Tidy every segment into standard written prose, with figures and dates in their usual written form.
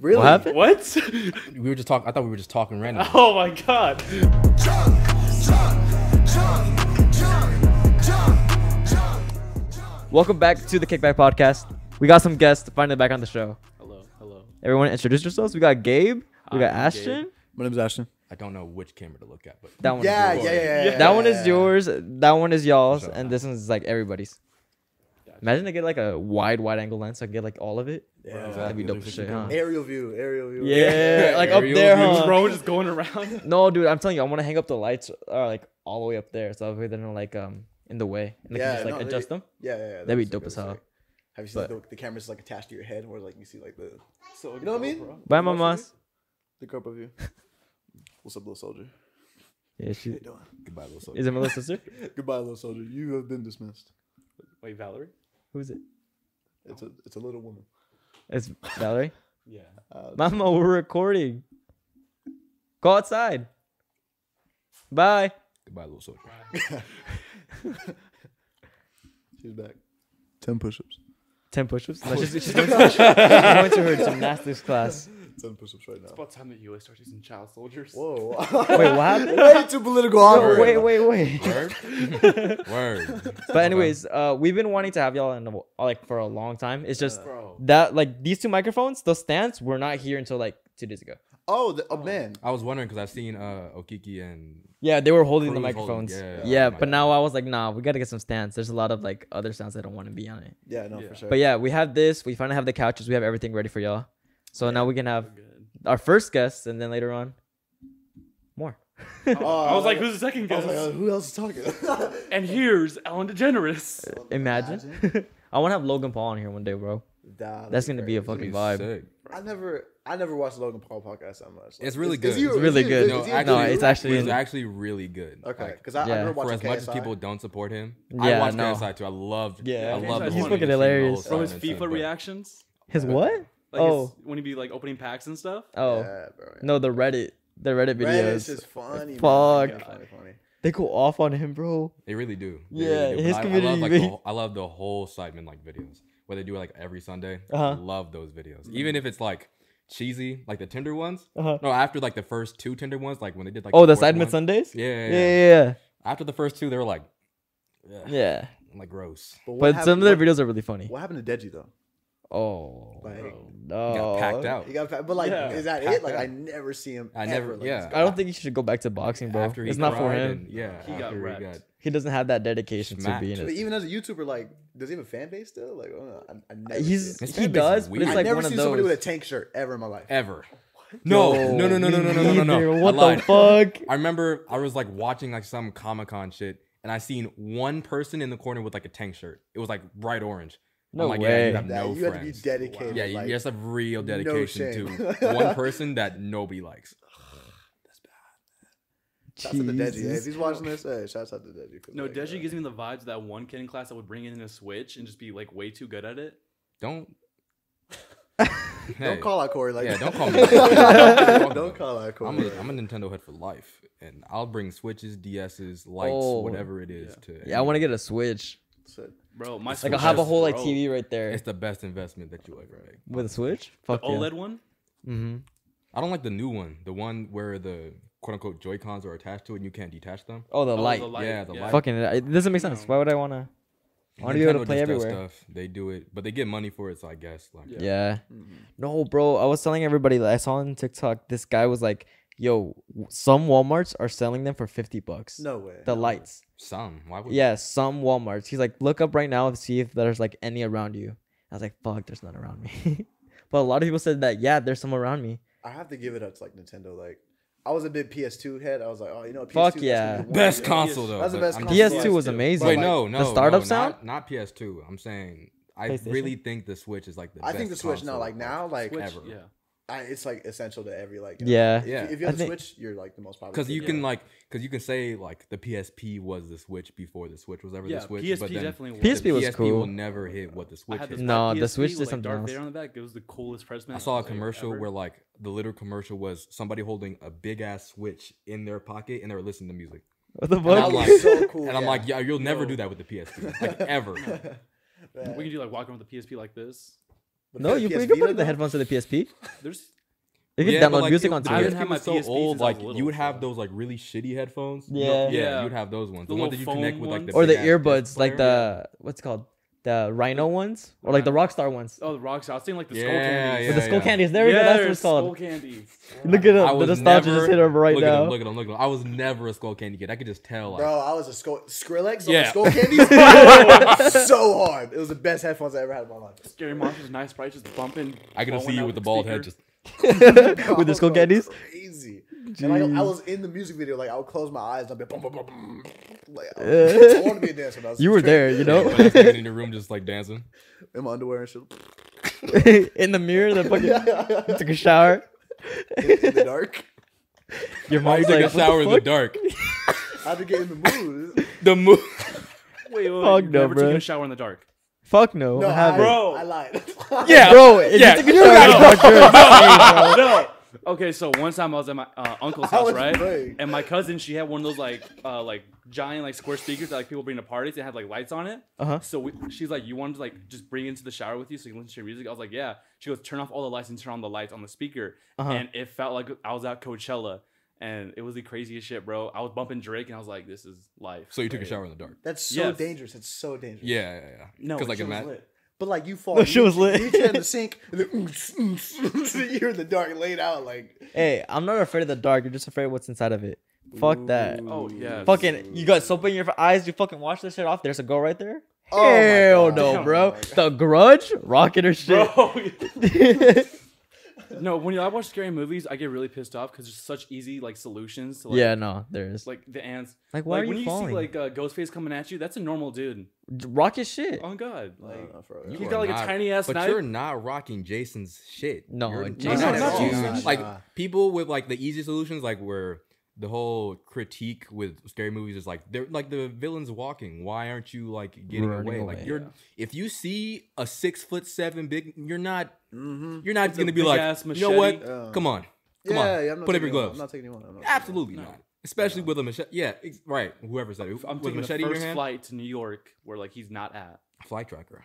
Really? What? We were just talking. I thought we were just talking randomly. Oh my god. Welcome back to the Kickback Podcast. We got some guests finally back on the show. Hello, hello. Everyone, introduce yourselves. We got Gabe. We got Ashton. Gabe. My name is Ashton. I don't know which camera to look at, but that one. Yeah, is yours. Yeah. That one is yours. That one is y'all's, so, and this one's like everybody's. Imagine I get like a wide-angle lens, so I can get like all of it. Yeah, exactly. That'd be dope as shit, huh? Aerial view. Yeah, like up there, huh? Bro, just going around. No, dude, I'm telling you, I want to hang up the lights, like all the way up there, so they're not like in the way. And they can just like adjust them. Yeah. That'd be dope as hell. Have you seen the camera's like attached to your head, where like you see like the, you know what I mean? Bye, mamas. The GoPro view. What's up, little soldier? Yeah, she's doing. Goodbye, little soldier. Is it my little sister? Goodbye, little soldier. You have been dismissed. Wait, Valerie? Who is it? It's a little woman. It's Valerie? Yeah. Mama, we're recording. Go outside. Bye. Goodbye, little soldier. She's back. 10 push-ups. 10 push-ups? No, she's going to her gymnastics class. 10 push-ups right now. It's about time the U.S. starts using child soldiers. Whoa. Wait, what happened? Way too political. Word. Wait. Word. But anyways, we've been wanting to have y'all in the, like, for a long time. It's just that like these two microphones, the stands, were not here until like 2 days ago. Oh man. I was wondering because I've seen Okiki and... Yeah, they were holding the microphones. But now I was like, nah, we got to get some stands. There's a lot of like other stands that don't want to be on it. Yeah, no, for sure. But yeah, we have this. We finally have the couches. We have everything ready for y'all. So now we can have our first guest, and then later on, more. I was like, who's the second guest? Like, who else is talking? And here's Ellen DeGeneres. Imagine. I want to have Logan Paul on here one day, bro. That's going to be a fucking vibe. Sick. I never watched the Logan Paul podcast that much. Like, it's really good. It's really good. No, it's actually really good. Okay, because I remember watching KSI. For as much as people don't support him, I watched KSI too. I loved it. He's fucking hilarious. From his FIFA reactions? His what? Like when he be like opening packs and stuff. Oh yeah, bro, yeah. No, the Reddit videos. Reddit's just funny. Fuck, funny. They go off on him, bro. They really do. They really do. His community. I love the whole Sidemen like videos where they do it like every Sunday. I love those videos, even if it's like cheesy, like the Tinder ones. No, after like the first two Tinder ones, like when they did like the Sidemen Sundays. Yeah. After the first two, they were like, like gross. But some of their videos are really funny. What happened to Deji though? Oh, like, no. He got packed out. But like, is that it? Like, I never see him. I don't think he should go back to boxing, bro. It's not for him. He doesn't have that dedication to being. But even as a YouTuber, like, does he have a fan base still? Like, I never. He does, but it's like one of those. I've never seen somebody with a tank shirt ever in my life. Ever. No. What the fuck? I remember I was like watching like some Comic-Con shit, and I seen one person in the corner with like a tank shirt. It was like bright orange. No way. You have to be dedicated. Wow. Yeah, you have to have real dedication to one person that nobody likes. That's bad. Shouts out to Deji. If he's watching this, shouts out to Deji. No, like, Deji gives me the vibes that one kid in class that would bring in a Switch and just be like way too good at it. Don't call out Corey like that. Don't call me. Don't call out Corey. I'm a Nintendo head for life, and I'll bring Switches, DSs, lights, whatever it is. I want to get a Switch. Bro, my Switch, I have a whole like TV right there. It's the best investment that you ever make. With a Switch? Fuck the OLED one? Mm-hmm. I don't like the new one. The one where the quote-unquote Joy-Cons are attached to it and you can't detach them. Oh, the light. Yeah, the light. Fucking, it doesn't make sense. Why would I want to? I want to be able to play everywhere. Stuff. They do it, but they get money for it, so I guess. Like, yeah. Mm-hmm. No, bro, I was telling everybody, I saw on TikTok, this guy was like, yo, some Walmarts are selling them for $50. No way. The lights. Some. Why would? Yeah, some Walmarts. He's like, look up right now and see if there's like any around you. I was like, fuck, there's none around me. But a lot of people said that, yeah, there's some around me. I have to give it up to like Nintendo. Like, I was a big PS2 head. I was like, oh, you know, PS2. Fuck yeah. Best console though. That's the best console. PS2 was amazing. Wait, no. The startup sound? Not PS2. I'm saying, I really think the Switch is like the best. I think the Switch, no, like now, like ever. Yeah. It's like essential to every like. Yeah. If you have a Switch, you're like the most popular. Because you can like, because you can say like the PSP was the Switch before the Switch was ever the Switch. PSP but then definitely. PSP was cool. PSP will never hit what the Switch is. No, the Switch did something else. On the back, it was the coolest press. I saw a commercial where like the literal commercial was somebody holding a big ass Switch in their pocket and they were listening to music. What the fuck? So cool. And I'm like, yeah, you'll never do that with the PSP, like ever. We can do like walking with the PSP like this. No, you can put the headphones to the PSP. There's... You can download music onto it. I didn't have my PSP so old. Like you would have those like really shitty headphones. Yeah, yeah. You'd have those ones. The ones that you connect with, like the or the earbuds, like the what's it called, the Rhino ones, or like the Rockstar ones. Oh, the Rockstar. I was thinking like the Skull Candies. The Skull Candies. There we go. That's what it's called. Skull Candies. Look at him. The nostalgia just hit him right now. Look at him. Look at him. I was never a Skull Candy kid. I could just tell. Bro, I was a Skrillex on Skull Candies. So hard. It was the best headphones I ever had in my life. Scary monsters, nice sprites, just bumping. I could see you with the bald head just. With the Skull Candies, crazy. And I was in the music video. Like I would close my eyes. And I'd be boom, boom, boom, boom. Like I wanted to be a dancer. I was you were there, you know. I was in the room, just like dancing in my underwear and shit. In the mirror, the fucking took a shower in the dark. Your mom took a shower in the dark. I had to get in the mood. The mood. Wait, wait, fuck you no, never bro. Took a shower in the dark. Fuck no, no I haven't. Bro, I lied. Yeah, bro. Yeah, you got no, no. Okay, so one time I was at my uncle's house, right? Afraid. And my cousin, she had one of those like giant like square speakers that like people bring to parties that had like lights on it. So she's like, "You wanted to like just bring into the shower with you so you can listen to your music?" I was like, "Yeah." She goes, "Turn off all the lights and turn on the lights on the speaker." And it felt like I was at Coachella. And it was the craziest shit, bro. I was bumping Drake, and I was like, "This is life." So you took a shower in the dark. That's so dangerous. It's so dangerous. Yeah, yeah, yeah. No, because like was lit. But like you fall, no, she was lit. You in the sink, and then, you're in the dark, laid out like. Hey, I'm not afraid of the dark. You're just afraid of what's inside of it. Fuck that. Oh yeah. Fucking, you got soap in your eyes. You fucking wash this shit off. There's a girl right there. Oh, hell no, bro. The Grudge, rocking her shit. Bro. No, when I watch scary movies, I get really pissed off because there's such easy like solutions. To, like, yeah, no, there is. Like the ants. Like why like, are when you falling? When you see like Ghostface coming at you, that's a normal dude. Rock his shit. Oh God, like he's got like a tiny ass. But knife. You're not rocking Jason's shit. No, Jason. Like people with like the easy solutions, like where the whole critique with scary movies is like they're like the villain's walking. Why aren't you like getting away? Like you're if you see a 6'7" big, you're not. You're not going to be like, you know what? Come on. Come on. Yeah, put up your gloves. I'm not taking anyone. Absolutely not. Especially with a machete. Yeah, right. Whoever said it. I'm taking a machete in your hand. Flight to New York where like he's not at. Flight tracker.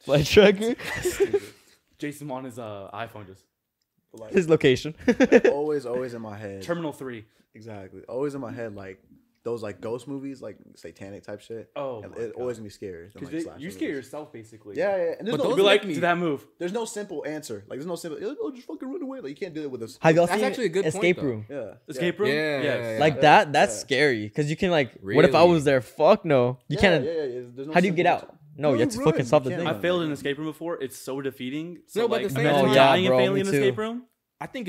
Flight tracker? Jason Wan is iPhone just. Like, his location. always in my head. Terminal 3. Exactly. Always in my head like. Those like ghost movies, like satanic type shit. Oh, it always gonna be scarier. Like, you scare yourself basically. Yeah, yeah. And there's no, be like, do that move. There's no simple answer. Like, there's no simple. Oh, just fucking run away. Like, you can't do it with us. Have y'all seen actually a good escape point, room? Yeah. Escape room. Yeah. Yeah. Like that. That's scary because you can like. Really? What if I was there? Fuck no. You can't. Yeah. No how do you get out? No, you have to fucking solve the thing. I failed in an escape room before. It's so defeating. So like, imagine dying and failing in an escape room. I think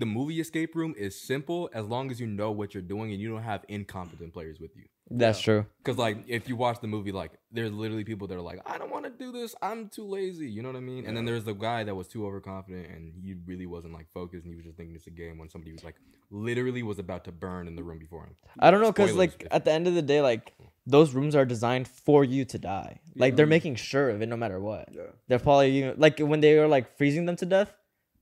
the movie Escape Room is simple as long as you know what you're doing and you don't have incompetent players with you. That's true. Because like if you watch the movie, like there's literally people that are like, I don't want to do this. I'm too lazy. You know what I mean? Yeah. And then there's the guy that was too overconfident and he really wasn't like focused and he was just thinking it's a game when somebody was like literally was about to burn in the room before him. I don't know because like at the end of the day, like those rooms are designed for you to die. Like they're making sure of it no matter what. Yeah. They're probably like when they were like freezing them to death.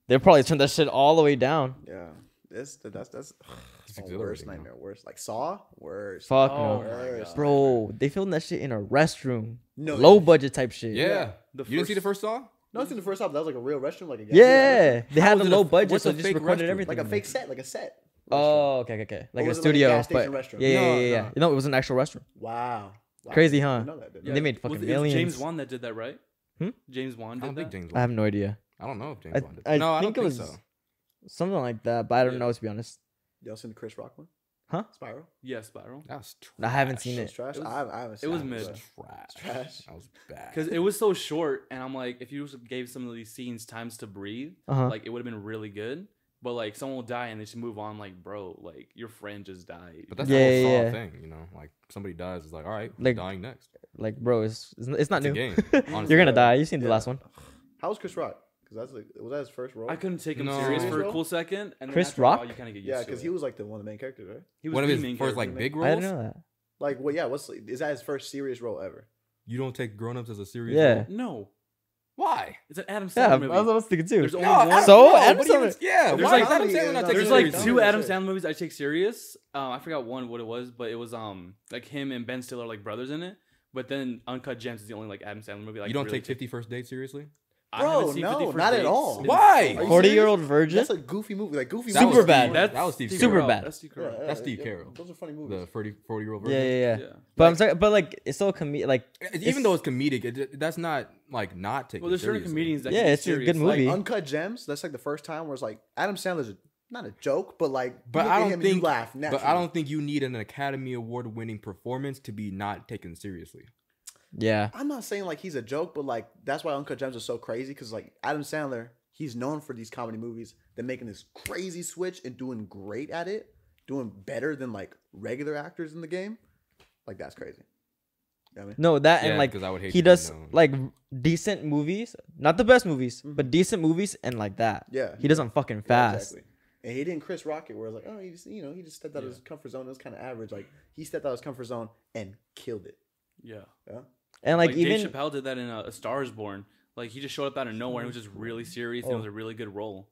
They probably turned that shit all the way down. Yeah, that's oh, worst nightmare. Worst like Saw. Worst. Fuck no, bro. They filmed that shit in a restroom. No, low budget type shit. Yeah, you didn't see the first Saw? No, I seen the first Saw. But that was like a real restroom, like a they had the low budget, so they just recorded everything. Like a fake set, like a set. Oh, okay. Like a studio, like a but yeah. No, it was an actual restroom. Wow, crazy, huh? They made fucking millions. James Wan that did that, right? James Wan did that. I have no idea. I don't know if James Wan did. No, I don't think so. Something like that, but I don't know, to be honest. Y'all seen the Chris Rock one? Huh? Spiral? Yeah, Spiral. That was trash. I haven't seen it. Trash? I haven't seen it. It was mid. Trash. That was bad. Because it was so short, and I'm like, if you gave some of these scenes times to breathe, like, it would have been really good. But, like, someone will die, and they just move on, like, bro, like, your friend just died. But that's the whole thing, you know? Like, somebody dies, it's like, all right, like, dying next. Like, bro, it's not new. Game, you're going to die. You've seen the last one. How was Chris Rock? That's like, was that his first role? I couldn't take him serious for a cool second. And Chris Rock? You kind of get used to it. Yeah, because he was like one of the main characters, right? He was one of his first like big roles? I didn't know that. Like, well, yeah, is that his first serious role ever? You don't take Grown Ups as a serious role? No. Why? It's an Adam Sandler movie. I was thinking too. There's only one. So Adam Sandler. Yeah. There's like two Adam Sandler movies I take serious. I forgot what it was, but it was like him and Ben Stiller like brothers in it. But then Uncut Gems is the only like Adam Sandler movie. You don't take 50 First Dates seriously? Bro, no, not at all. Why? 40-year-old virgin? That's a goofy movie. Like goofy. Superbad. That was Steve. Superbad. That's Steve Carell. That's Steve Carell. Those are funny movies. The 40-year-old virgin. Yeah. But I'm sorry, but like it's still comedic. Like even though it's comedic, that's not like not taking. Well, there's certain comedians that it's a good movie. Uncut Gems. That's like the first time where it's like Adam Sandler's not a joke, but like, but I don't think laugh. But I don't think you need an Academy Award-winning performance to be not taken seriously. Yeah, I'm not saying like he's a joke, but like that's why Uncut Gems is so crazy, because like Adam Sandler, he's known for these comedy movies, then making this crazy switch and doing great at it, doing better than like regular actors in the game. Like that's crazy. You know what I mean? No, that and like I would hate he does like decent movies, not the best movies, but decent movies and like that. Yeah, he doesn't fucking fast. Exactly. And he didn't Chris Rock it, where it's like, oh, he just, you know, he just stepped out of his comfort zone. It was kind of average. Like he stepped out of his comfort zone and killed it. Yeah. And like even Dave Chappelle did that in A Star Is Born. Like he just showed up out of nowhere and was just really serious and it was a really good role.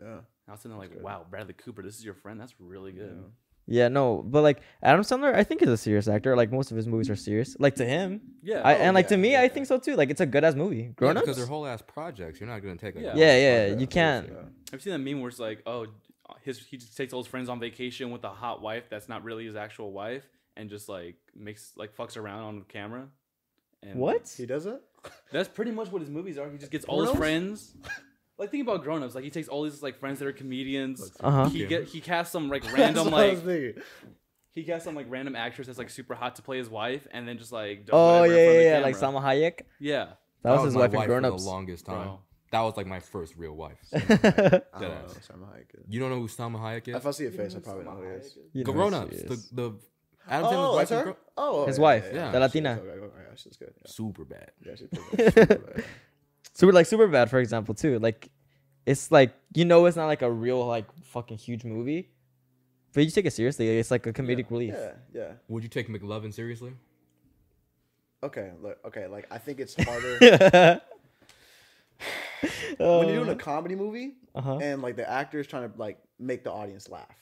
Yeah. I was sitting there like, wow, Bradley Cooper, this is your friend. That's really good. Yeah, no, but like Adam Sandler, I think is a serious actor. Like most of his movies are serious. Like to him, to me, I think so too. Like it's a good ass movie. Grown Ups, because they're whole ass projects. You're not gonna take. You can't. I've seen that meme where it's like, oh, he just takes all his friends on vacation with a hot wife that's not really his actual wife, and just like fucks around on camera. And what? He does it? That's pretty much what his movies are. He just gets all his friends. Like think about Grown Ups. Like he takes all these like friends that are comedians. He casts some like random random actress that's like super hot to play his wife, and then just like like Salma Hayek. Yeah, that was his wife in Grown Ups for the longest time. Bro. That was like my first real wife. You don't know who Salma Hayek is? If I see a face, I probably know who it is. Grown Ups. The Adam Sandler's wife. Her? Oh, his wife, the Latina. She's good. Super bad. Yeah, she's super bad. So we're like Superbad, for example, too. Like, it's like, you know, it's not like a real like fucking huge movie, but you take it seriously. It's like a comedic relief. Yeah. Would you take McLovin seriously? Okay. Like I think it's harder when you're doing a comedy movie and like the actor is trying to like make the audience laugh.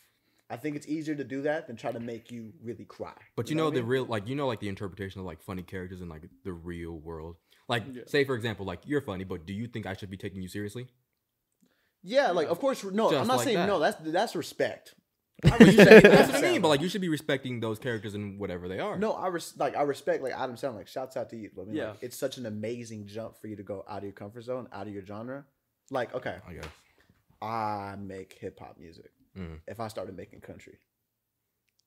I think it's easier to do that than try to make you really cry. But you know the real, like, you know, like the interpretation of like funny characters in like the real world. Like, say, for example, like, you're funny, but do you think I should be taking you seriously? Yeah, like, of course, no. Just I'm not like saying that. No. That's respect. That's what I mean, but, like, you should be respecting those characters and whatever they are. No, I respect, like, Adam Sandler. Like, shouts out to you. I mean, like, it's such an amazing jump for you to go out of your comfort zone, out of your genre. Like, okay, I guess. I make hip-hop music. If I started making country.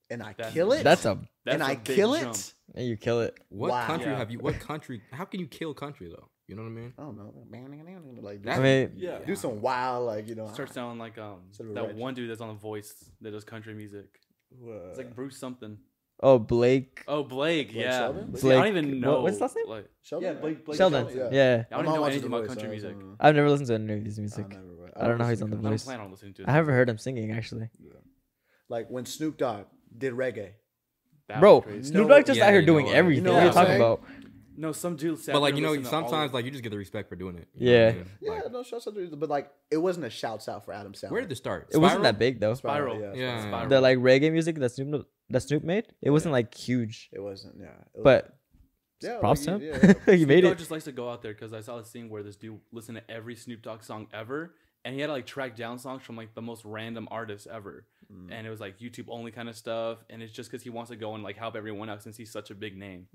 And I kill it. That's a big jump. And you kill it. What country have you? What country? How can you kill country though? You know what I mean? I don't know. Like that, I mean, do some wild, like, you know. Start sounding like that one dude that's on The Voice that does country music. It's like Bruce something. Oh, Blake. Oh, Blake. Yeah, Blake. See, I don't even know what's his last name. Blake. Sheldon. Yeah, Blake Sheldon. Yeah. I don't know anything about country music. I've never listened to any of his music. I don't know how he's on The Voice. I don't plan on listening to it. I haven't heard him singing actually. Like when Snoop Dogg did reggae. Bro, Snoop Dogg just out here doing everything. What are you talking about? No, some dude said. But like, you know, sometimes like you just get the respect for doing it. No shouts out to it, but like it wasn't a shouts out for Adam Sandler. Where did it start? It wasn't that big though. Spiral. Yeah. The like reggae music that Snoop made, it wasn't like huge. It wasn't, but props to him. He made it. Snoop Dogg just likes to go out there, because I saw this thing where this dude listened to every Snoop Dogg song ever, and he had to like track down songs from like the most random artists ever. And it was like YouTube only kind of stuff, and it's just because he wants to go and like help everyone out since he's such a big name.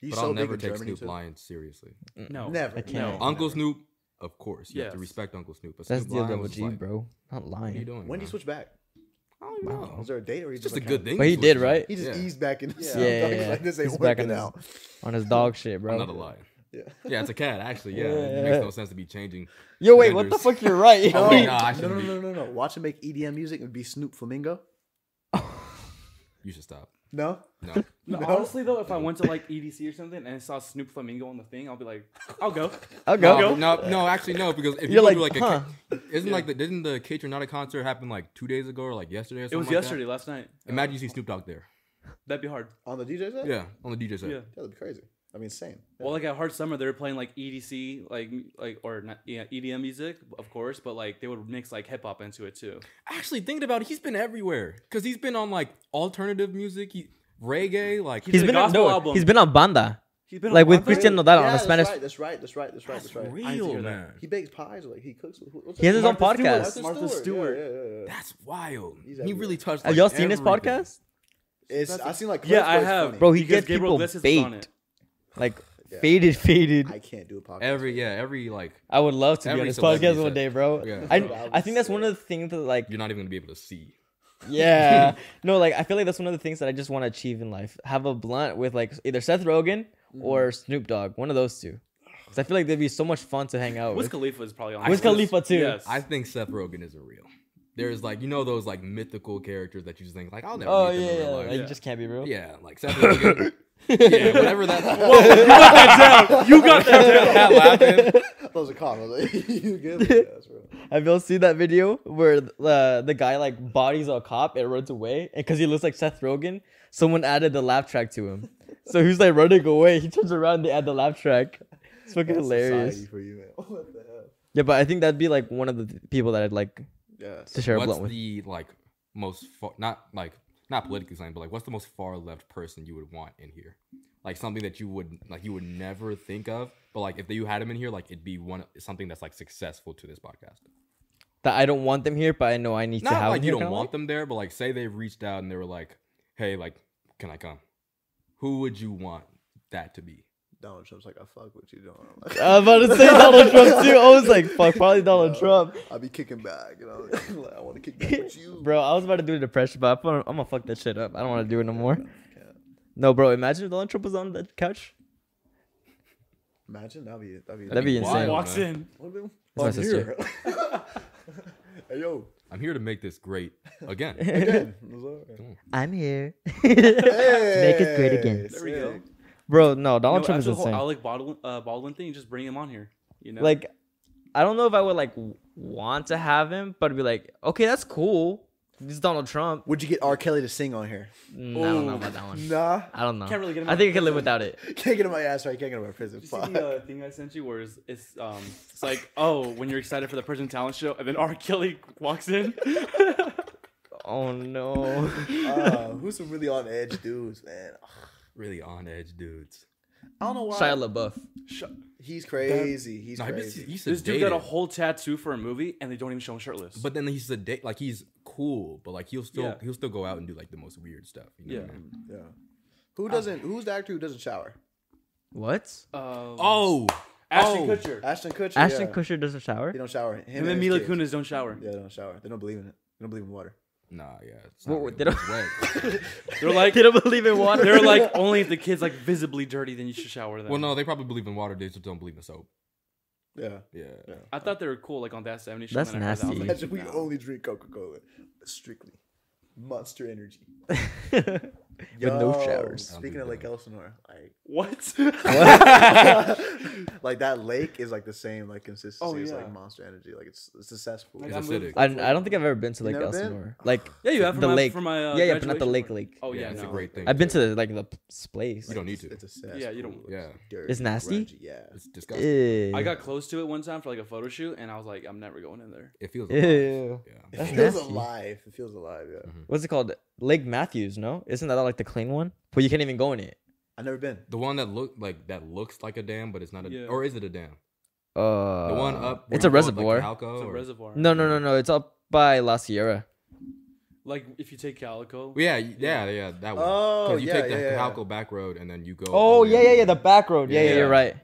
He's but so I'll never take Snoop Lion seriously. No, never. I can't. No. Uncle Snoop, of course. You have to respect Uncle Snoop. But that's Snoop Double G, like, bro. Not lying. What are you doing? When did he switch back? I don't know. Was there a date, or he's just a good thing? But he did, right? He just eased back in. Like, this ain't working out. On his dog shit, bro. Another lie. Yeah, it's a cat, actually. It makes no sense to be changing. Yo, wait, what the fuck? You're right. No. Watch him make EDM music and be Snoop Flamingo. You should stop. No. Honestly, though, if I went to like EDC or something and saw Snoop Flamingo on the thing, I'll be like, I'll go. No, actually, no, because if you're like, didn't the K Tronada concert happen like 2 days ago or like yesterday or something? It was yesterday, last night. Imagine you see Snoop Dogg there. That'd be hard. On the DJ set? Yeah, on the DJ set. Yeah, that'd be crazy. I mean, same. Well, like at Hard Summer, they were playing like EDC, or EDM music, of course, but like they would mix like hip hop into it too. Actually, thinking about it, he's been everywhere, because he's been on like alternative music, reggae, like he's been on banda. He's been like on with Christian Nodal on a Spanish. That's right. Real man. He bakes pies. Like he cooks. He has his own podcast. Martha Stewart. Yeah. That's wild. He really touched. Have y'all seen his podcast? I seen like I have, bro. He gets people baked, like. Faded. I can't do a podcast. I would love to be on this podcast one day, bro. Yeah. I think that's one of the things that like you're not even gonna be able to see. Yeah. No, like I feel like that's one of the things that I just want to achieve in life. Have a blunt with like either Seth Rogen or Snoop Dogg, one of those two. Because I feel like they'd be so much fun to hang out with. Wiz Khalifa is probably on. Wiz Khalifa too. Yes. I think Seth Rogen is a real. There's like, you know, those like mythical characters that you just think like I'll never. Oh yeah, in real life. Like, you just can't be real. Yeah, like Seth Rogen. Yeah, whatever that. Whoa, you got that down. That laughing. That was a comment. You give it. Have y'all seen that video where the guy like bodies a cop and runs away, and because he looks like Seth Rogen, someone added the laugh track to him. So he's like running away. He turns around. And they add the laugh track. It's fucking hilarious. For you, man. What the hell? Yeah, but I think that'd be like one of the people that I'd like to share a blunt with. What's the like most not politically saying, but like, what's the most far left person you would want in here? Like something that you would like, you would never think of, but like if you had him in here, like it'd be something that's like successful to this podcast. That I don't want them here, but I know I need to have. Like you don't want them there, but like say they reached out and they were like, "Hey, like, can I come?" Who would you want that to be? Donald Trump's like, I fuck what you doing. I was about to say Donald Trump too. I was like, fuck, probably Donald Trump. I'll be kicking back. You know, like, I want to kick back with you. Bro, I was about to do a depression, but I'm going to fuck that shit up. I don't want to do it no more. Yeah. No, bro, imagine if Donald Trump was on that couch. Imagine? That'd be insane. Walks in. My sister. Hey, yo. I'm here to make this great again. I'm here. Make it great again. There we go. Bro, no, Donald Trump is insane. The whole Alec Baldwin thing, just bring him on here. You know, like, I don't know if I would like want to have him, but I'd be like, okay, that's cool. This is Donald Trump. Would you get R. Kelly to sing on here? Ooh. I don't know about that one. Nah, I don't know. Can't really get him. I think I could live without it. Can't get him my ass right. Can't get him my prison. Did you see the thing I sent you where it's like, oh, when you're excited for the prison talent show, and then R. Kelly walks in. Oh no. Who's some really on edge dudes, man? Really on edge dudes. I don't know why. Shia LaBeouf. He's crazy. He's crazy. He's this dude got a whole tattoo for a movie, and they don't even show him shirtless. But then he's like he's cool, but like he'll still go out and do like the most weird stuff. You know what I mean? Yeah. Who doesn't? Who's the actor who doesn't shower? What? Ashton Kutcher. Ashton Kutcher doesn't shower. They don't shower. Him and Mila Kunis don't shower. Yeah, they don't shower. They don't believe in it. They don't believe in water. Nah, yeah. They don't believe in water. They're like, only if the kid's like visibly dirty, then you should shower them. Well, no, they probably believe in water. They just don't believe in soap. Yeah. I thought they were cool, like on that 70s show. That's nasty. That. Like, we only drink Coca-Cola. Strictly. Monster Energy. Yo, with no showers. Speaking of Lake Elsinore, like what? Like that lake is like the same like consistency as like Monster Energy. Like it's a cesspool. Like, I don't think I've ever been to Lake Elsinore. Like you have the lake, but not the lake. Oh yeah, it's a great thing. I've been to the place. You don't need to. It's a cesspool. Yeah, you don't. Yeah, it's nasty. Yeah, it's disgusting. I got close to it one time for like a photo shoot, and I was like, I'm never going in there. It feels alive. Yeah, it feels alive. It feels alive. Yeah. What's it called? Lake Matthews? No, isn't that like the clean one? But you can't even go in it. I've never been. The one that looks like a dam, but it's not a. Yeah. Or is it a dam? The one up. It's a reservoir. Like Calico, it's a reservoir. No. It's up by La Sierra. Like if you take Calico. Yeah. That one. Oh, you take the Calico back road and then you go. Oh yeah. The back road. Yeah, you're right.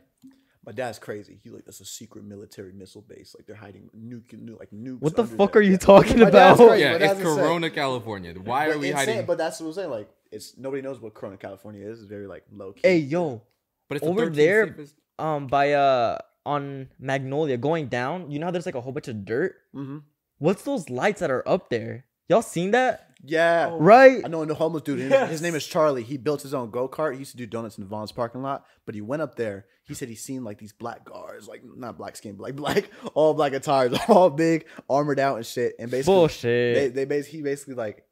My dad's crazy. He like that's a secret military missile base. Like they're hiding nukes. What the fuck are you talking about? Yeah, it's Corona, California. Why are we hiding? But that's what I'm saying. Like it's nobody knows what Corona, California is. It's very like low key. Hey yo, but it's over there, by on Magnolia going down. You know how there's like a whole bunch of dirt. Mm-hmm. What's those lights that are up there? Y'all seen that? Yeah. Right? I know a homeless dude. His name is Charlie. He built his own go-kart. He used to do donuts in the Vaughn's parking lot. But he went up there. He said he seen like these black cars. Like, not black skin, but like all black attires. All big, armored out and shit. And basically, bullshit.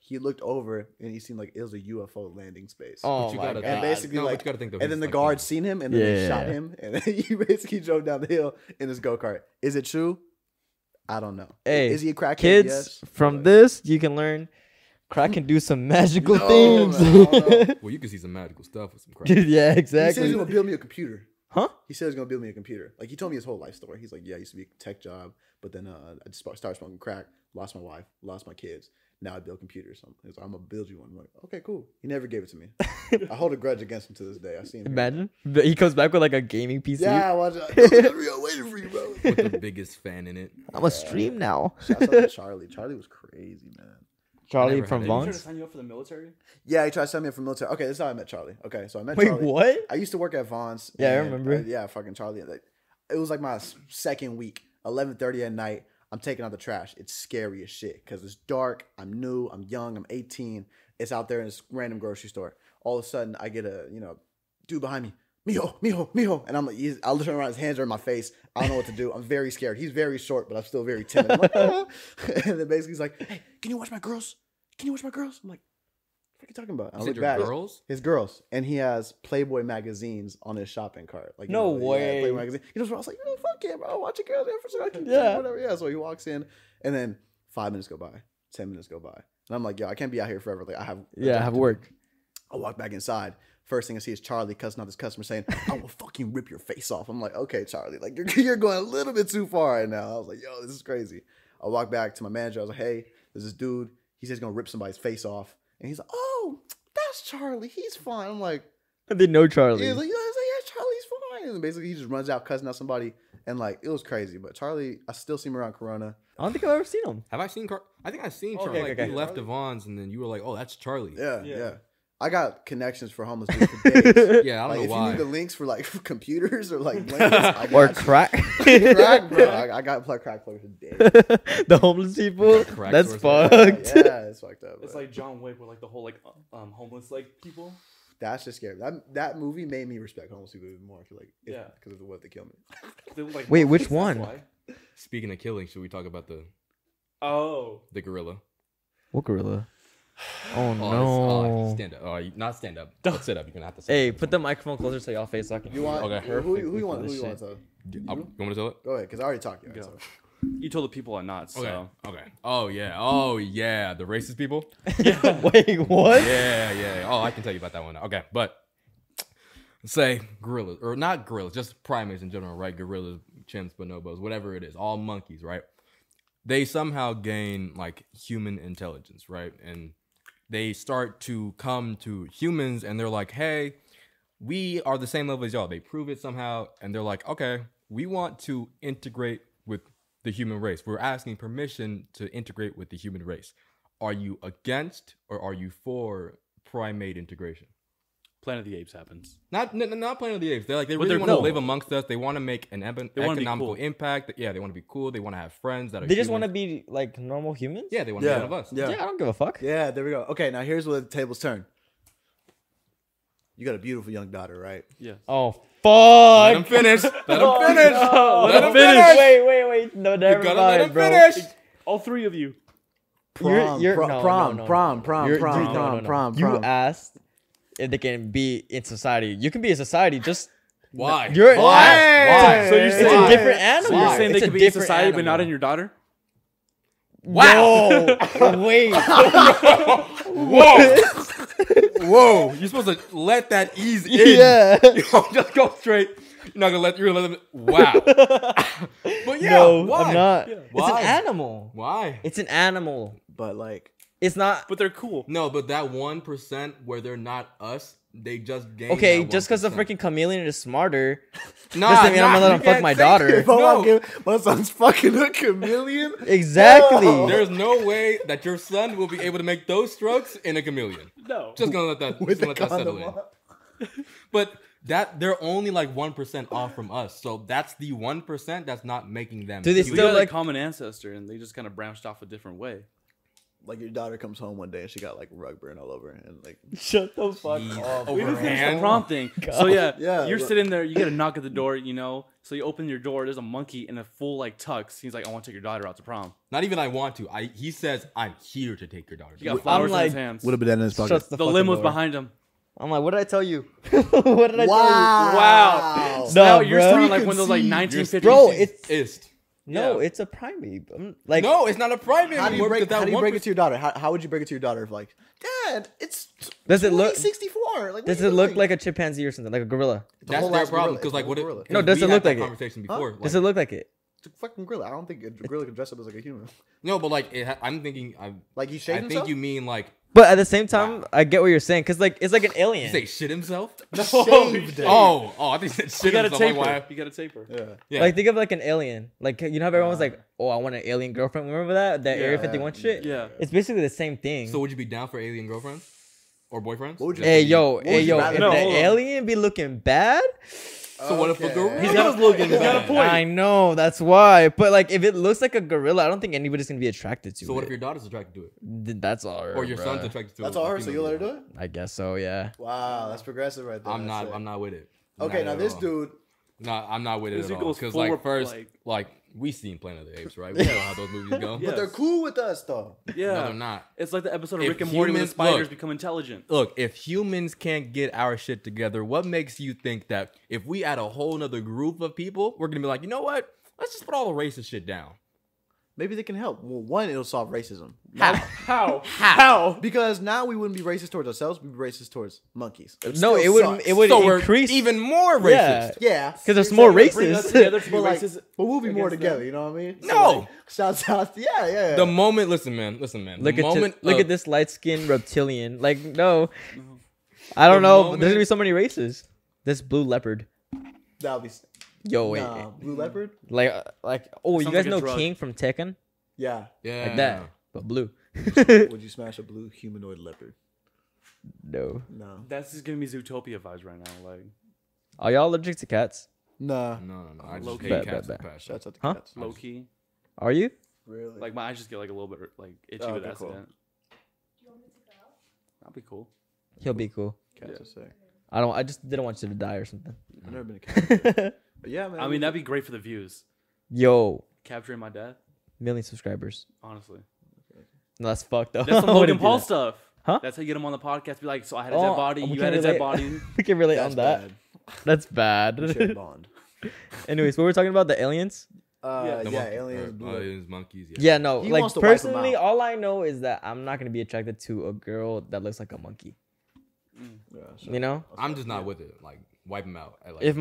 He looked over and he seemed like it was a UFO landing space. Oh, and then the guards seen him and then they shot him. And then he basically drove down the hill in his go-kart. Is it true? I don't know. Hey, is he a crackhead? Kids, yes. From this, you can learn Crack can do some magical things. No. Well, you can see some magical stuff with some crack. Yeah, exactly. He said he's gonna build me a computer. Huh? He said he's gonna build me a computer. Like, he told me his whole life story. He's like, yeah, I used to be a tech job, but then I just started smoking crack, lost my wife, lost my kids. Now I build computers. He's like, I'm gonna build you one. I'm like, okay, cool. He never gave it to me. I hold a grudge against him to this day. I see him. Imagine he comes back with like a gaming PC. Yeah, I watch it. I'm waiting for you, bro. With the biggest fan in it. I'm a stream now. Shout out to Charlie. Charlie was crazy, man. Charlie from Vons? Did he try to sign you up for the military? Yeah, he tried to sign me up for the military. Okay, that's how I met Charlie. Okay, so I met Charlie. Wait, what? I used to work at Vons. Yeah, I remember. Yeah, fucking Charlie. Like, it was like my second week, 11:30 at night. I'm taking out the trash. It's scary as shit because it's dark. I'm new. I'm young. I'm 18. It's out there in this random grocery store. All of a sudden, I get a, you know, dude behind me. Mijo, mijo, mijo. And I'm like, I look around, his hands are in my face. I don't know what to do. I'm very scared. He's very short, but I'm still very timid. I'm like, ah. And then basically he's like, hey, can you watch my girls? Can you watch my girls? I'm like, what are you talking about? I look back. Girls? His girls. And he has Playboy magazines on his shopping cart. Like, no way. Playboy magazine. You know, I was like, oh, fuck yeah, bro. I'll watch your girls. Yeah. Whatever. Yeah. So he walks in, and then 5 minutes go by, 10 minutes go by. And I'm like, yo, I can't be out here forever. Like, I have work. I walk back inside. First thing I see is Charlie cussing out this customer saying, I will fucking rip your face off. I'm like, okay, Charlie, like you're going a little bit too far right now. I was like, yo, this is crazy. I walked back to my manager. I was like, hey, there's this dude. He says he's going to rip somebody's face off. And he's like, oh, that's Charlie. He's fine. I'm like. I didn't know Charlie. He's like, yeah, Charlie's fine. And basically he just runs out cussing out somebody. And like, it was crazy. But Charlie, I still see him around Corona. I don't think I've ever seen him. Have I seen I think I've seen Charlie. Okay, like, you left Devon's and then you were like, oh, that's Charlie. Yeah. I got connections for homeless dudes for days. Yeah, I don't know why. If you need the links for like for computers or like blankets, or crack, crack, bro. I got crack for days. The homeless people. That's fucked. Yeah, it's fucked up. Bro. It's like John Wick with like the whole like homeless like people. That's just scary. That movie made me respect homeless people even more. Like because of what they kill me. Like, wait, which one? Speaking of killing, should we talk about the gorilla? What gorilla? Oh no! Stand up. Not stand up. Don't sit up. You're gonna have to sit up. Hey, put the microphone closer to y'all face so I can. You want? Okay. Who you want? Who you want to tell? You want me to tell it? Go ahead, because I already talked. Yeah, you told the people I'm not. So. Okay. Oh yeah. The racist people. Yeah. Wait, what? Yeah. Oh, I can tell you about that one. Okay, but say gorillas or not gorillas, just primates in general, right? Gorillas, chimps, bonobos, whatever it is, all monkeys, right? They somehow gain like human intelligence, right? And they start to come to humans and they're like, hey, we are the same level as y'all. They prove it somehow. And they're like, okay, we want to integrate with the human race. We're asking permission to integrate with the human race. Are you against or are you for primate integration? Planet of the Apes happens. Not Planet of the Apes. They're like, they really want to live amongst us. They want to make an economical impact. Yeah, they want to be cool. They want to have friends that are. They just want to be like normal humans. Yeah, they want to be one of us. Yeah, I don't give a fuck. Yeah, there we go. Okay, now here's where the tables turn. You got a beautiful young daughter, right? Yeah. Oh fuck! Let him finish. Let him finish. Wait. No, never mind, bro. Finish. All three of you. Prom. You asked. If they can be in society, you can be in society. Just why? Why? So you're saying it's a different animal? So you're saying they can be in society, animal. But not in your daughter? Wow! No. Wait! Whoa! You're supposed to let that ease in. Yeah. Just go straight. You're not gonna let. You're gonna let them. Wow. But yeah, no, why? I'm not. Yeah. Why? It's an animal. Why? It's an animal. But like. It's not, but they're cool. No, but that 1% where they're not us, they just gain. Okay, just because the freaking chameleon is smarter, doesn't mean I'm gonna let him fuck my daughter. No, my son's fucking a chameleon. Exactly. No. There's no way that your son will be able to make those strokes in a chameleon. No, just gonna let that, settle in. But that they're only like 1% off from us, so that's the 1% that's not making them. Do they still like a common ancestor, and they just kind of branched off a different way? Like your daughter comes home one day and she got like rug burn all over and like shut the fuck up. We just finished the prom thing. God. So yeah, you're sitting there, you get a knock at the door, you know. So you open your door, there's a monkey in a full like tux. He's like, I want to take your daughter out to prom. Not even I want to. He says I'm here to take your daughter. He got flowers in his hands. Would have been in his pocket. The limo's behind him. I'm like, what did I tell you? What did I tell you? Wow. So now you're sounding like one of those like 1950s. Bro, it's No, it's a primate. Like, no, it's not a primate. How do you break it to your daughter? How would you break it to your daughter? If like, Dad, it's does it look 64? Like, does it look like a chimpanzee or something, like a gorilla? That's their problem. Because like, what? No, does it look like it? Does it look like it? It's a fucking gorilla. I don't think a gorilla can dress up as like a human. No, but like, I'm thinking, like he shaved himself? I think you mean like. But at the same time, I get what you're saying, because like it's like an alien. You say shit himself? No. Oh, I think he said shit himself. You got a taper. Yeah. Like think of like an alien. Like you know how everyone's like, oh, I want an alien girlfriend. Remember that Area 51 shit? Yeah. It's basically the same thing. So would you be down for alien girlfriend or boyfriend? Hey yo, if the alien be looking bad. So what if a gorilla? He's got a point. I know, that's why. But like, if it looks like a gorilla, I don't think anybody's gonna be attracted to it. So what if your daughter's attracted to it? That's all her. Or your son's attracted to it. That's all her. So you let her do it? I guess so. Yeah. Wow, that's progressive right there. I'm not with it. Okay, now this dude. No, I'm not with it at all. Because like first, like we seen Planet of the Apes, right? We know how those movies go. But they're cool with us, though. Yeah. No, they're not. It's like the episode of Rick and Morty when the spiders become intelligent. Look, if humans can't get our shit together, what makes you think that if we add a whole nother group of people, we're gonna be like, you know what? Let's just put all the racist shit down. Maybe they can help. Well, one, it'll solve racism. How? Because now we wouldn't be racist towards ourselves. We'd be racist towards monkeys. It would increase even more racist. Yeah. Because it's more racist. But we'll be more together. You know what I mean? No. Shouts out. Yeah. The moment. Listen, man. Look at this light-skinned reptilian. Like, no. I don't know. There's gonna be so many races. This blue leopard. That'll be. Yo, wait. Nah, blue leopard? Like you guys know King from Tekken? Yeah. Like that, but blue. Would you smash a blue humanoid leopard? No. That's just giving me Zootopia vibes right now. Like, are y'all allergic to cats? Nah. No. I just hate cats with passion. That's the cats. Low key. Are you? Really? Like my eyes just get like a little bit like itchy with accident. Cool. Do you want me to go? That'd be cool. He'll be cool. Cats are sick. I just didn't want you to die or something. I've never been a cat. But yeah, man. I mean, that'd be great for the views. Yo. Capturing my dad. Million subscribers. Honestly. No, that's fucked up. That's some Logan Paul stuff. Huh? That's how you get him on the podcast. Be like, so I had a dead body. You had a dead body. We can relate on that. That's bad. We should bond. Anyways, what were we talking about? The aliens? Aliens, monkeys. Yeah, no. He like, personally, all I know is that I'm not going to be attracted to a girl that looks like a monkey. Yeah, sure. You know? I'm just not with it. Like, wipe them out. Like, if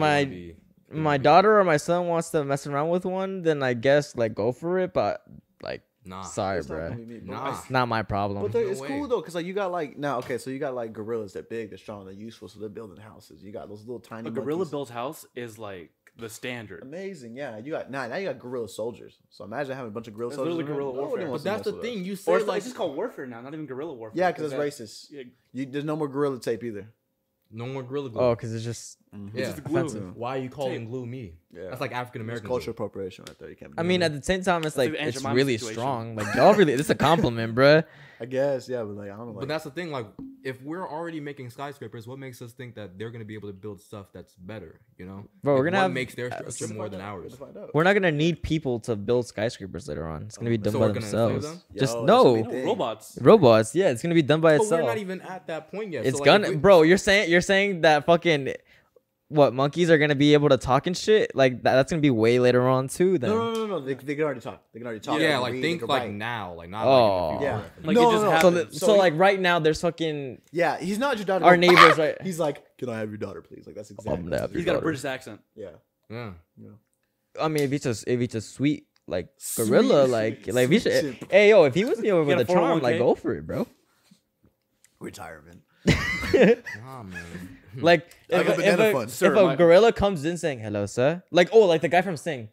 my daughter or my son wants to mess around with one, then I guess like go for it. But like, sorry, bro, it's not my problem. But it's cool though, cause like you got like you got like gorillas that big, they're strong, they're useful, so they're building houses. You got those little tiny. A gorilla built house is like the standard. Amazing, yeah. You got now you got gorilla soldiers. So imagine having a bunch of gorilla soldiers. Literally gorilla warfare. But that's the thing you said. Or like it's just called warfare now, not even gorilla warfare. Yeah, cause it's racist. Yeah. There's no more gorilla tape either. No more gorilla glue. Oh, because it's just glue. Offensive. Why are you calling glue me? Yeah. That's like African American cultural appropriation right there. You can't. I mean, at the same time, it's that's like it's really strong. Like y'all really, this is a compliment, bruh. I guess, yeah, but like I don't know. But that's the thing. Like, if we're already making skyscrapers, what makes us think that they're gonna be able to build stuff that's better? You know, bro, we're gonna make their structure more than ours. We're not gonna need people to build skyscrapers later on. It's gonna be done by themselves. Just robots. Yeah, it's gonna be done by itself. We're not even at that point yet. It's gonna, bro. You're saying that fucking monkeys are gonna be able to talk and shit like that's gonna be way later on too. Then no. They can already talk. Yeah, yeah, like think like now, like not. Oh yeah, like no, it just happened. So like right now, there's fucking He's not your daughter. Our neighbors, right? He's like, can I have your daughter, please? Like that's exactly. He's got a British accent. Yeah. I mean, if it's just sweet like gorilla, like we should. Hey yo, if he was here with a charm, like go for it, bro. Retirement. Nah, man. Like if a gorilla comes in saying hello, sir, like like the guy from Sing,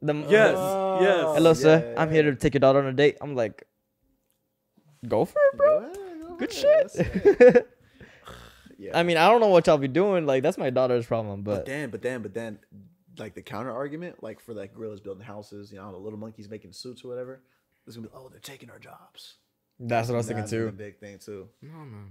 hello, sir, I'm here to take your daughter on a date. I'm like, go for it, bro. Good shit. Yeah. I mean, I don't know what y'all be doing. Like that's my daughter's problem, but then, like the counter argument, like for like gorillas building houses, you know, the little monkeys making suits or whatever. It's gonna be, they're taking our jobs. That's what I was thinking too. That's a big thing too. No, man.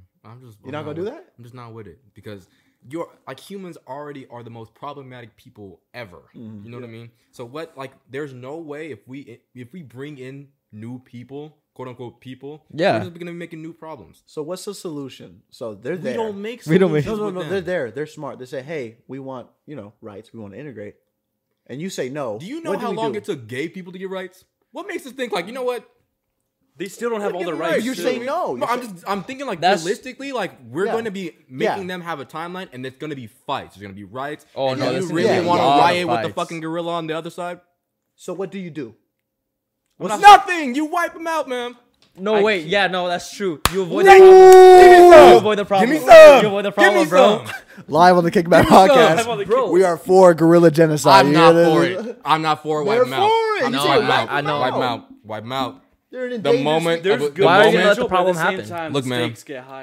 You're not gonna do that? I'm just not with it because you're like humans already are the most problematic people ever. Mm-hmm. You know what I mean? So what? Like, there's no way if we bring in new people, quote unquote people, we're just gonna be making new problems. So what's the solution? So they're there. We don't make solutions. No. They're there. They're smart. They say, hey, we want rights. We want to integrate. and you say no. Do you know how long it took gay people to get rights? What makes us think like, you know what? They still don't have all the rights. You're saying no. No, I'm thinking like realistically, like we're going to be making them have a timeline, and it's going to be fights. There's going to be riots. Oh no, you really want to riot with the fucking gorilla on the other side? So what do you do? Well, nothing. You wipe them out, man. No, wait. Yeah, no, that's true. You avoid the problem. You avoid the problem. Give me some. You avoid the problem, bro. Live on the Kickback Podcast. Bro. We are for gorilla genocide. I'm not for it. I'm not for wipe them out. I'm not wipe them out. Wipe them out. Wipe them out. The moment the problem happens. Look, man.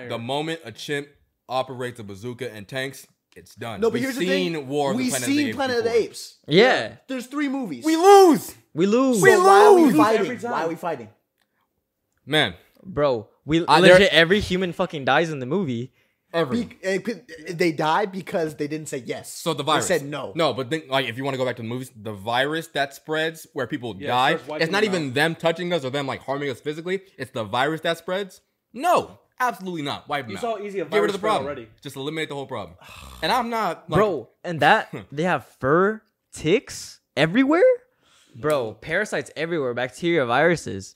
The moment a chimp operates a bazooka and tanks, it's done. No, but here's the thing. We've seen Planet of the Apes. Yeah. There's 3 movies. We lose. We lose. We lose. Why are we fighting? Man, bro, we legit every human fucking dies in the movie. They die because they didn't say yes. So the virus, they said no. No, but think, like if you want to go back to the movies, the virus that spreads where people die, it's not even them touching us or them like harming us physically. It's the virus that spreads. No, absolutely not. Wipe them out. It's so easy. Get rid of the problem. Already. Just eliminate the whole problem. And I'm not, like, bro. And that they have fur, ticks everywhere, bro. Parasites everywhere, bacteria, viruses.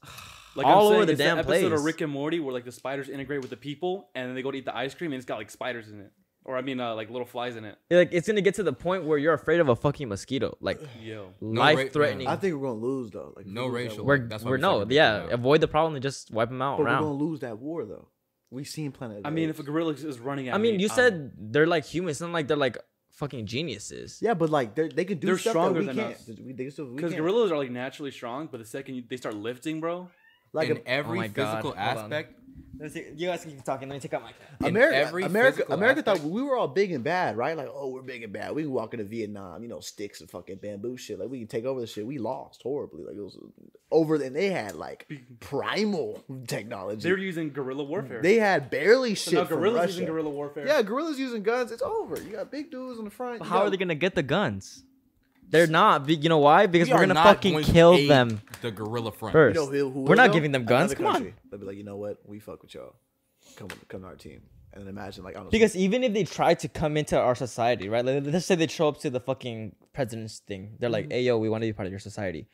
Like all over the damn place. Episode of Rick and Morty where like the spiders integrate with the people and then they go to eat the ice cream and it's got like spiders in it, or I mean like little flies in it. Like it's gonna get to the point where you're afraid of a fucking mosquito, like life-threatening. I think we're gonna lose though. Like no racial. We're avoid the problem and just wipe them out. But we're gonna lose that war though. We've seen Planet. I mean, if a gorilla is running at me, you said they're like humans. It's not like they're like fucking geniuses. Yeah, but like they could do. They're stronger than us. Because gorillas are like naturally strong, but the second they start lifting, bro. Like in every physical aspect. You guys can keep talking. Let me take out my cat. America thought we were all big and bad, right? Like, oh, we're big and bad. We can walk into Vietnam, you know, sticks and fucking bamboo shit. Like, we can take over this shit. We lost horribly. Like, it was over. And they had like primal technology. They're using guerrilla warfare. They had barely shit. So now gorillas using guerrilla warfare. Yeah, gorillas using guns. It's over. You got big dudes in the front. How are they gonna get the guns? They're not. You know why? Because we're gonna fucking kill them. The gorilla front. First. You know, we're not giving them guns. Come on. They'll be like, you know what? We fuck with y'all. Come to our team. And then imagine like honestly. Because even if they try to come into our society, right? Like, let's say they show up to the fucking president's thing. They're like, hey, yo, we want to be part of your society.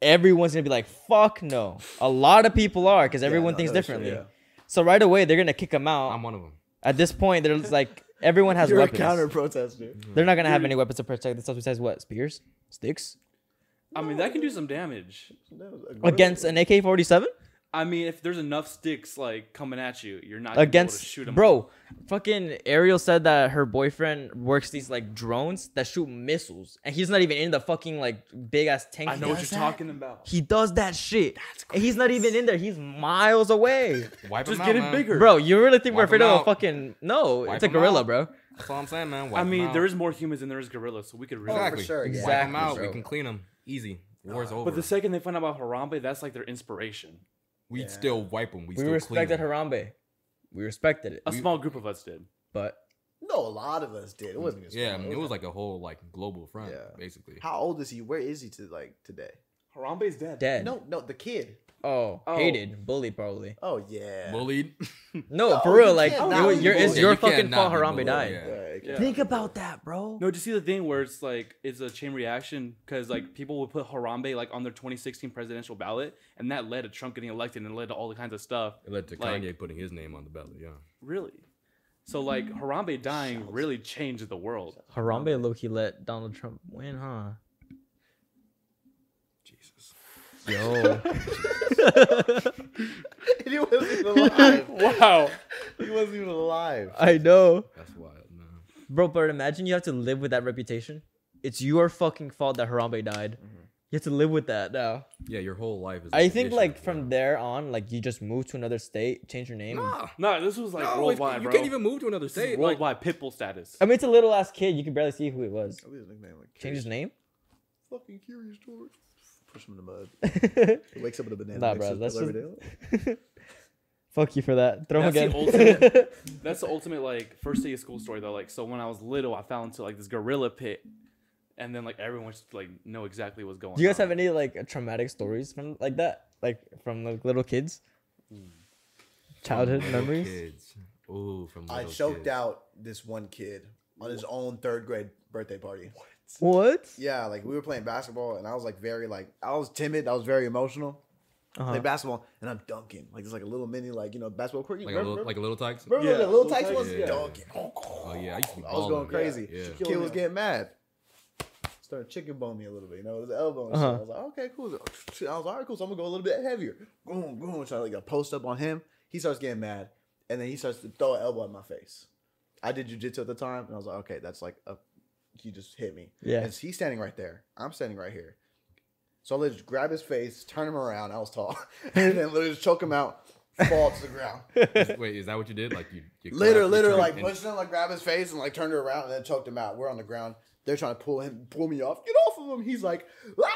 Everyone's gonna be like, fuck no. A lot of people are because everyone thinks differently. True, yeah. So right away they're gonna kick them out. I'm one of them. At this point, they're like. Everyone has weapons. You're a counter-protester. They're not going to have any weapons to protect themselves besides what? Spears? Sticks? I mean, that can do some damage. Against an AK-47? I mean, if there's enough sticks like coming at you, you're not going to be able to shoot them. Bro, fucking Ariel said that her boyfriend works these like drones that shoot missiles. And he's not even in the fucking like big-ass tank. I know what you're talking about. He does that shit. That's crazy. And he's not even in there. He's miles away. Wipe him out, man. Just getting bigger. Bro, you really think we're afraid of a fucking... No, it's a gorilla, bro. That's all I'm saying, man. Wipe him out. There is more humans than there is gorillas, so we could really... Exactly. Wipe them out. We can clean them. Easy. War's over. But the second they find out about Harambe, that's like their inspiration. We'd still wipe them. We respected Harambe. We respected it. A small group of us did. But no, a lot of us did. It wasn't just I mean, it was like a whole like global front, basically. How old is he? Where is he today? Harambe's dead. No, the kid. Oh, hated, bullied probably. Oh yeah. Bullied? No, for real. Like it's your fucking fault Harambe died. Yeah. Think about that, bro. No, did you see the thing where it's like it's a chain reaction because like people would put Harambe like on their 2016 presidential ballot, and that led to Trump getting elected and led to all the kinds of stuff. It led to like, Kanye putting his name on the ballot. Yeah. Really? So like Harambe dying really changed the world. Harambe low-key let Donald Trump win, huh? Jesus. Yo. He wasn't even alive. Wow. He wasn't even alive. I know. That's wild. Bro, but imagine you have to live with that reputation. It's your fucking fault that Harambe died. Mm-hmm. You have to live with that now. Yeah, your whole life is. I think like from there on, like you just move to another state, change your name. No, this was like worldwide. You can't even move to another state. Worldwide pitbull status. I mean, it's a little ass kid. You can barely see who it was. Change his name. Fucking Curious George. Push him in the mud. He wakes up with a banana. Nah, bro, that's just... Fuck you for that. Throw him again. That's the ultimate, like, first day of school story, though. Like, so when I was little, I fell into, like, this gorilla pit. And then, like, everyone just, like, know exactly what's going on. Do you guys have any, like, traumatic stories from, like, that? Like, from, like, little kids? Childhood memories? Kids. Ooh, from little kids. I choked out this one kid on his own 3rd grade birthday party. What? What? Yeah, like we were playing basketball, and I was like very like I was timid. I was very emotional. Playing basketball, and I'm dunking. Like it's like a little mini, like you know, basketball court. Like a little Tykes. Remember yeah, little Tykes was dunking. Oh yeah, I was going crazy. Yeah, yeah. Kid was getting mad. Started chicken bone me a little bit, you know, with his elbow and shit. I was like, okay, cool. I was like, all right, cool. So I'm gonna go a little bit heavier. Boom, boom. So I like a post up on him. He starts getting mad, and then he starts to throw an elbow in my face. I did jiu-jitsu at the time, and I was like, okay, that's like a he just hit me. Yeah. And he's standing right there. I'm standing right here. So I literally just grab his face, turn him around. I was tall. And then literally just choke him out, fall to the ground. Wait, is that what you did? Like you literally like pushed him, like grab his face and like turned her around and then choked him out. We're on the ground. They're trying to pull me off. Get off of him. He's like, ah!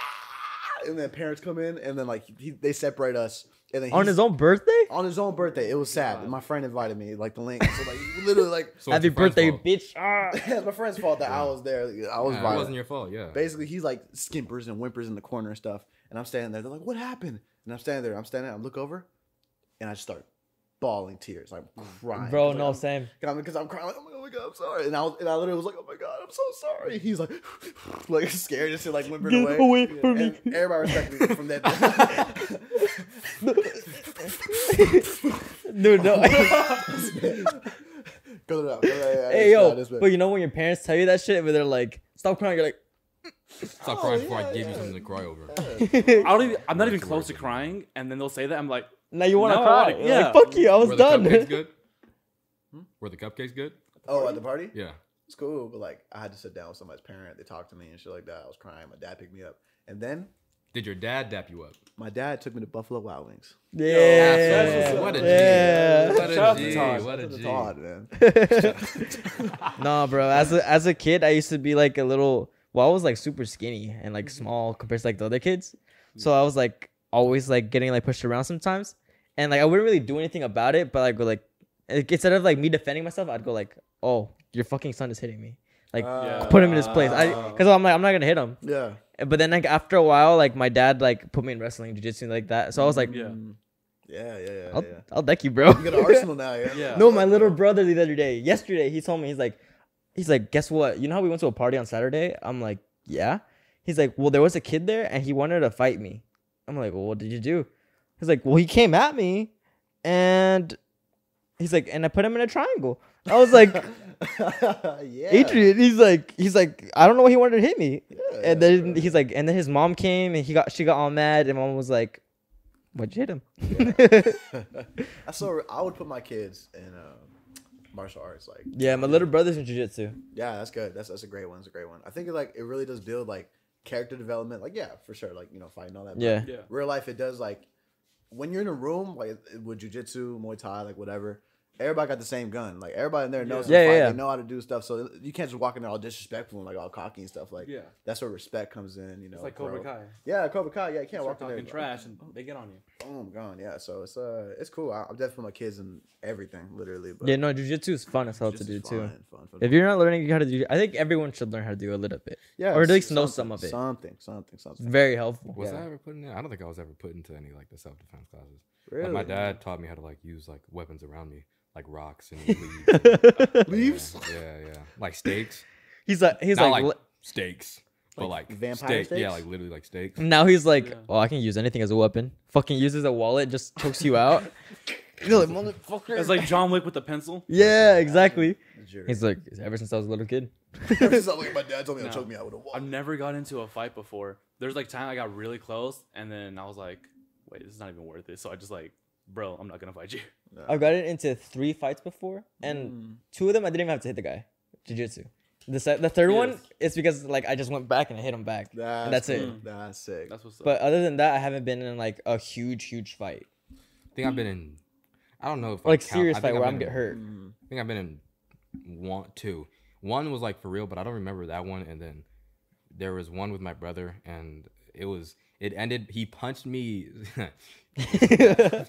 And then parents come in and then like they separate us. And then on his own birthday? On his own birthday. It was sad. Yeah. My friend invited me, like the link. So like literally like so happy birthday, bitch. It's my friend's fault that I was there. I was violent. It wasn't your fault, yeah. Basically, he's like skimpers and whimpers in the corner and stuff. And I'm standing there. They're like, what happened? And I'm standing there. I look over and I just start bawling tears. I'm crying. Bro, like, no, same. Because I'm crying like, oh my God, I'm sorry. And I literally was like, oh my God, I'm so sorry. He's like, like scared and shit, like whimpered away. Get away from me. And everybody respected me from that day. Dude, no. Go hey yo, but you know when your parents tell you that shit, where they're like, "Stop crying," you're like, "Stop crying before I give you something to cry over." I'm not even close to crying, and then they'll say that I'm like, "Now you want to cry?" Like, fuck you, I was done. Were the cupcakes good? Oh, at the party? Yeah, it's cool. But like, I had to sit down with somebody's parent. They talked to me and shit like that. I was crying. My dad picked me up, and then. Did your dad dap you up? My dad took me to Buffalo Wild Wings. Yeah. What a G. Yeah. What a G. Todd, man. Nah, bro. As a kid, I used to be like a little... Well, I was like super skinny and like small compared to like the other kids. So I was like always like getting like pushed around sometimes. And like I wouldn't really do anything about it. But like, instead of like me defending myself, I'd go like, oh, your fucking son is hitting me. Like put him in his place. Because I'm like, I'm not going to hit him. Yeah. But then, like after a while, like my dad like put me in wrestling, jiu-jitsu, like that. So I was like, I'll deck you, bro. You got an arsenal now, yeah. No, my little brother yesterday, he told me he's like, guess what? You know how we went to a party on Saturday? I'm like, yeah. He's like, well, there was a kid there and he wanted to fight me. I'm like, well, what did you do? He's like, well, he came at me, and he's like, and I put him in a triangle. I was like. Yeah. Adrian, he's like, I don't know what he wanted to hit me, and then he's like, and then his mom came and she got all mad, and mom was like, "Why'd you hit him?" Yeah. I would put my kids in martial arts, like my little brother's in jiu-jitsu. Yeah, that's good. That's a great one. I think it really does build like character development, like for sure, like fighting all that. Yeah. Real life, it does like when you're in a room like with jiu-jitsu, Muay Thai, like whatever. Everybody got the same gun. Like everybody in there knows they know how to do stuff. So you can't just walk in there all disrespectful and like all cocky and stuff. Like that's where respect comes in. You know, it's like Cobra Kai. Yeah, Cobra Kai. Yeah, you can't walk in there talking trash and they get on you. Boom, gone. Yeah, so it's cool. I'm definitely putting my kids in everything, literally. But yeah, no, jiu-jitsu is fun as hell to do too. If you're not learning how to do, I think everyone should learn how to do a little bit. Yeah, or at least know some of it. Something. Very helpful. Was I ever put in? I don't think I was ever put into any like the self-defense classes. Really? Like my dad taught me how to like use like weapons around me. Like rocks and leaves. Leaves? Yeah. Like stakes. He's like stakes. But like vampire stakes? Yeah, like literally like stakes. Now he's like, oh, I can use anything as a weapon. Fucking uses a wallet, just chokes you out. You're like, motherfucker. It's like John Wick with the pencil. Yeah, exactly. He's like, ever since I was a little kid. Ever since my dad told me to choke me out with a wallet. I've never got into a fight before. There's like time I got really close and then I was like, wait, this is not even worth it. So I just like, bro, I'm not gonna fight you. No. I've gotten into 3 fights before, and 2 of them I didn't even have to hit the guy. Jiu-jitsu. The third one is because like I just went back and I hit him back. That's it. That's sick. That's what's up. But other than that, I haven't been in like a huge fight. I think I've been in. I don't know if like serious fight where I'm get hurt. I think I've been in 1, 2. One was like for real, but I don't remember that one. And then there was one with my brother, and it ended. He punched me.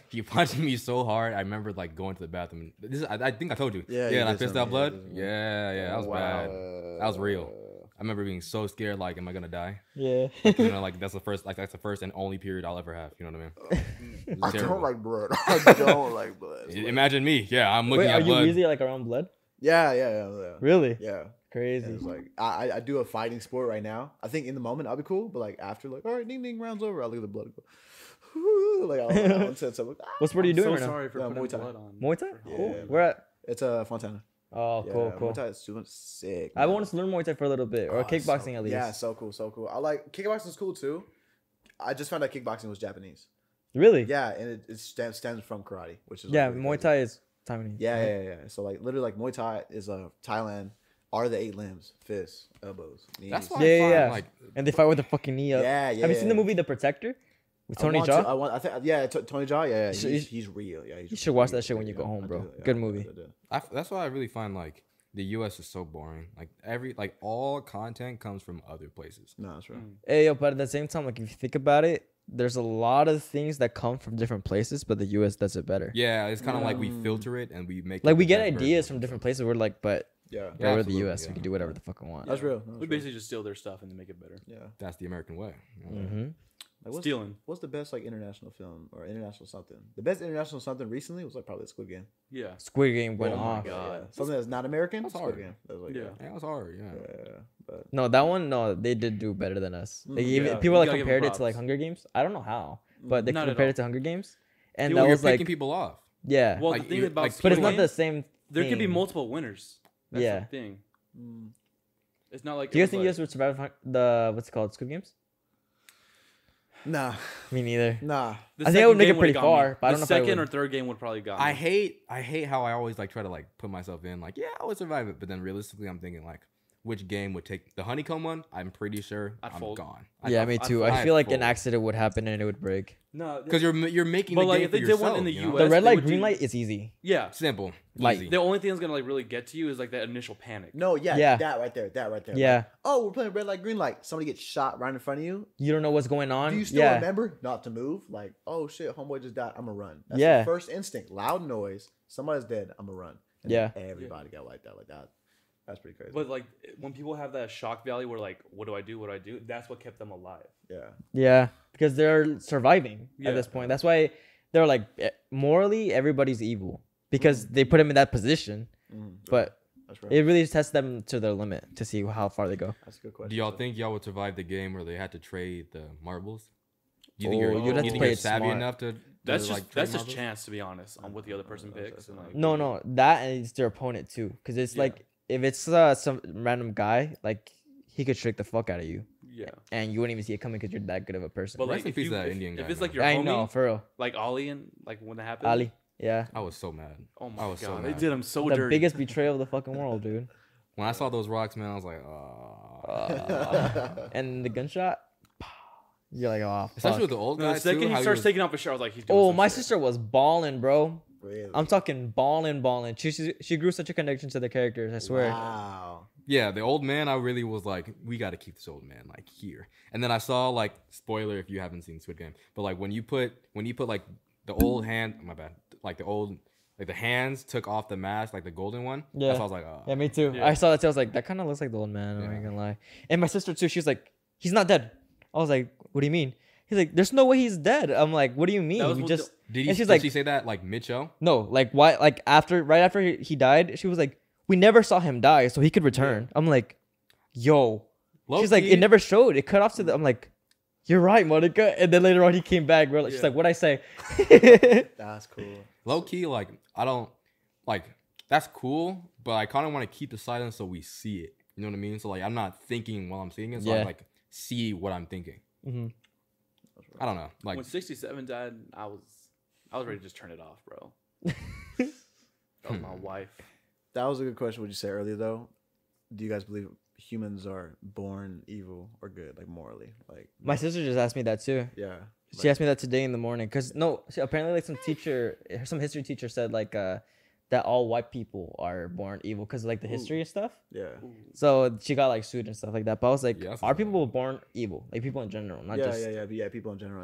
He punched me so hard. I remember like going to the bathroom. I think I told you. Yeah. And I pissed out blood. Yeah. That was bad. That was real. I remember being so scared. Like, am I gonna die? Yeah. Like, you know, like that's the first and only period I'll ever have. You know what I mean? I don't like blood. Imagine me. Yeah, I'm looking at blood. Are you usually like around blood? Yeah. Really? Yeah. Crazy. It's like I do a fighting sport right now. I think in the moment I'll be cool, but like after, like, all right, ding ding, round's over. I'll look at the blood. Go, like I'll set something. Ah, what sport are you doing? So right sorry now? For putting Muay Thai. Blood on. Muay Thai. Yeah, cool. Man. Where at? It's Fontana. Oh, yeah, cool. Muay Thai is super sick. Man. I wanted to learn Muay Thai for a little bit, or kickboxing at least. Yeah, so cool. I like kickboxing is cool too. I just found out kickboxing was Japanese. Really? Yeah, and it stems from karate, which is yeah. Like really Muay Thai is Taiwanese. Yeah. So like literally, like Muay Thai is Thailand. Are the 8 limbs, fists, elbows, knees? That's why yeah. Like, and they fight with the fucking knee up. Yeah. Have you seen the movie The Protector with Tony Jaa? Tony Jaa. Yeah, he's real. Yeah, you should watch that shit when you go home, bro. Good movie. That's why I really find like the U.S. is so boring. Like all content comes from other places. No, that's right. Hey, yo, but at the same time, like if you think about it, there's a lot of things that come from different places, but the U.S. does it better. Yeah, it's kind of like we filter it and we make like we get ideas from different places. We're like, but. Yeah, we're the U.S. Yeah. We can do whatever the fuck we want. Yeah. That's real. We basically just steal their stuff and then make it better. Yeah, that's the American way. Yeah. Mm-hmm. Like stealing. What's the best like international film or international something? The best international something recently was like probably Squid Game. Yeah, Squid Game went off. My God. Yeah. Something that's not American. That's hard. Game. That was like, that was hard. Yeah. But no, that one. No, they did do better than us. Like, even people like compared it to like Hunger Games. I don't know how, but they compared it to Hunger Games, and that was like picking people off. Yeah. Well, the thing about but it's not the same. There could be multiple winners. That's the thing. It's not like. Do you guys think you guys would survive the what's it called, Squid Games? Nah, me neither. Nah, I think I would make it pretty far. But I don't know. The second or third game would probably got me. I hate how I always like try to like put myself in like I would survive it, but then realistically I'm thinking like which game would take the honeycomb one? I'm pretty sure I'm gone. Yeah, me too. I feel like an accident would happen and it would break. No, because you're making the game for yourself. But like if they did one in the US, the red light, green light is easy. Yeah, simple. Like the only thing that's gonna like really get to you is like that initial panic. No, that right there. Yeah. Like, oh, we're playing red light, green light. Somebody gets shot right in front of you. You don't know what's going on. Do you still remember not to move? Like, oh shit, homeboy just died. I'm gonna run. That's the first instinct. Loud noise. Somebody's dead. I'm gonna run. And everybody got wiped out like that. That's pretty crazy. But like when people have that shock value where like, what do I do? What do I do? That's what kept them alive. Yeah. Yeah. Because they're surviving at this point. That's why they're like morally everybody's evil because they put them in that position. But that's right. It really tests them to their limit to see how far they go. That's a good question. Do y'all think y'all would survive the game where they had to trade the marbles? You think you're savvy enough to? That's just like that's just chance, to be honest, on what the other person picks. And, like, that and it's their opponent too, because it's like. If it's some random guy, like he could trick the fuck out of you. Yeah. And you wouldn't even see it coming because you're that good of a person. But like if he's that Indian guy. If it's like your homie, I know, for real. Like Ollie and like when that happened. Ali. Yeah. I was so mad. Oh my God. So they did him so dirty. The biggest betrayal of the fucking world, dude. When I saw those rocks, man, I was like, oh. And the gunshot. You're like, oh. Fuck. Especially with the old guy. The second he starts taking off his shirt, I was like, he's doing my sister was balling, bro. Really? I'm talking balling. She grew such a connection to the characters, I swear. Wow. Yeah, the old man, I really was like, we got to keep this old man like here. And then I saw like, spoiler if you haven't seen Squid Game, but like when you put like the old hand, my bad, like the old, like the hands took off the mask, like the golden one. Yeah. That's I was like, oh. Yeah, me too. Yeah. I saw that too. I was like, that kind of looks like the old man. I'm not gonna lie. And my sister too. She was like, he's not dead. I was like, what do you mean? He's like, there's no way he's dead. I'm like, what do you mean? We just did she say that like mid show? No, like why? Like right after he died, she was like, we never saw him die, so he could return. Yeah. I'm like, yo. Low she's key. Like, it never showed. It cut off to the. I'm like, you're right, Monica. And then later on, he came back. Bro, like, she's like, what'd I say? That's cool. Low key, like I don't like. That's cool, but I kind of want to keep the silence so we see it. You know what I mean? So like, I'm not thinking while I'm seeing it. So I like see what I'm thinking. Mm-hmm. I don't know. Like when 67 died, I was ready to just turn it off, bro. That was my wife. That was a good question. Would you say earlier though? Do you guys believe humans are born evil or good, like morally? Like my sister just asked me that too. Yeah, she asked me that today in the morning. Cause apparently like some history teacher said like that all white people are born evil because like the history and stuff. Yeah. So she got like sued and stuff like that. But I was like, are people born evil? Like people in general, not just people in general,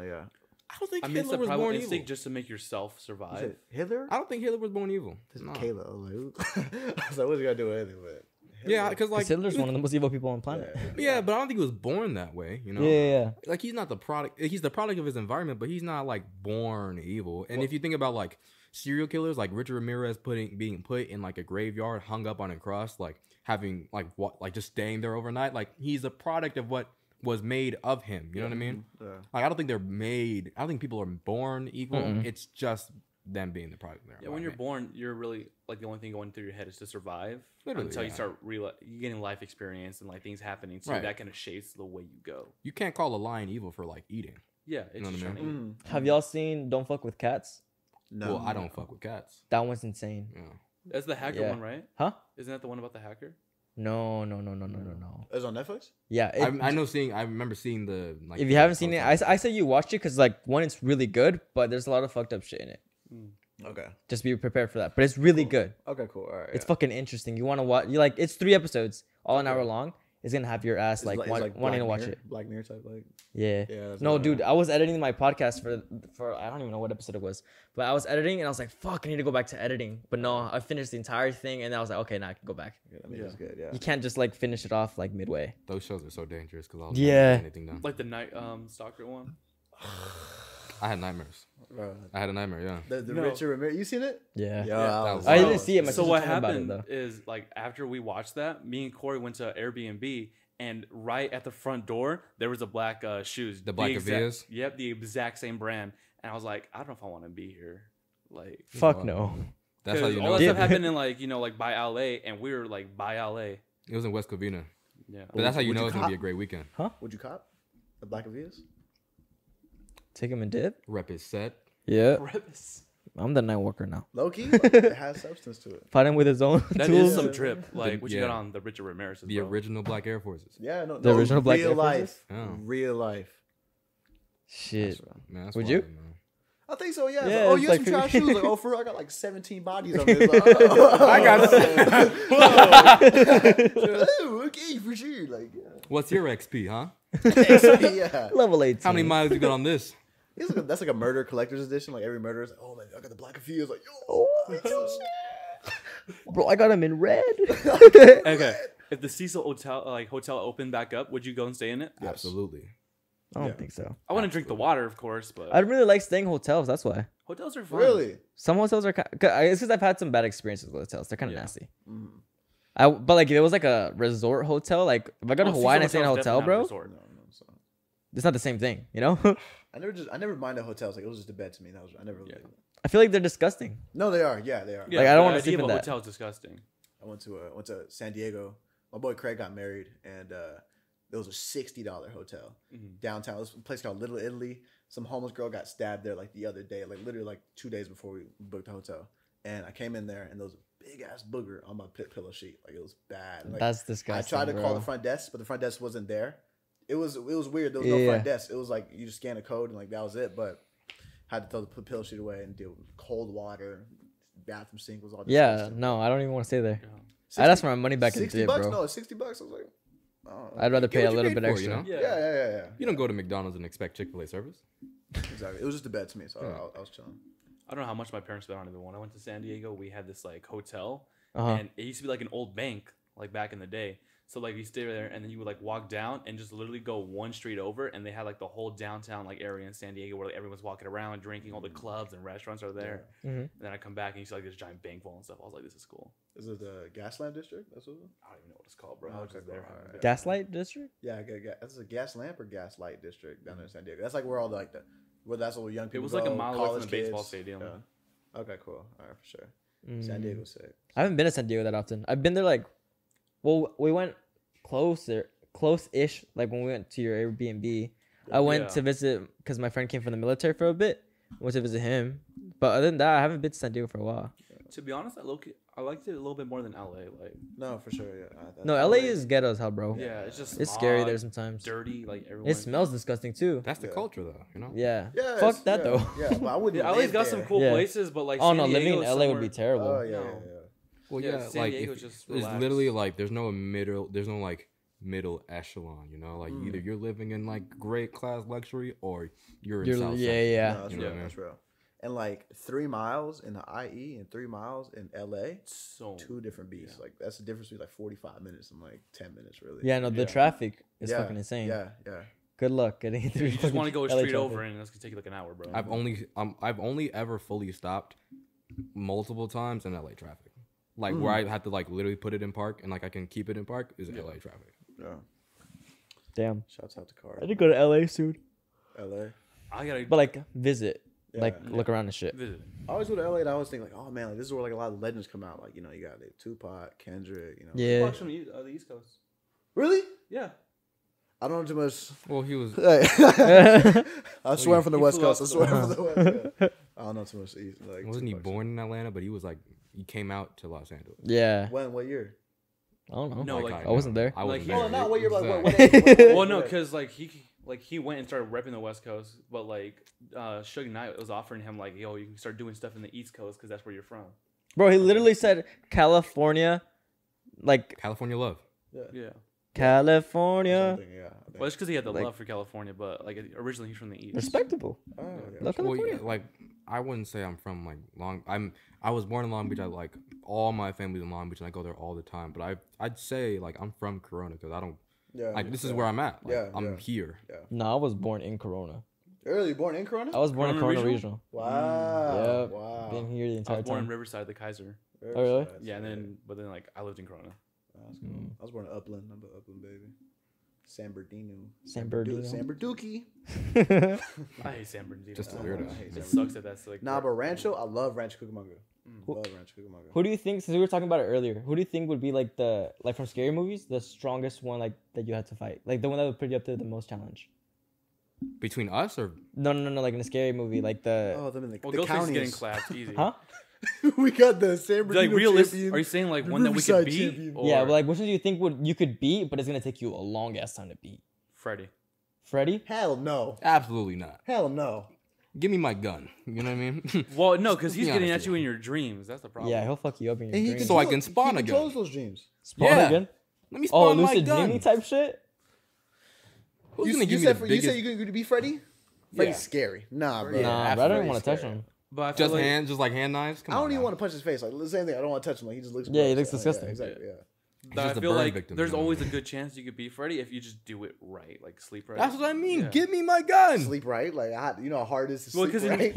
I don't think Hitler was born evil. Just to make yourself survive. Hitler? I don't think Hitler was born evil. This is Kayla. I was like, what's he gonna do with anything? But Hitler. Yeah, because like Hitler's one of the most evil people on the planet. Yeah, but I don't think he was born that way. You know? Yeah. Like he's not the product. He's the product of his environment, but he's not like born evil. And if you think about like serial killers, like Richard Ramirez being put in like a graveyard, hung up on a cross, like having like what, like just staying there overnight. Like he's a product of what was made of him. You know what I mean? Yeah. Like I don't think they're made. I don't think people are born evil. Mm-hmm. It's just them being the product. Yeah, when you're born, you're really like the only thing going through your head is to survive. Literally, until you start you getting life experience and like things happening, so that kind of shapes the way you go. You can't call a lion evil for like eating. Yeah, it's Have y'all seen Don't Fuck with Cats? No, well, I don't fuck with cats. That one's insane. Yeah. That's the hacker one, right? Huh? Isn't that the one about the hacker? No. It's on Netflix. Yeah, I remember seeing the. Like, if you haven't seen it, I say you watch it because like one, it's really good, but there's a lot of fucked up shit in it. Okay, just be prepared for that, but it's really good. Okay, cool. All right, it's fucking interesting. You want to watch? You like? It's 3 episodes, all an hour long. It's gonna have your ass like wanting to watch it. Black Mirror type, like. Yeah. No, dude, I was editing my podcast for I don't even know what episode it was, but I was editing and I was like, "Fuck, I need to go back to editing." But no, I finished the entire thing and I was like, "Okay, now I can go back." Yeah, that was good. Yeah. You can't just like finish it off like midway. Those shows are so dangerous because I'll not anything done. Like the night stalker one. I had nightmares. I had a nightmare, yeah. The Richard Ramirez, you seen it? Yeah. I didn't see it. So what happened is, like, after we watched that, me and Corey went to Airbnb, and right at the front door, there was a black shoes. The black Avias? Yep, the exact same brand. And I was like, I don't know if I want to be here. Like, fuck no. That's how you know. All that stuff happened in, like, you know, like, by LA, and we were, like, by LA. It was in West Covina. Yeah. But that's how you know it's going to be a great weekend. Huh? Would you cop the black Avias? Take him and dip. Rep is set. Yeah. I'm the night walker now. Low-key, like, it has substance to it. Fight him with his own That tools. Is some trip. Like, what you got on the Richard Ramirez. The original black Air Forces. Yeah, no. The original black Air Forces? Real life. Shit. Man, would you? Man. I think so, yeah. Oh, you got some trash shoes. Like, oh, for real, I got like 17 bodies on this. Like, I got okay, for sure. Like, what's your XP, huh? XP, yeah. Level 18. How many miles you got on this? Like that's like a murder collector's edition. Like every murderer is like, oh man, I got the black Confused. Like, yo, shit. Bro, I got him in red. Okay. If the Cecil hotel opened back up, would you go and stay in it? Yes. Absolutely. I don't think so. I want to drink the water, of course, but I really like staying in hotels. That's why hotels are fun. Really, some hotels are. It's because I've had some bad experiences with hotels. They're kind of nasty. Mm. But like if it was like a resort hotel, like if I go to Hawaii and I stay in a hotel, bro. It's not the same thing, you know. I never minded hotels. Like it was just a bed to me. I never. Yeah. I feel like they're disgusting. No, they are. Yeah, they are. Yeah, like I don't want to sleep in that. Hotel is disgusting. I went to San Diego. My boy Craig got married, and it was a $60 hotel downtown. This place called Little Italy. Some homeless girl got stabbed there like the other day, like literally like 2 days before we booked the hotel. And I came in there, and there was a big ass booger on my pillow sheet. Like it was bad. Like, that's disgusting. I tried to call the front desk, but the front desk wasn't there. It was weird. There was no front desk. It was like you just scan a code and like that was it. But I had to throw the pillow sheet away and deal with cold water, bathroom sink was all. No, I don't even want to stay there. Yeah. I'd ask for my money back in the day, bro. No, $60. I was like, I'd rather pay a little bit extra. You know? Yeah. You don't go to McDonald's and expect Chick-fil-A service. Exactly. It was just a bet to me, so I was chilling. I don't know how much my parents spent on it. When I went to San Diego, we had this like hotel, and it used to be like an old bank, like back in the day. So like you stay there, and then you would like walk down and just literally go one street over, and they had like the whole downtown like area in San Diego where like, everyone's walking around, drinking. All the clubs and restaurants are there. Yeah. Mm-hmm. And then I come back and you see like this giant bank wall and stuff. I was like, this is cool. Is it the Gaslamp District? That's what it was? I don't even know what it's called, bro. Oh, okay, right. Gaslight District? Yeah, that's a Gaslamp or Gaslight District down there in San Diego. That's like where all the, like the where that's all young people. It was like a mile away from the baseball stadium. Yeah. Okay, cool. All right, for sure. San Diego's sick. I haven't been to San Diego that often. I've been there like. Well, we went close-ish, like when we went to your Airbnb. I went to visit, because my friend came from the military for a bit. I went to visit him. But other than that, I haven't been to San Diego for a while. To be honest, I liked it a little bit more than LA. Like no, for sure. Yeah. No, LA is ghetto as hell, bro. Yeah, it's just it's scary there sometimes. Dirty, like everyone. It smells disgusting too. That's the culture, though. You know. Yeah. Fuck that though. Yeah, but I wouldn't. LA's got some cool places, but like. Oh no, living in LA would be terrible. Oh yeah. Well, like it's literally like there's no like middle echelon, you know, like either you're living in like great class luxury or you're in South. Yeah, you know, that's real. and like 3 miles in the IE and 3 miles in LA, so two different beasts. Yeah. Like that's the difference between like 45 minutes and like 10 minutes really. Yeah, no, the traffic is fucking insane. Yeah, yeah. Good luck getting through. You just want to go straight over and that's gonna take you like an hour, bro. I've only ever fully stopped multiple times in LA traffic. Like where I had to like literally put it in park and like I can keep it in park is LA traffic. Yeah. Damn. Shouts out to cars. I did go to LA soon. LA. I gotta but like visit. Yeah. Like look around and shit. Visit. I always go to LA and I always think like, oh man, like this is where like a lot of legends come out. Like, you know, you got like Tupac, Kendrick, you know. Yeah. Tupac's from the East Coast. Really? Yeah. I don't know too much. Well, he was. I swear from the West Coast. I swear from the West Coast. I don't know too much. Like, wasn't he born in Atlanta? But he was like, he came out to Los Angeles. Yeah. When? What year? I don't know. No, like, I wasn't there. I wasn't there. Well, not what year, but like, what well, no, because he went and started repping the West Coast, but like Suge Knight was offering him like, yo, you can start doing stuff in the East Coast because that's where you're from. Bro, he literally said California, like California love. Yeah. Yeah. California. Yeah, well, it's because he had the like, love for California, but like originally he's from the East. Respectable. Oh, yeah. California. Well, like I wouldn't say I'm from like I was born in Long Beach. I like all my family's in Long Beach, and I go there all the time. But I'd say like I'm from Corona because I don't. Yeah. Like this is where I'm at. Like, I'm here. Yeah. No, I was born in Corona. Really, born in Corona? I was born in Corona Regional. Wow. Yeah. Wow. Been here the entire time. I was born in Riverside, the Kaiser. Riverside. Oh really? Yeah, and then like I lived in Corona. I was born in Upland. I'm an Upland baby. San Bernardino. San Bernardino. San Berduki. I hate San Bernardino. Just a weirdo. It sucks that that's like. Nah, but Rancho, I love Rancho Cucamonga. Love Rancho Cucamonga. Who do you think? Since we were talking about it earlier, who do you think would be like the from scary movies the strongest one like that you had to fight, like the one that would put you up to the most challenge? Between us or no, like in a scary movie, like the the counties getting clapped easy. Huh? We got the San Bernardino champion. Are you saying like one that we could beat? Or? Yeah, but like which one do you think you could beat, but it's gonna take you a long ass time to beat? Freddy. Freddy? Hell no. Absolutely not. Hell no. Give me my gun. You know what I mean? Well, no, because he's getting at you in your dreams. That's the problem. Yeah, he'll fuck you up in your dreams. So I can spawn a gun. He controls those dreams. Spawn a gun? Let me spawn my gun. Oh, lucid dreaming type shit. Who's gonna give me the biggest? You said you're gonna be Freddy? Freddy's scary. Nah, bro. Nah, bro, I don't want to touch him. But just like, hand knives. Come on, I don't even want to punch his face. Like the same thing. I don't want to touch him. Like he just looks. Yeah, he looks disgusting. Yeah, exactly. Yeah. I feel like there's always a good chance you could be Freddy if you just do it right. Like sleep right. That's what I mean. Yeah. Give me my gun. Sleep right. Like you know how hard it is to sleep right.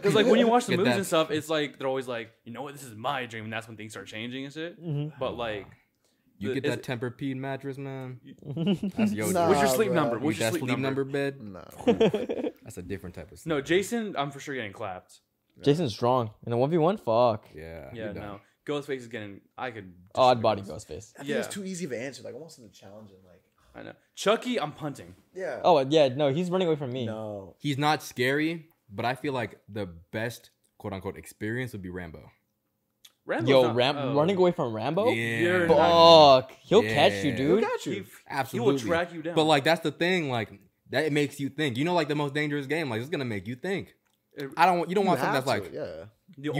Because like when you watch the movies and stuff, it's like they're always like, you know what, this is my dream, and that's when things start changing and shit. Mm-hmm. But like. You get that Tempur-Pedic mattress, man. That's your what's your sleep number? What's your sleep number bed? No. That's a different type of sleep. No, Jason, I'm for sure getting clapped. Yeah. Jason's strong. In a 1v1, fuck. Yeah. Yeah, no. Ghostface is getting... I could... Odd body Ghostface. I think it's too easy of an answer. Like, I want something challenging. Like, I know. Chucky, I'm punting. Yeah. Oh, yeah. No, he's running away from me. No. He's not scary, but I feel like the best, quote-unquote, experience would be Rambo. Rambo's running away from Rambo? Yeah. Fuck. He'll catch you, dude. He'll catch you. Absolutely. He will track you down. But, like, that's the thing. Like, that it makes you think. You know, like, the most dangerous game. Like, it's going to make you think. You don't want something that's like, you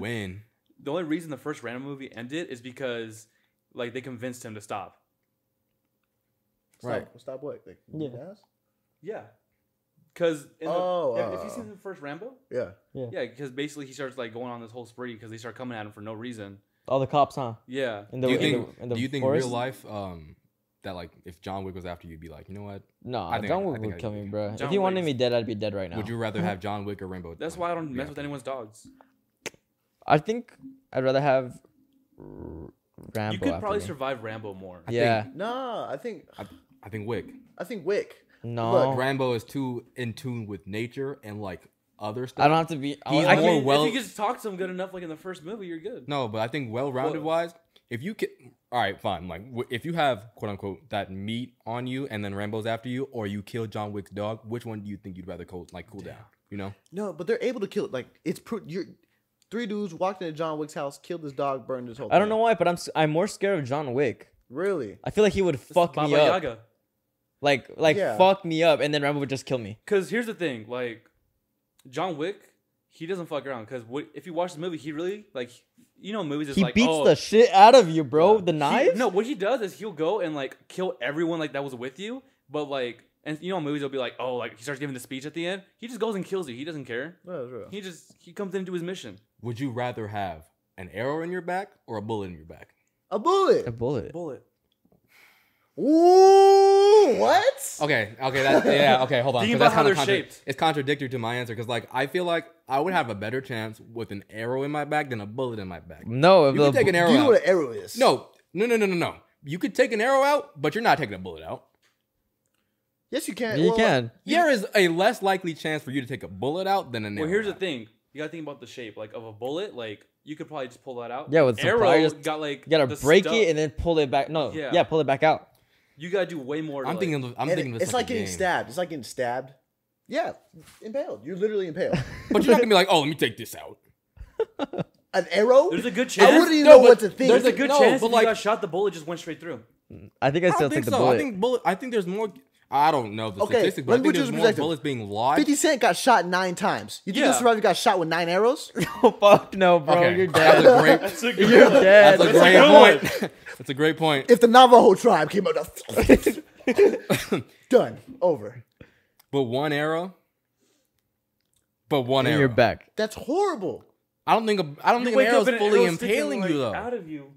win. The only reason the first Rambo movie ended is because, like, they convinced him to stop. Right. Stop what? Like, yeah. Because if you seen the first Rambo, yeah, because basically he starts like going on this whole spree because they start coming at him for no reason. All the cops, huh? Yeah. Do you think in real life, that like if John Wick was after you, would be like, you know what? No, John Wick would kill me, bro. If he wanted me dead, I'd be dead right now. Would you rather have John Wick or Rambo? That's why I don't mess with anyone's dogs. I think I'd rather have Rambo. You could probably survive Rambo more. I think Wick. I think Wick. No, look, Rambo is too in tune with nature and like other stuff. I don't have to be. If you just talk to him good enough, like in the first movie, you're good. No, but I think well-rounded wise, if you can, all right, fine. Like if you have quote unquote that meat on you, and then Rambo's after you, or you kill John Wick's dog, which one do you think you'd rather cool down? You know? No, but they're able to kill it. Like it's three dudes walked into John Wick's house, killed his dog, burned his whole. I don't know why, but I'm more scared of John Wick. Really? I feel like he would fuck me up. Yaga. Like fuck me up, and then Rambo would just kill me. Because here's the thing, like, John Wick, he doesn't fuck around. Because if you watch the movie, he really, like, you know, movies is like, he beats the shit out of you, bro. The knife? No, what he does is he'll go and, like, kill everyone, like, that was with you. But, like, And you know, movies will be like, oh, like he starts giving the speech at the end. He just goes and kills you. He doesn't care. No, that's real. He comes into his mission. Would you rather have an arrow in your back or a bullet in your back? A bullet. A bullet. Bullet. Ooh, what? Okay, that's, yeah, okay, hold on. Think about how they're shaped. It's contradictory to my answer because, like, I feel like I would have a better chance with an arrow in my back than a bullet in my back. No, you can take an arrow out. You know what an arrow is? No. You could take an arrow out, but you're not taking a bullet out. Yes, you can. You can. There is a less likely chance for you to take a bullet out than an arrow. Well, here's the thing. You gotta think about the shape, like of a bullet, like. You could probably just pull that out. Yeah, with the arrow, you gotta break it and then pull it back. No, yeah, pull it back out. You gotta do way more. I'm thinking. It's like getting stabbed. It's like getting stabbed. Yeah, impaled. You're literally impaled. But you're not gonna be like, oh, let me take this out. An arrow? There's a good chance. I wouldn't even know what to think. There's a good chance. But if like, you got shot, the bullet just went straight through. I think I still take the bullet. I think there's more. I don't know the statistics, but I think there's more bullets being lodged. 50 Cent got shot 9 times. You think this survivor got shot with 9 arrows? Oh, fuck no, bro. Okay. You're dead. That's a great point. That's a great point. If the Navajo tribe came out, done. Over. But one arrow? And arrow. You're back. That's horrible. I don't think an arrow's fully impaling you, though. Out of you.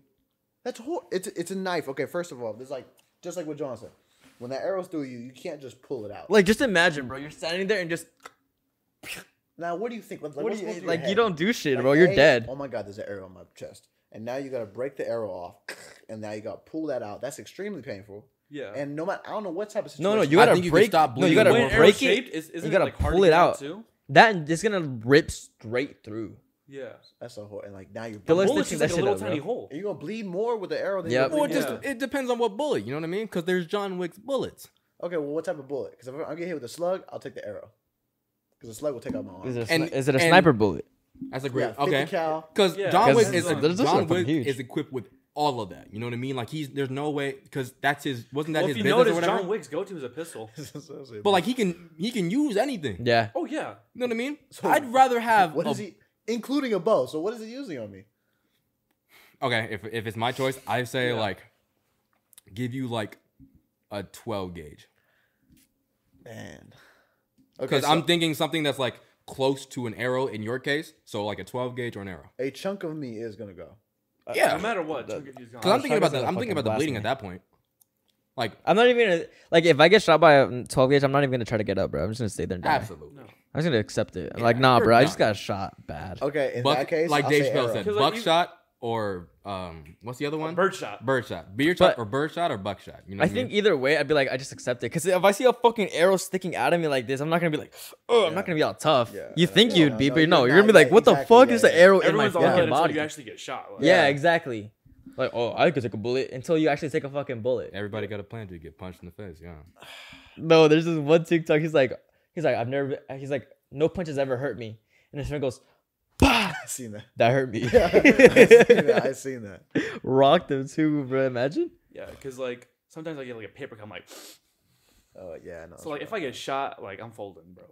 That's horrible. It's a knife. Okay, first of all, there's like just like what John said. When that arrow's through you, you can't just pull it out. Like, just imagine, bro. You're standing there and just... Now, what do you think? Like, what do you, like you don't do shit, like, bro. You're dead. Oh, my God. There's an arrow on my chest. And now you got to break the arrow off. And now you got to pull that out. That's extremely painful. Yeah. And no matter... I don't know what type of situation... No, you got to break... Stop bleeding. No, you got to break it. You got to pull it out. That is going to rip straight through. Yeah. That's a hole. And, like, now you're... The bullet's just like a little tiny hole. You're going to bleed more with the arrow than you're going to bleed. Well, it depends on what bullet. You know what I mean? Because there's John Wick's bullets. Okay, well, what type of bullet? Because if I get hit with a slug, I'll take the arrow. Because the slug will take out my arm. Is it a sniper bullet? That's a great... Okay. Because John Wick is equipped with all of that. You know what I mean? Like, he's... There's no way... Because that's his... Wasn't that his business or whatever? Well, if you notice, John Wick's go-to is a pistol. But, like, he can use anything. Yeah. Oh, yeah. You know what I mean? I'd rather have... What is he... Including a bow. So what is it using on me? Okay, if it's my choice, I say like give you like a 12 gauge. Man. Because I'm thinking something that's like close to an arrow in your case. So like a 12 gauge or an arrow. A chunk of me is going to go. Yeah. No matter what. Because I'm thinking about that. I'm thinking about the bleeding at that point. Like I'm not even gonna, like if I get shot by a 12 gauge, I'm not even gonna try to get up, bro. I'm just gonna stay there and die. Absolutely. No. I'm just gonna accept it. I'm like, nah, bro. I just got shot bad. Okay, in that case, like Dave Chappelle said, buckshot or what's the other one? Birdshot. Birdshot. Beershot or birdshot or buckshot. You know what I think either way, I'd be like, I just accept it. Because if I see a fucking arrow sticking out of me like this, I'm not gonna be like, oh, I'm not gonna be all tough. Yeah. You think you'd be, but no, you're gonna be like, what the fuck is the arrow in my fucking body? You actually get shot. Yeah, exactly. Like, oh, I could take a bullet until you actually take a fucking bullet. Everybody got a plan to get punched in the face, yeah. No, there's this one TikTok. He's like, I've never. He's like, no punch has ever hurt me. And his friend goes, bah! I seen that. That hurt me. Yeah, I seen that. Rocked him too, bro. Imagine. Yeah, because like sometimes I get like a paper cut. I'm like, oh yeah. No, so like, if I get shot, like I'm folding, bro.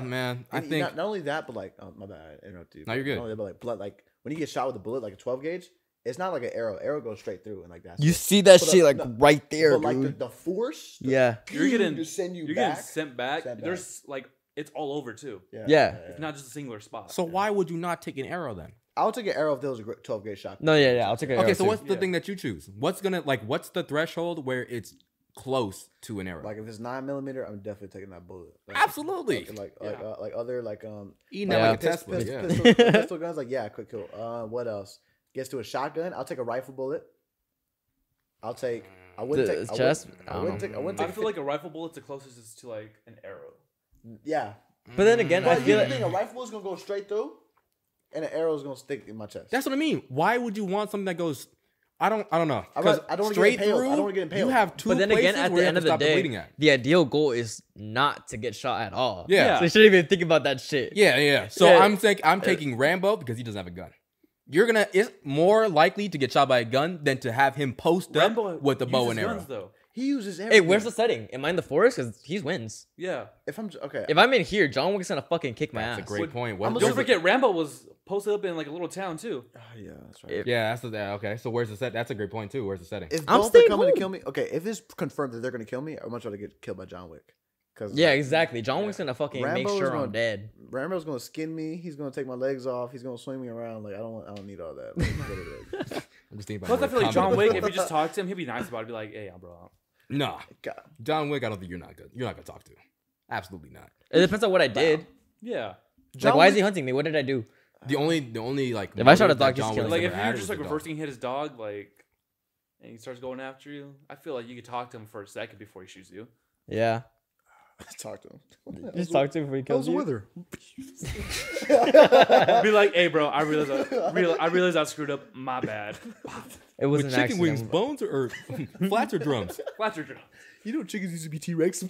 Man. I think not only that, but like, oh, my bad, I interrupted you. No, you're good. Not only that, but like blood, like. When you get shot with a bullet, like a 12 gauge, it's not like an arrow. Arrow goes straight through and like that. You see that shit like right there, but dude. Like the force. Yeah, you're getting sent back. There's like it's all over too. Yeah. It's not just a singular spot. So why would you not take an arrow then? I'll take an arrow if there was a 12 gauge shot. No, yeah, I'll take an arrow. Okay, so what's the thing that you choose? What's the threshold where it's close to an arrow? Like if it's 9mm, I'm definitely taking that bullet. Like, absolutely. Pistol guns, like quick kill. What else? Gets to a shotgun. I'll take a rifle bullet. I feel like a rifle bullet's the closest is to like an arrow. Yeah, but then again, I feel like a rifle is gonna go straight through, and an arrow is gonna stick in my chest. That's what I mean. Why would you want something that goes? I don't know. I don't straight through. I don't want to get impaled. You have two. But then again, at the end of the day, the ideal goal is not to get shot at all. Yeah. So you shouldn't even think about that shit. Yeah. So I'm taking Rambo because he doesn't have a gun. It's more likely to get shot by a gun than to have him post up with a bow and arrow. He uses everything. Hey, where's the setting? Am I in the forest? Because he wins. Yeah. If I'm okay. If I'm in here, John Wick's gonna fucking kick my ass. That's a great point. Don't forget, Rambo was posted up in like a little town too. Oh, yeah, that's right. Yeah, that's okay. So where's the set? That's a great point too. Where's the setting? If both are coming to kill me, okay. If it's confirmed that they're gonna kill me, I'm much rather get killed by John Wick. Yeah, like, exactly. John Wick's gonna fucking make sure I'm dead. Rambo's gonna skin me. He's gonna take my legs off. He's gonna swing me around. Like I don't need all that. Like, I'm just thinking about. Plus, I feel like John Wick. If you just talk to him, he'd be nice about it. Be like, hey, bro. Nah, God. John Wick. I don't think you're not good. You're not gonna talk to. Absolutely not. It depends on what I did. Yeah. John Wick, why is he hunting me? What did I do? The only like. If I shot a dog, just kill. Like if you're just like reversing hit his dog, like, and he starts going after you, I feel like you could talk to him for a second before he shoots you. Yeah. Talk to him. Just talk to him before he kills you. I was with her. Be like, hey, bro, I realized I screwed up. My bad. It was with an chicken accident. Wings, bones or flats or drums? Flats or drums. You know, chickens used to be T-Rex.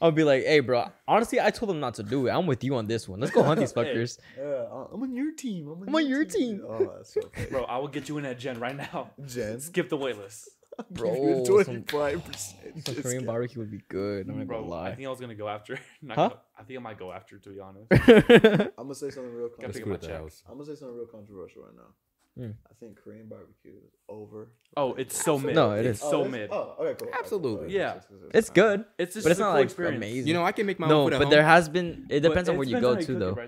I'll be like, hey, bro. Honestly, I told them not to do it. I'm with you on this one. Let's go hunt these fuckers. I'm on your team. I'm on your team. Oh, that's okay. Bro, I will get you in at Gen right now. Gen, skip the wait list. Bro, 25%. Some Korean barbecue would be good. I'm not gonna lie. I think I was gonna go after. I think I might go after, to be honest. I'm gonna say something real controversial. Right now. I think Korean barbecue is over. Oh, it's so mid. No, it is so mid. Oh, okay, cool. Absolutely, yeah. It's good. It's just, but it's not like amazing. You know, I can make my own. No, but there has been. It depends on where you go to, though.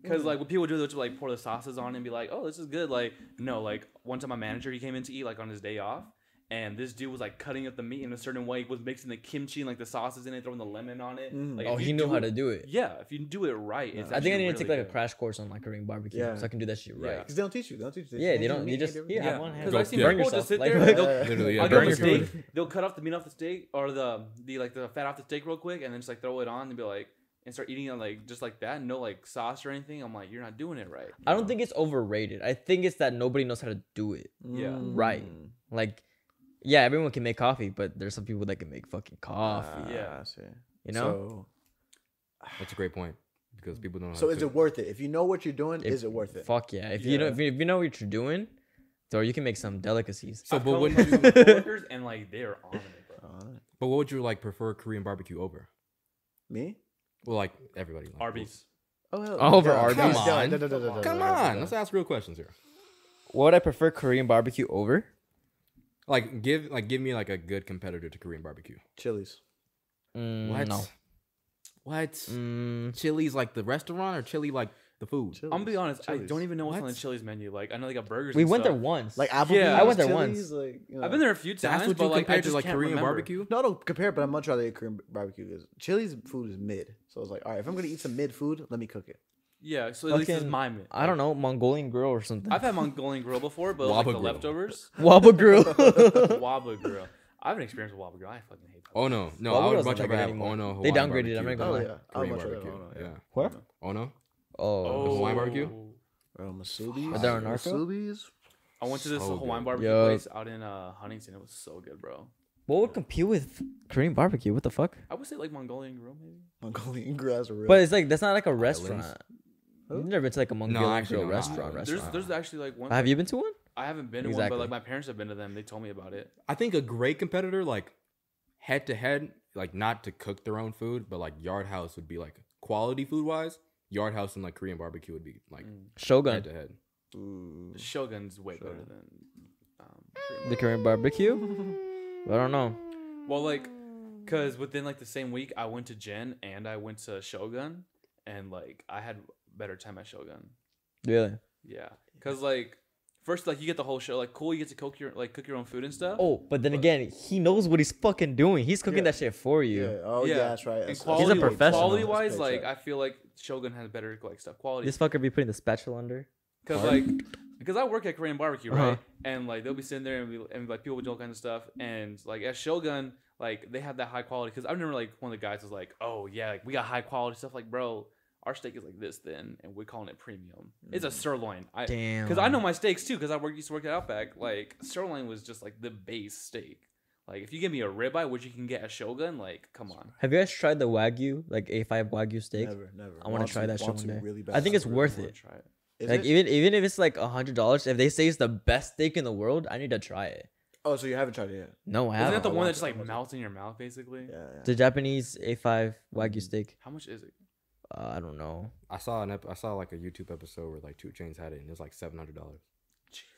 Because like what people do, they'll just like pour the sauces on and be like, oh, this is good. Like no, like one time my manager, he came in to eat like on his day off. And this dude was like cutting up the meat in a certain way, was mixing the kimchi and like the sauces in it, throwing the lemon on it. Like, oh, he knew how to do it. Yeah, if you do it right, it's I think I need to take like a crash course on like Korean barbecue, so I can do that shit right. Because they don't teach you. They don't teach you. Yeah, they don't. They just because I see people just sit there. They'll cut off the meat off the steak or the fat off the steak real quick, and then just like throw it on and be like. And start eating it like just like that, no like sauce or anything. I'm like, you're not doing it right. I don't think it's overrated. I think it's that nobody knows how to do it. Yeah. Right. Like, yeah, everyone can make coffee, but there's some people that can make fucking coffee. Yeah. You know? So, that's a great point because people don't know. So is it worth it? If you know what you're doing, is it worth it? Fuck yeah. If you know what you're doing, so you can make some delicacies. So but what would you coworkers and like they're on it, bro. But what would you like prefer Korean barbecue over? Me? Well, like everybody. Like Arby's. Over Arby's. Come on. Come on. Let's ask real questions here. What would I prefer Korean barbecue over? Like give me like a good competitor to Korean barbecue. Chili's. What? No. What? Chili's like the restaurant or Chili like the food? Chili's. I'm gonna be honest. Chili's. I don't even know what's on the Chili's menu. Like I know they got burgers. We went there once. Like Applebee's. Yeah, I went there once. Like, you know. I've been there a few times. That's what you compare to like Korean barbecue? No, I don't compare. But I'm much rather eat Korean barbecue because Chili's food is mid. So I was like, all right, if I'm gonna eat some mid food, let me cook it. Yeah, so at least it's my mid. I don't know, Mongolian grill or something. I've had Mongolian grill before, but like the leftovers. Waba grill. I haven't experienced Waba grill. I fucking hate that. Oh no, no, I would much rather have Ono. They downgraded. I'm not gonna lie. Korean barbecue. Yeah. What? Ono. Oh, the Hawaiian barbecue? Masubi's. Are there Masubi's? I went to this Hawaiian barbecue place out in Huntington. It was so good, bro. What would compete with Korean barbecue? What the fuck? I would say like Mongolian grill, maybe. Mongolian grill is real. But it's like, that's not like a restaurant. You've never been to like a Mongolian grill restaurant. There's actually like one. Have you been to one? I haven't been to one, but like my parents have been to them. They told me about it. I think a great competitor, like head to head, like not to cook their own food, but like Yard House would be like quality food wise. Yard House and like Korean barbecue would be like Shogun head to head. Shogun's way better than the Korean barbecue. I don't know. Well, like, cause within like the same week, I went to Gen and I went to Shogun, and like I had better time at Shogun. Really? Yeah. Cause like first, like you get the whole show, like cool, you get to cook your own food and stuff. Oh, but then again, he knows what he's fucking doing. He's cooking that shit for you. Yeah. Oh yeah, that's right. That's quality, he's a professional. Quality wise, like I feel like Shogun has better like stuff. Quality. This fucker be putting the spatula under. Cause like. Because I work at Korean barbecue, right? And like they'll be sitting there and like people would do all kinds of stuff. And like at Shogun, like they have that high quality. Because I remember like one of the guys was like, "Oh yeah, like we got high quality stuff." Like, bro, our steak is like this thin, and we're calling it premium. It's a sirloin. Damn. Because I know my steaks too. Because I used to work at Outback. Like sirloin was just like the base steak. Like if you give me a ribeye, which you can get at Shogun, like come on. Have you guys tried the Wagyu, like A5 Wagyu steak? Never. I want to try that shit one day. Really I think it's worth it. Try it. Is like it? Even if it's like $100, if they say it's the best steak in the world, I need to try it. Oh, so you haven't tried it yet? No, I haven't. Isn't that the one that just like melts in your mouth, basically? Yeah, yeah. The Japanese A5 Wagyu steak. How much is it? I don't know. I saw like a YouTube episode where like 2 Chainz had it, and it was like $700. Jesus.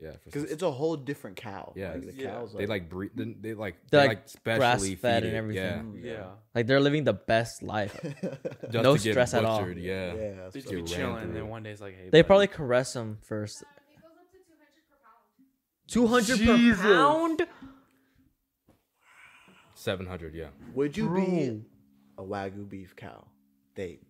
Yeah, because it's a whole different cow. Yeah, like, the cows they like breed. They like specially fed and everything. Yeah. Yeah, like they're living the best life. No stress at all. Yeah, yeah. They just be chilling, and then one day it's like, hey. They probably caress them first. 200 per pound. 700. Yeah. Would you be a Wagyu beef cow? They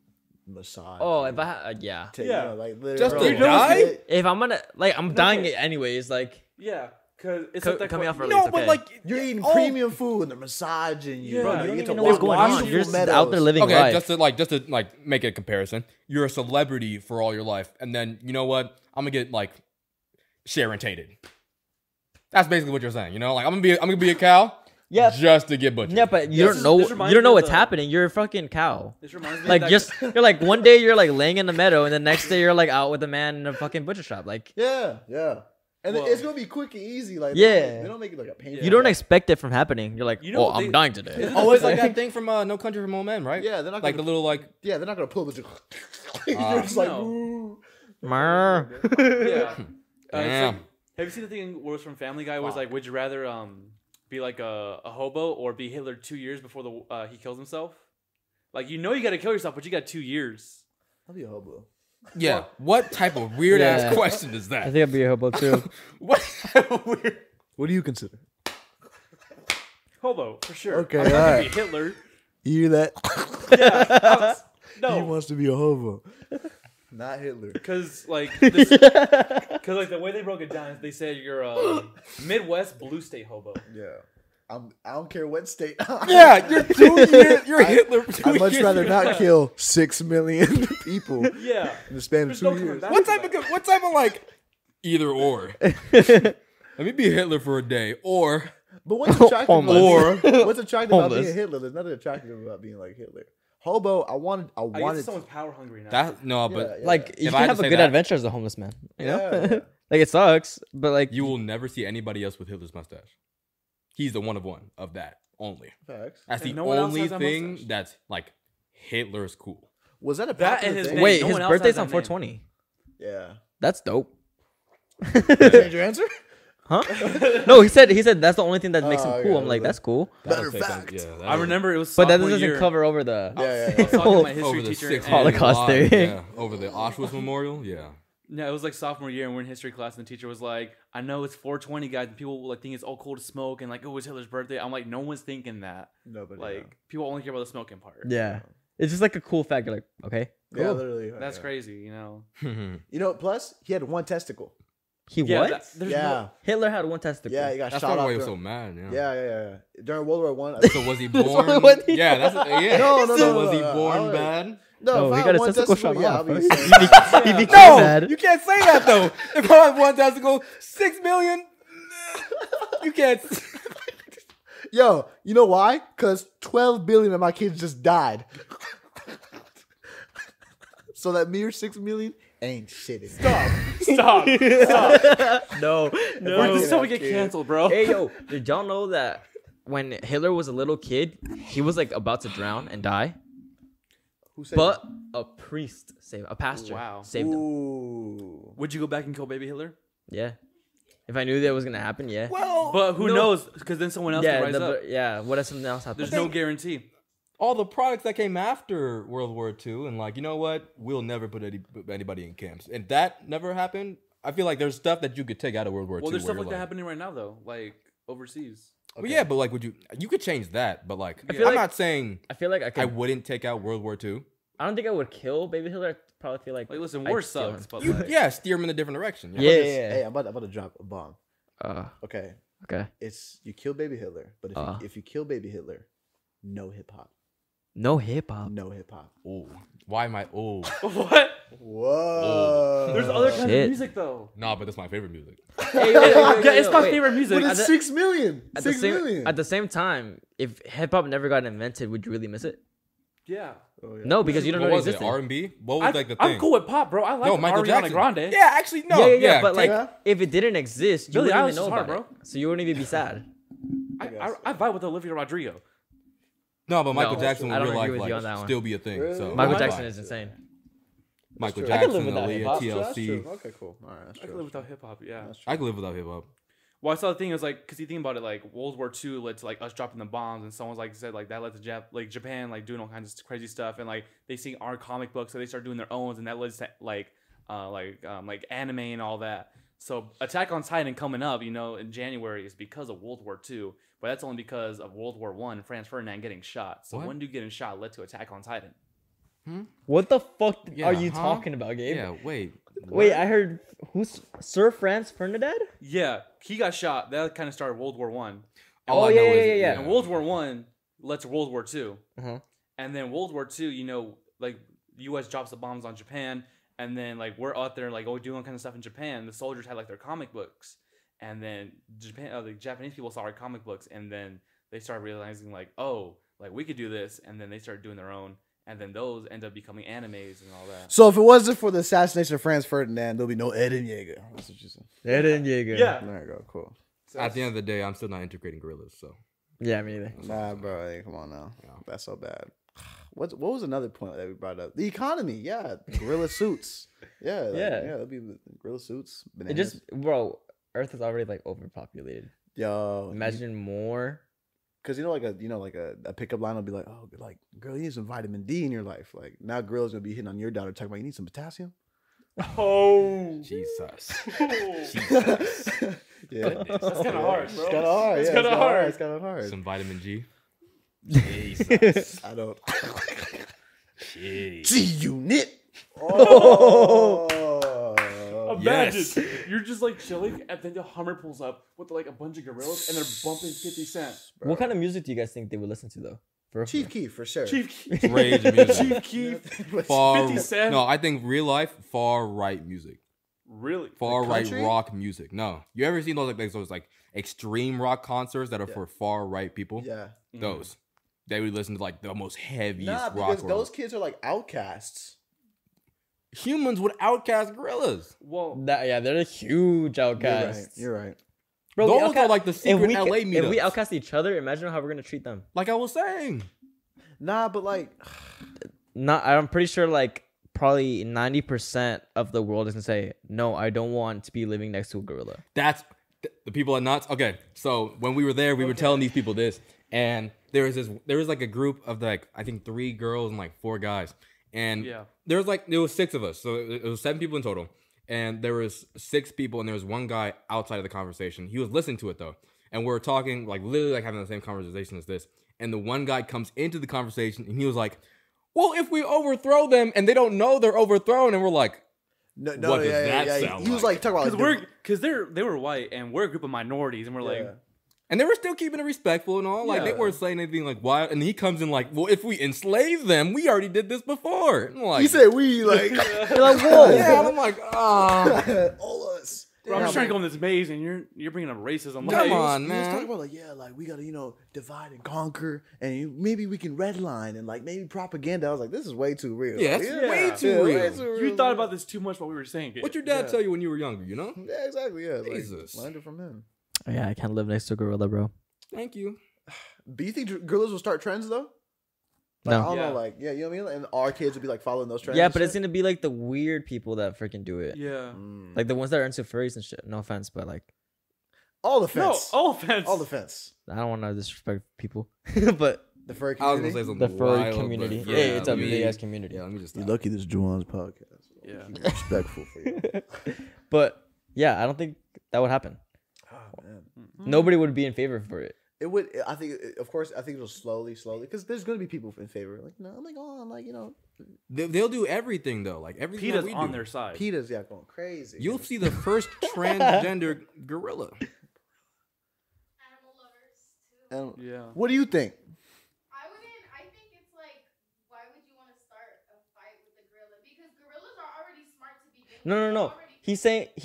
massage. Oh, if I yeah, to, yeah, you know, like literally just to die. If I'm gonna like, I'm dying it anyways. Like yeah, cause it's coming out for no, but okay. Like you're eating premium food and they're massaging you. Yeah, bro, you don't get to know what's going on. You're just out there living life. Just to make a comparison, you're a celebrity for all your life, and then you know what? I'm gonna get like Sharon Tated. That's basically what you're saying. You know, like I'm gonna be a cow. Yeah, just to get butchered. Yeah, but you don't know what's happening. You're a fucking cow. This reminds me like just you're like one day you're like laying in the meadow, and the next day you're like out with a man in a fucking butcher shop. Like yeah, yeah, and well, it's gonna be quick and easy. Like yeah, they don't make it like a pain. You don't expect it from happening. You're like, you know, oh, I'm dying today. Oh, it's like that thing from No Country for Old Men, right? Yeah, they're not like gonna, the little like yeah, they're not gonna pull the. You're just like, no. Yeah. Have you seen the thing where it was from Family Guy? Was like, would you rather be like a hobo or be Hitler 2 years before he kills himself? Like, you know you gotta kill yourself, but you got 2 years. I'll be a hobo. Yeah. What type of weird ass question is that? I think I'll be a hobo too. What type of weird... What do you consider? Hobo, for sure. Okay, I'm gonna be Hitler. You hear that? Yeah. No. He wants to be a hobo. Not Hitler. Because, like, the way they broke it down is they said you're a Midwest blue state hobo. Yeah. I don't care what state. Yeah, you're 2 years. You're Hitler. I'd much rather not kill 6 million people in the span of 2 years. What type of, like, either or? Let me be Hitler for a day, or... But what's attractive, about being Hitler? There's nothing attractive about being like Hitler. Hobo, I wanted someone's power hungry now. Like, you can have a good adventure as a homeless man. You know? Yeah. Like, it sucks, but like... You will never see anybody else with Hitler's mustache. He's the one of that only. Facts. That's the only thing that's, like, Hitler's cool. Was that a popular thing? Wait, his birthday's on 420. Yeah. That's dope. Change your answer? Huh? No, he said that's the only thing that makes him cool. I'm like, that's cool. Better fact. Yeah, I remember it was. But that doesn't cover over the Holocaust theory. Yeah, over the Auschwitz Memorial. Yeah. No, it was like sophomore year, and we're in history class, and the teacher was like, "I know it's 420, guys. And people like think it's all cool to smoke, and like, oh, it's Hitler's birthday." I'm like, no one's thinking that. Nobody. Like, people only care about the smoking part. Yeah. It's just like a cool fact. You're like, okay, cool. Yeah, literally. That's crazy, you know. You know. Plus, he had one testicle. He what? Hitler had one testicle. Yeah, he got shot off. That's why he was so mad. Yeah. Yeah. During World War I. So was he born? Yeah, that's yeah. No. Was he born bad? No, he got a testicle shot off. He became bad. You can't say that though. If I have one testicle, 6 million. You can't. Yo, you know why? Because 12 billion of my kids just died. So that mere 6 million. Ain't shit. Stop. No. We're just gonna get canceled, bro. Hey, yo, did y'all know that when Hitler was a little kid, he was like about to drown and die? Who saved him? A priest saved a pastor. Wow. Saved him. Would you go back and kill baby Hitler? Yeah. If I knew that was gonna happen, yeah. Well, but who knows? Because then someone else will rise up. Yeah. What if something else happens? There's no guarantee. All the products that came after World War II, and like, you know what? We'll never put anybody in camps. And that never happened. I feel like there's stuff that you could take out of World War II. Well, there's stuff like that happening right now, though, like overseas. Okay. Well, yeah, but like, you could change that, but like, I'm not saying I wouldn't take out World War II. I don't think I would kill baby Hitler. I probably feel like, listen, war sucks, but like, steer him in a different direction. You know? Yeah. Hey, I'm about to drop a bomb. Okay. It's you kill baby Hitler, but if you kill baby Hitler, no hip hop. No hip hop. Oh, why am I? Oh, what? Whoa. Oh. There's other kinds of music though. Nah, but that's my favorite music. It's my favorite music. But it's 6 million. At the same time, if hip hop never got invented, would you really miss it? Yeah. Oh, yeah. No, because you don't know what existed. R&B? What was like the thing? I'm cool with pop, bro. I like Ariana Grande. Yeah, actually, no. Yeah, but like, if it didn't exist, you wouldn't even know about it. So you wouldn't even be sad. I vibe with Olivia Rodrigo. No, but Michael Jackson would like still be a thing. Really? So Michael Jackson is insane. Michael Jackson, Aaliyah, TLC. Okay, cool. All right, I could live without hip hop. Yeah, I could live without hip hop. Well, I saw the thing. It was like, because you think about it, like World War II led to like us dropping the bombs, and someone's like said like that led to Japan like doing all kinds of crazy stuff, and like they see our comic books, so they start doing their own, and that leads to like anime and all that. So Attack on Titan coming up, you know, in January is because of World War II, but that's only because of World War I, Franz Ferdinand getting shot. So when do getting shot led to Attack on Titan? Hmm? What the fuck are you talking about, Gabe? Yeah, wait. I heard who's Sir Franz Ferdinand? Yeah, he got shot. That kind of started World War I. Oh yeah. And World War I led to World War II, and then World War II, you know, like U.S. drops the bombs on Japan. And then, like, we're out there, like, doing all kind of stuff in Japan. The soldiers had, like, their comic books. And then the Japanese people saw our comic books. And then they started realizing, like, oh, like, we could do this. And then they started doing their own. And then those end up becoming animes and all that. So if it wasn't for the assassination of Franz Ferdinand, there'll be no Ed and Yeager. That's what you said. Ed and Yeager. Yeah. There you go. Cool. So at the end of the day, I'm still not integrating gorillas, so. Yeah, me either. Nah, bro. Hey, come on now. Yeah. That's so bad. What was another point that we brought up? The economy, yeah. Gorilla suits. Yeah. Like, yeah, that'd be gorilla suits. Bananas. It just, bro, Earth is already like overpopulated. Yo. Imagine more. Cause you know, like a pickup line will be like, oh, like, girl, you need some vitamin D in your life. Like now gorilla's gonna be hitting on your daughter talking about you need some potassium. Oh Jesus. Jesus. Yeah. Goodness. That's kinda hard, bro. It's kinda hard. It's kinda hard. It's kinda hard. Some vitamin G. Jesus. I don't. G-Unit. Oh. Imagine you're just like chilling, and then the Hummer pulls up with like a bunch of gorillas, and they're bumping 50 Cent. Bro. What kind of music do you guys think they would listen to though? Chief Keef for sure. Chief Keef. Rage music. Chief Keef. Far, 50 Cent. No, I think real life far right music. Really? Far right rock music. No, you ever seen those like extreme rock concerts that are for far right people? Yeah, those. They would listen to like the most heaviest rock. Nah, because those kids are like outcasts. Humans would outcast gorillas. Well, yeah, they're a huge outcast. You're right. Bro, those are like the secret LA meetups. If we outcast each other, imagine how we're gonna treat them. Like I was saying. Nah, but like, I'm pretty sure like probably 90% of the world doesn't say no. I don't want to be living next to a gorilla. That's the people are not okay. So when we were there, we were telling these people this. And there was like a group of like I think 3 girls and like 4 guys, and there was like 6 of us, so it was 7 people in total, and there was 6 people, and there was one guy outside of the conversation. He was listening to it though, and we were talking like literally like having the same conversation as this, and the one guy comes into the conversation and he was like, "Well, if we overthrow them and they don't know they're overthrown," and we're like, "No, what does that sound like?" He was like, "Talk about because they were white and we're a group of minorities, and we're like." And they were still keeping it respectful and all. Like, they weren't saying anything, like, wild. And he comes in like, well, if we enslave them, we already did this before. And like, he said we, like. You're like, whoa. Yeah, and I'm like, all us. Bro, I'm just trying to go in this maze, and you're bringing up racism. Come on, man. He was talking about, like, like, we got to, you know, divide and conquer. And maybe we can redline and, like, maybe propaganda. I was like, this is way too real. Yeah, it's way too real. You thought about this too much while we were saying it. What'd your dad tell you when you were younger, you know? Yeah, exactly, yeah. Jesus. Like, learned it from him. Yeah, I can't live next to a gorilla, bro. Thank you. Do you think gorillas will start trends though? Like, no. I don't know, like, you know what I mean? And our kids will be like following those trends. Yeah, but it's gonna be like the weird people that freaking do it. Yeah. Like the ones that are into furries and shit. No offense, but like all offense. I don't wanna disrespect people. But the furry community. The furry community. Yeah, it's a big ass community. Yeah, let me just stop. You're lucky this is Juwan's podcast. Yeah. Keep respectful for you. But yeah, I don't think that would happen. Oh, man. Nobody would be in favor for it. It would, I think, of course, I think it'll slowly, because there's going to be people in favor. Like, no, I'm like, oh, I'm like, you know. They'll do everything, though. Like, everything PETA's on their side. PETA's, yeah, going crazy. You'll see the first transgender gorilla. Animal lovers, too. Yeah. What do you think? I think it's like, why would you want to start a fight with a gorilla? Because gorillas are already smart to begin with. No. He's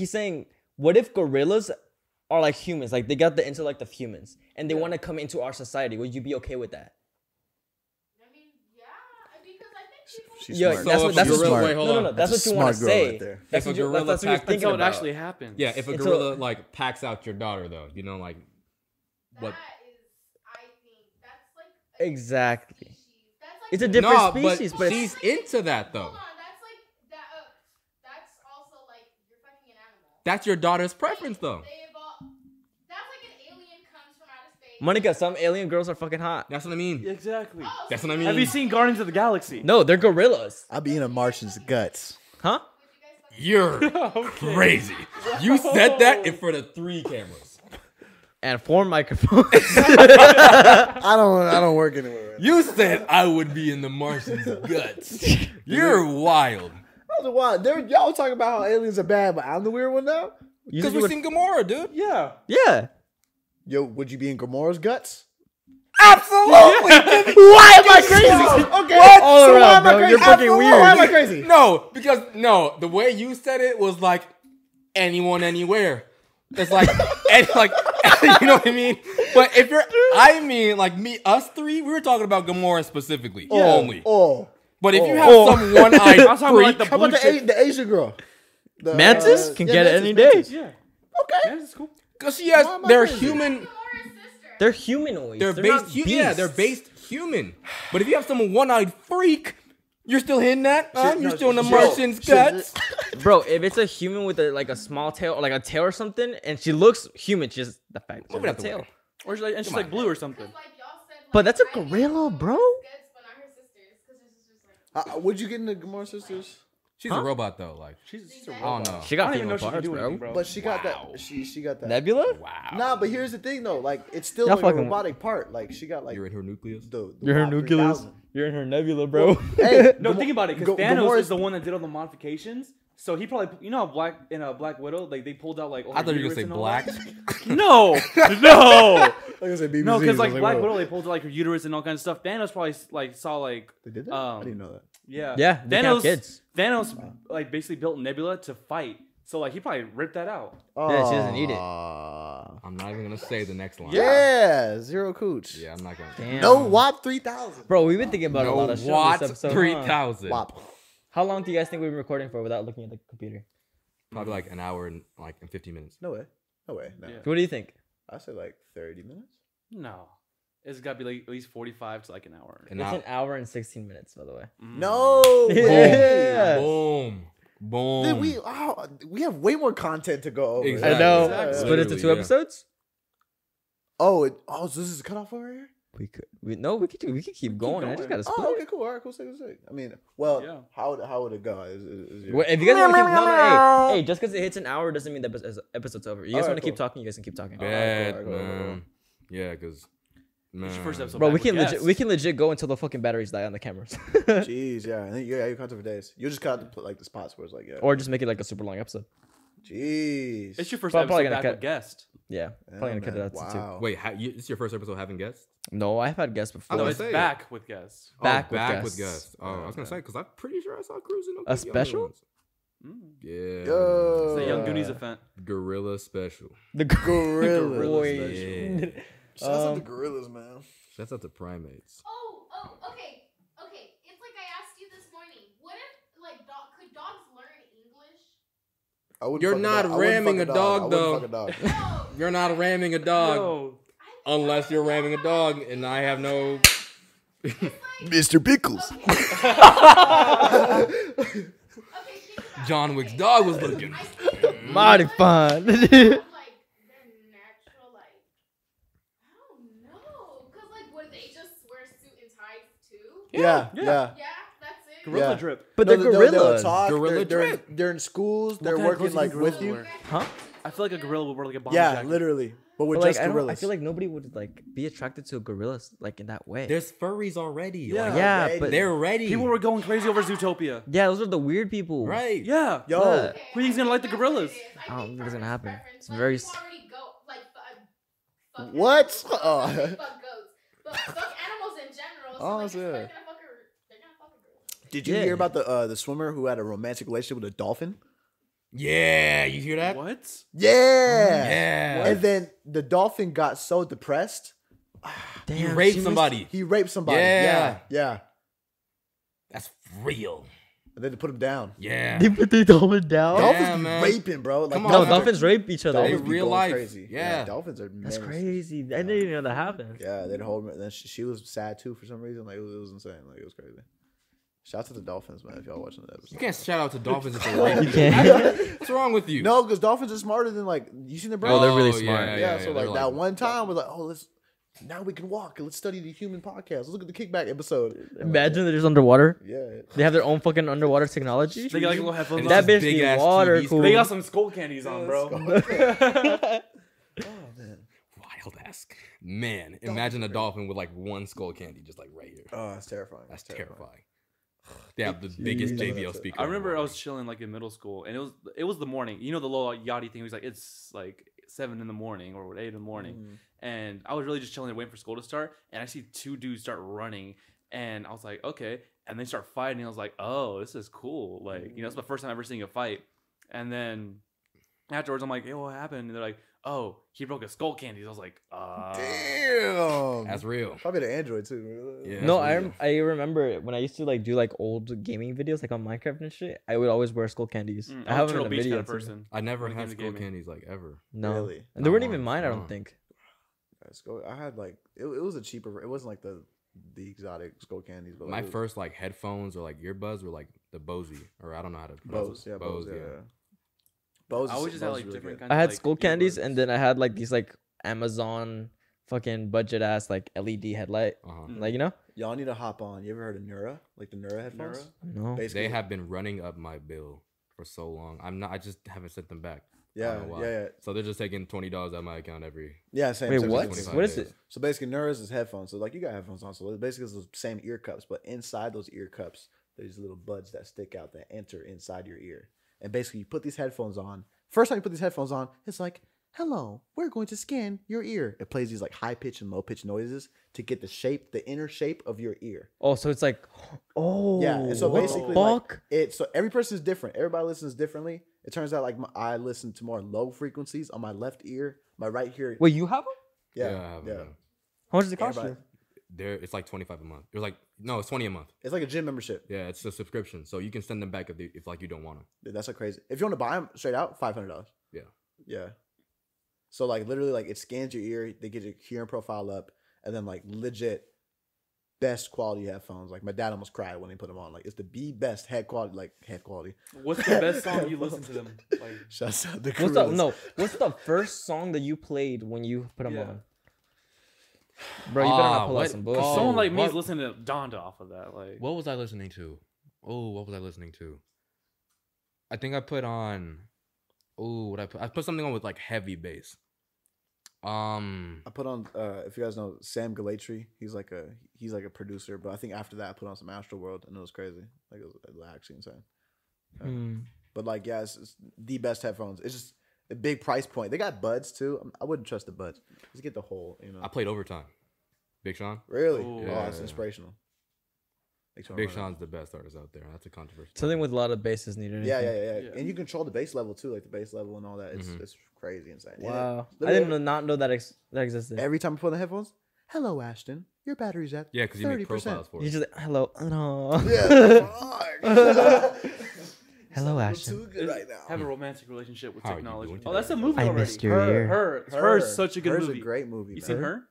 saying, what if gorillas are like humans, like they got the intellect of humans, and they want to come into our society? Would you be okay with that? I mean, yeah, because I She's smart. That's what you want. Wait, hold on. No, that's what you want to say. Right, that's if a gorilla, that's what you think how it actually happens. Yeah, if a gorilla like packs out your daughter, though, you know, like what? Exactly. It's a different species, but she's into that though. That's your daughter's preference, though. That's like an alien comes from outer space. Monica, some alien girls are fucking hot. That's what I mean. Exactly. Oh, that's what I mean. Have you seen Guardians of the Galaxy? No, they're gorillas. I'll be in a Martian's guts. Huh? You're crazy. You said that in front of 3 cameras. And 4 microphones. I don't work anywhere. Right now. You said I would be in the Martian's guts. You're wild. Y'all talking about how aliens are bad, but I'm the weird one now? Because we've seen Gamora, dude. Yeah. Yeah. Yo, would you be in Gamora's guts? Absolutely. Why am I crazy? Okay. What? All so around, why am I crazy? You're fucking weird. Why am I crazy? No, because the way you said it was like anyone, anywhere. It's like, you know what I mean? But if you're, I mean, like me, us three, we were talking about Gamora specifically, only. Oh. But if you have some one-eyed freak, how about the Asian girl? The, Mantis can get it any day. Yeah. Okay. Mantis is cool. Because she has, they're human. They're humanoids. They're based human. But if you have some one-eyed freak, you're still hitting that? You're still in the Martian's guts? Bro, if it's a human with a small tail, or like a tail or something, and she looks human, just the fact that she has a tail. Or she's like blue or something. But that's a gorilla, bro. Would you get into Gamora sisters? She's a robot though, like she's a robot. Oh no, she got female parts, bro. But she got that. She got that Nebula. Wow. Nah, but here's the thing though, like it's still a robotic part. Like she got like you're in her nucleus. You're her nucleus. You're in her nebula, bro. Hey, no, think about it. Because Thanos is the one that did all the modifications. So he probably, Black Widow, like they pulled out like. I thought you were gonna say black. No. No, because like Black Widow, they pulled out like her uterus and all kinds of stuff. Thanos probably like saw like. They did that. I didn't know that. Yeah. Yeah. Thanos like basically built Nebula to fight. So like he probably ripped that out. Yeah, she doesn't need it. I'm not even gonna say the next line. Yeah, zero cooch. Yeah, I'm not gonna. Damn. No WAP 3000. Bro, we've been thinking about a lot of shit this episode. 3000. WAP. How long do you guys think we've been recording for without looking at the computer? Probably like an hour and 15 minutes. No way. No. Yeah. What do you think? I say like 30 minutes. No. It's got to be like at least 45 to like an hour. It's an hour and 16 minutes, by the way. No. Yeah. Boom. Dude, we have way more content to go over. Exactly. I know. Exactly. Split it to 2 episodes? So this is a cutoff over here? We could keep going. I just gotta split. Oh, okay, cool. All right, cool. Sick. I mean, how would it go? If you guys want to keep going, hey, just because it hits an hour doesn't mean the episode's over. You guys want to keep talking? You guys can keep talking. Bad, yeah, because first episode. Bro, we can legit go until the fucking batteries die on the cameras. Jeez, yeah. I think you count it for days. You'll just count like the spots where it's like or just make it like a super long episode. Jeez, it's your first episode back with guest. Yeah, probably gonna cut it out to 2. Wait, it's your first episode having guests? No, I've had guests before. No, it's back with guests. Back with guests. Oh, I was gonna say because I'm pretty sure I saw Cruising. A special? Yeah. It's a Young Goonies event. Gorilla special. The gorilla special. Shouts out to gorillas, man. Shouts out to primates. Oh, okay. You're not ramming a dog, though. You're not ramming a dog. Unless you're ramming a dog, and I have no... Mr. Pickles. John Wick's dog was looking. Mighty fine. Like, they're natural, like... I don't know. Because, like, would they just wear suit and tie, too? Yeah. Gorilla drip. But they're gorillas. They're in schools. They're working like with you. Huh? I feel like a gorilla would wear like a bomb jacket. Yeah, literally. But we're just gorillas. I feel like nobody would like be attracted to gorillas like in that way. There's furries already. Yeah, but they're ready. People were going crazy over Zootopia. Yeah, those are the weird people. Right. Yeah. Yo. Who's gonna like the gorillas? I don't think it's gonna happen. It's very... What? Fuck goats. Fuck animals in general. Oh, yeah. Did you hear about the swimmer who had a romantic relationship with a dolphin? Yeah, you hear that? What? Yeah. What? And then the dolphin got so depressed. Damn, he raped somebody. Yeah. That's real. And then they put him down. Yeah. They put the dolphin down? Dolphins be raping, bro. Like, no, dolphins rape each other. In real life. Crazy. Yeah. Dolphins are menace. That's crazy. I didn't even know that happened. Yeah, they'd hold her. Then she was sad, too, for some reason. Like, it was insane. Like, it was crazy. Shout out to the dolphins, man, if y'all watching the episode. You can't shout out to dolphins if they're raping. You can't. What's wrong with you? No, because dolphins are smarter than, like, you seen their brain? Oh, they're really smart. Yeah, so, like, that one time, we're like, oh, let's... Now we can walk. Let's study the human podcast. Let's look at the Kickback episode. Imagine they're just underwater. Yeah. They have their own fucking underwater technology. They got like little headphones. That bitch be water cool. They got some Skull Candies on, bro. Oh, man. Wild ass. Man, imagine a dolphin with like one Skull Candy just like right here. Oh, that's terrifying. That's terrifying. They have the biggest JBL speaker. I remember I was chilling like in middle school and it was the morning. You know the little yachty thing? It was like, it's like 7 in the morning or 8 in the morning. Mm-hmm. And I was really just chilling and waiting for school to start. And I see two dudes start running. And I was like, okay. And they start fighting. I was like, oh, this is cool. Like, you know, it's my first time ever seeing a fight. And then afterwards, I'm like, hey, what happened? And they're like, oh, he broke a Skull Candy. I was like, damn. That's real. Probably the Android, too. Yeah, no, I remember when I used to, like, do, like, old gaming videos, like, on Minecraft and shit, I would always wear Skull Candies. I haven't been a video kind of person. I never had Skull Candies, like, ever. No. Really? And they weren't even mine, I don't think. I had like it was a cheaper. It wasn't like the exotic Skull Candies. But my first like headphones or like earbuds were like the Bose, or I don't know how to pronounce it. Bose. I always just had like different kinds. I had Skull Candies, and then I had like these like Amazon fucking budget ass like LED headlight. Like, you know, y'all need to hop on. You ever heard of Nura? Like the Nura headphones? No. Basically, they have been running up my bill for so long. I just haven't sent them back. Yeah. So they're just taking $20 out of my account every. Yeah, same. Wait, what? What is it? So basically, Nura's is headphones. So like, you got headphones on. So basically, it's the same ear cups, but inside those ear cups, there's little buds that stick out that enter inside your ear. And basically, you put these headphones on. First time you put these headphones on, it's like, hello, we're going to scan your ear. It plays these like high pitch and low pitch noises to get the shape, the inner shape of your ear. Oh, so it's like, oh, yeah. And so basically, like, so every person is different. Everybody listens differently. It turns out, like, I listen to more low frequencies on my left ear, my right ear. Wait, you have them? Yeah. How much does it cost you? It's like $25 a month. It was like, no, it's $20 a month. It's like a gym membership. Yeah, it's a subscription, so you can send them back if like you don't want them. Dude, that's like crazy. If you want to buy them straight out, $500. Yeah. So like literally, like it scans your ear. They get your hearing profile up, and then like legit best quality headphones. Like my dad almost cried when they put them on. Like it's the best head quality. What's the best song you listen to them? Like shouts out the Gorillas. What's the first song that you played when you put them on? Bro, you better not pull out some bullshit. Someone like me is listening to Donda off of that. Like, what was I listening to? I think I put on. I put something on with like heavy bass. I put on if you guys know Sam Galatry, he's like a producer, but I think after that I put on some Astroworld and it was crazy. Like it was actually insane. But like it's the best headphones. It's just a big price point. They got buds too. I wouldn't trust the buds. Just get the whole, you know. I played Overtime. Big Sean. Really? Ooh. Yeah, that's inspirational. Big Sean's the best artist out there. That's a controversy. Something with a lot of basses needed. Yeah. And you control the bass level too, like the bass level and all that. It's crazy insane. Wow, I didn't not know that that existed. Every time I put on the headphones, hello Ashton, your battery's at 30%. Yeah, because you make profiles for it. You just like, hello. Yeah. Hello Ashton. Too good right now. Have a romantic relationship with technology. Oh, that's a movie already. I missed your ear. Her is such a good movie. Her's a great movie. You seen Her?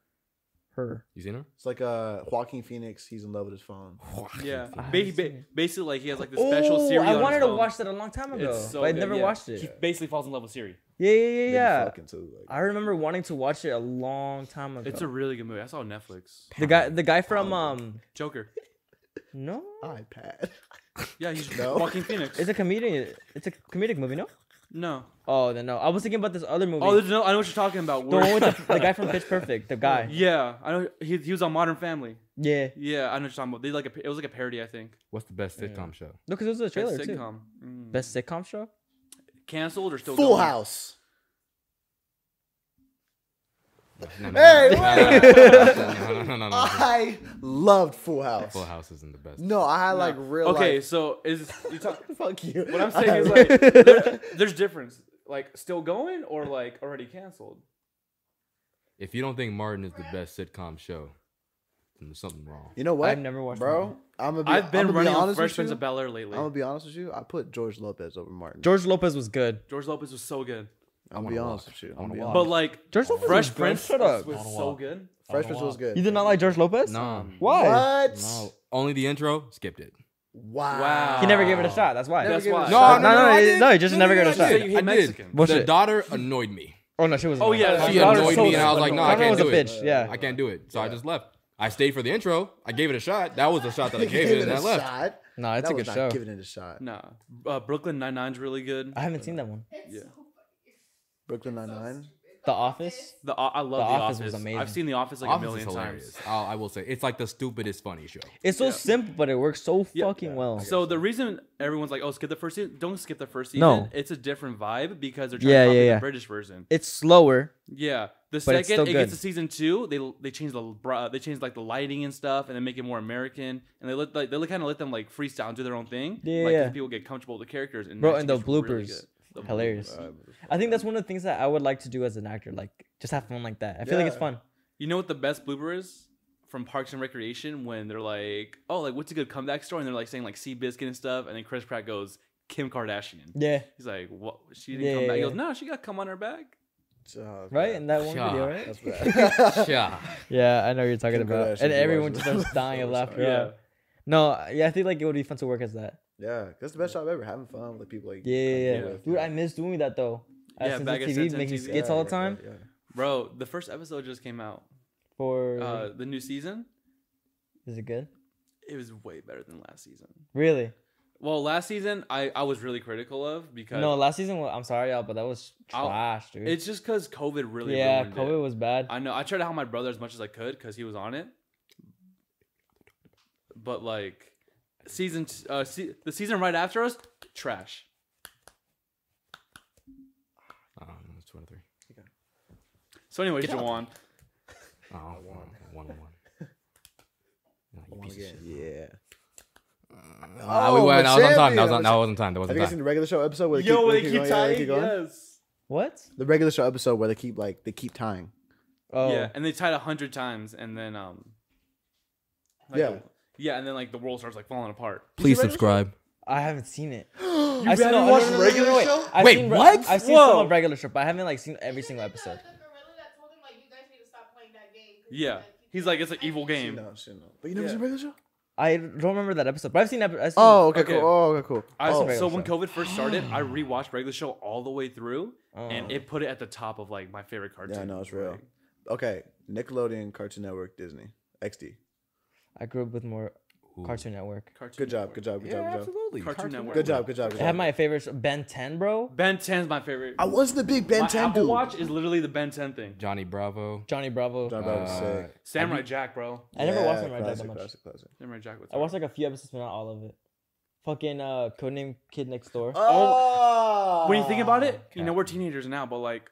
You seen her? It's like Joaquin Phoenix. He's in love with his phone. Basically, like he has like this special Siri. I wanted to watch that a long time ago, but I never watched it. He basically falls in love with Siri. Yeah. I remember wanting to watch it a long time ago. It's a really good movie. I saw it on Netflix. The guy from Joker. No. iPad. Yeah, he's Joaquin Phoenix. It's a comedian. It's a comedic movie, no? No. Oh, then no. I was thinking about this other movie. Oh, no. I know what you're talking about. The guy from Pitch Perfect. The guy. Yeah, I know. He was on Modern Family. Yeah. I know what you're talking about. They it was like a parody, I think. What's the best sitcom show? No, because it was a trailer too. Best sitcom show. Canceled or still Full going? House. Hey! No. I loved Full House. Full House isn't the best. No, I like real. Okay, life. So is you talk? Fuck you. What I'm saying is like there's difference. Like still going or like already canceled. If you don't think Martin is the best sitcom show, then there's something wrong. You know what? I've never watched Bro, I've been running on Fresh Prince of Bel-Air lately. I'm going to be honest with you. I put George Lopez over Martin. George Lopez was good. George Lopez was so good. I'm going to be honest with you. But like, George Lopez Fresh Prince was so good. Fresh Prince was good. You did not like George Lopez? No. Why? What? No. Only the intro. Skipped it. Wow. He never gave it a shot. That's why. That's why. No, he just never gave it a shot. The daughter annoyed me. Oh, no, she was annoyed. Oh, yeah. She annoyed me, and I was like, no, I can't do it. Yeah. I can't do it. So I just left. I stayed for the intro. I gave it a shot. That was the shot that I gave it, and I left. No, it's a good show. Giving it a shot. No. Brooklyn Nine-Nine's really good. I haven't seen that one. Yeah. Brooklyn Nine-Nine. The Office. I love The Office. The Office was amazing. I've seen The Office like a million times. I will say it's like the stupidest funny show. It's so simple, but it works so fucking well. So the reason everyone's like, "Oh, skip the first season." Don't skip the first season. No, it's a different vibe because they're trying to copy the British version. It's slower. Yeah, the second it gets to season 2, they change like the lighting and stuff, and they make it more American, and they kind of let them like freestyle and do their own thing. Yeah, like, people get comfortable with the characters and bro, and the bloopers. Hilarious. I think that's one of the things that I would like to do as an actor, like just have fun like that. I feel like it's fun. You know what the best blooper is from Parks and Recreation, when they're like, "Oh, like what's a good comeback story?" and they're like saying like Seabiscuit and stuff, and then Chris Pratt goes, "Kim Kardashian." Yeah. He's like, "What? She didn't come back." He goes, "No, she got come on her back." Oh, right in that one video, right? That's bad. Yeah, I know what you're talking about. And everyone just starts dying of laughter. Yeah. No, yeah, I think like it would be fun to work as that. Yeah, that's the best job ever. Having fun with people like dude, I miss doing that though. Yeah, back at TV, making skits all the time. Yeah. Bro, the first episode just came out for the new season. Is it good? It was way better than last season. Really? Well, last season I was really critical of because last season, well, I'm sorry y'all, but that was trash, dude. It's just because COVID really ruined COVID it. Was bad. I know. I tried to help my brother as much as I could because he was on it, but like. The season right after us, trash. No, it's 1-3. Okay. So anyways, Jawan. One again. Yeah. That wasn't time. That wasn't time. Have you guys seen the regular show episode where they keep tying? Yes. What? The regular show episode where they keep tying. Oh. Yeah, and they tied 100 times, and then yeah, and then like the world starts like falling apart. Please subscribe. I haven't seen it. I've seen watched regular show. Wait, what? I've seen some of regular show, but I haven't like seen every single episode. Yeah, he's like it's an evil game. But you never seen regular show? I don't remember that episode, but I've seen. Oh, okay, cool. Oh, okay, cool. So when COVID first started, I rewatched regular show all the way through, and it put it at the top of like my favorite cartoon. Yeah, no, it's real. Okay, Nickelodeon, Cartoon Network, Disney, XD. I grew up with more Cartoon Network. Good job. Absolutely. Cartoon Network. Good job. I have my favorites. Ben 10, bro. Ben 10's my favorite. I was the big Ben 10 dude. Apple Watch is literally the Ben 10 thing. Johnny Bravo. Samurai Jack, bro. I never watched Samurai Jack that much. Classic. Samurai Jack. I watched like a few episodes, but not all of it. Fucking Codename Kid Next Door. Oh. When you think about it, you know we're teenagers now, but like.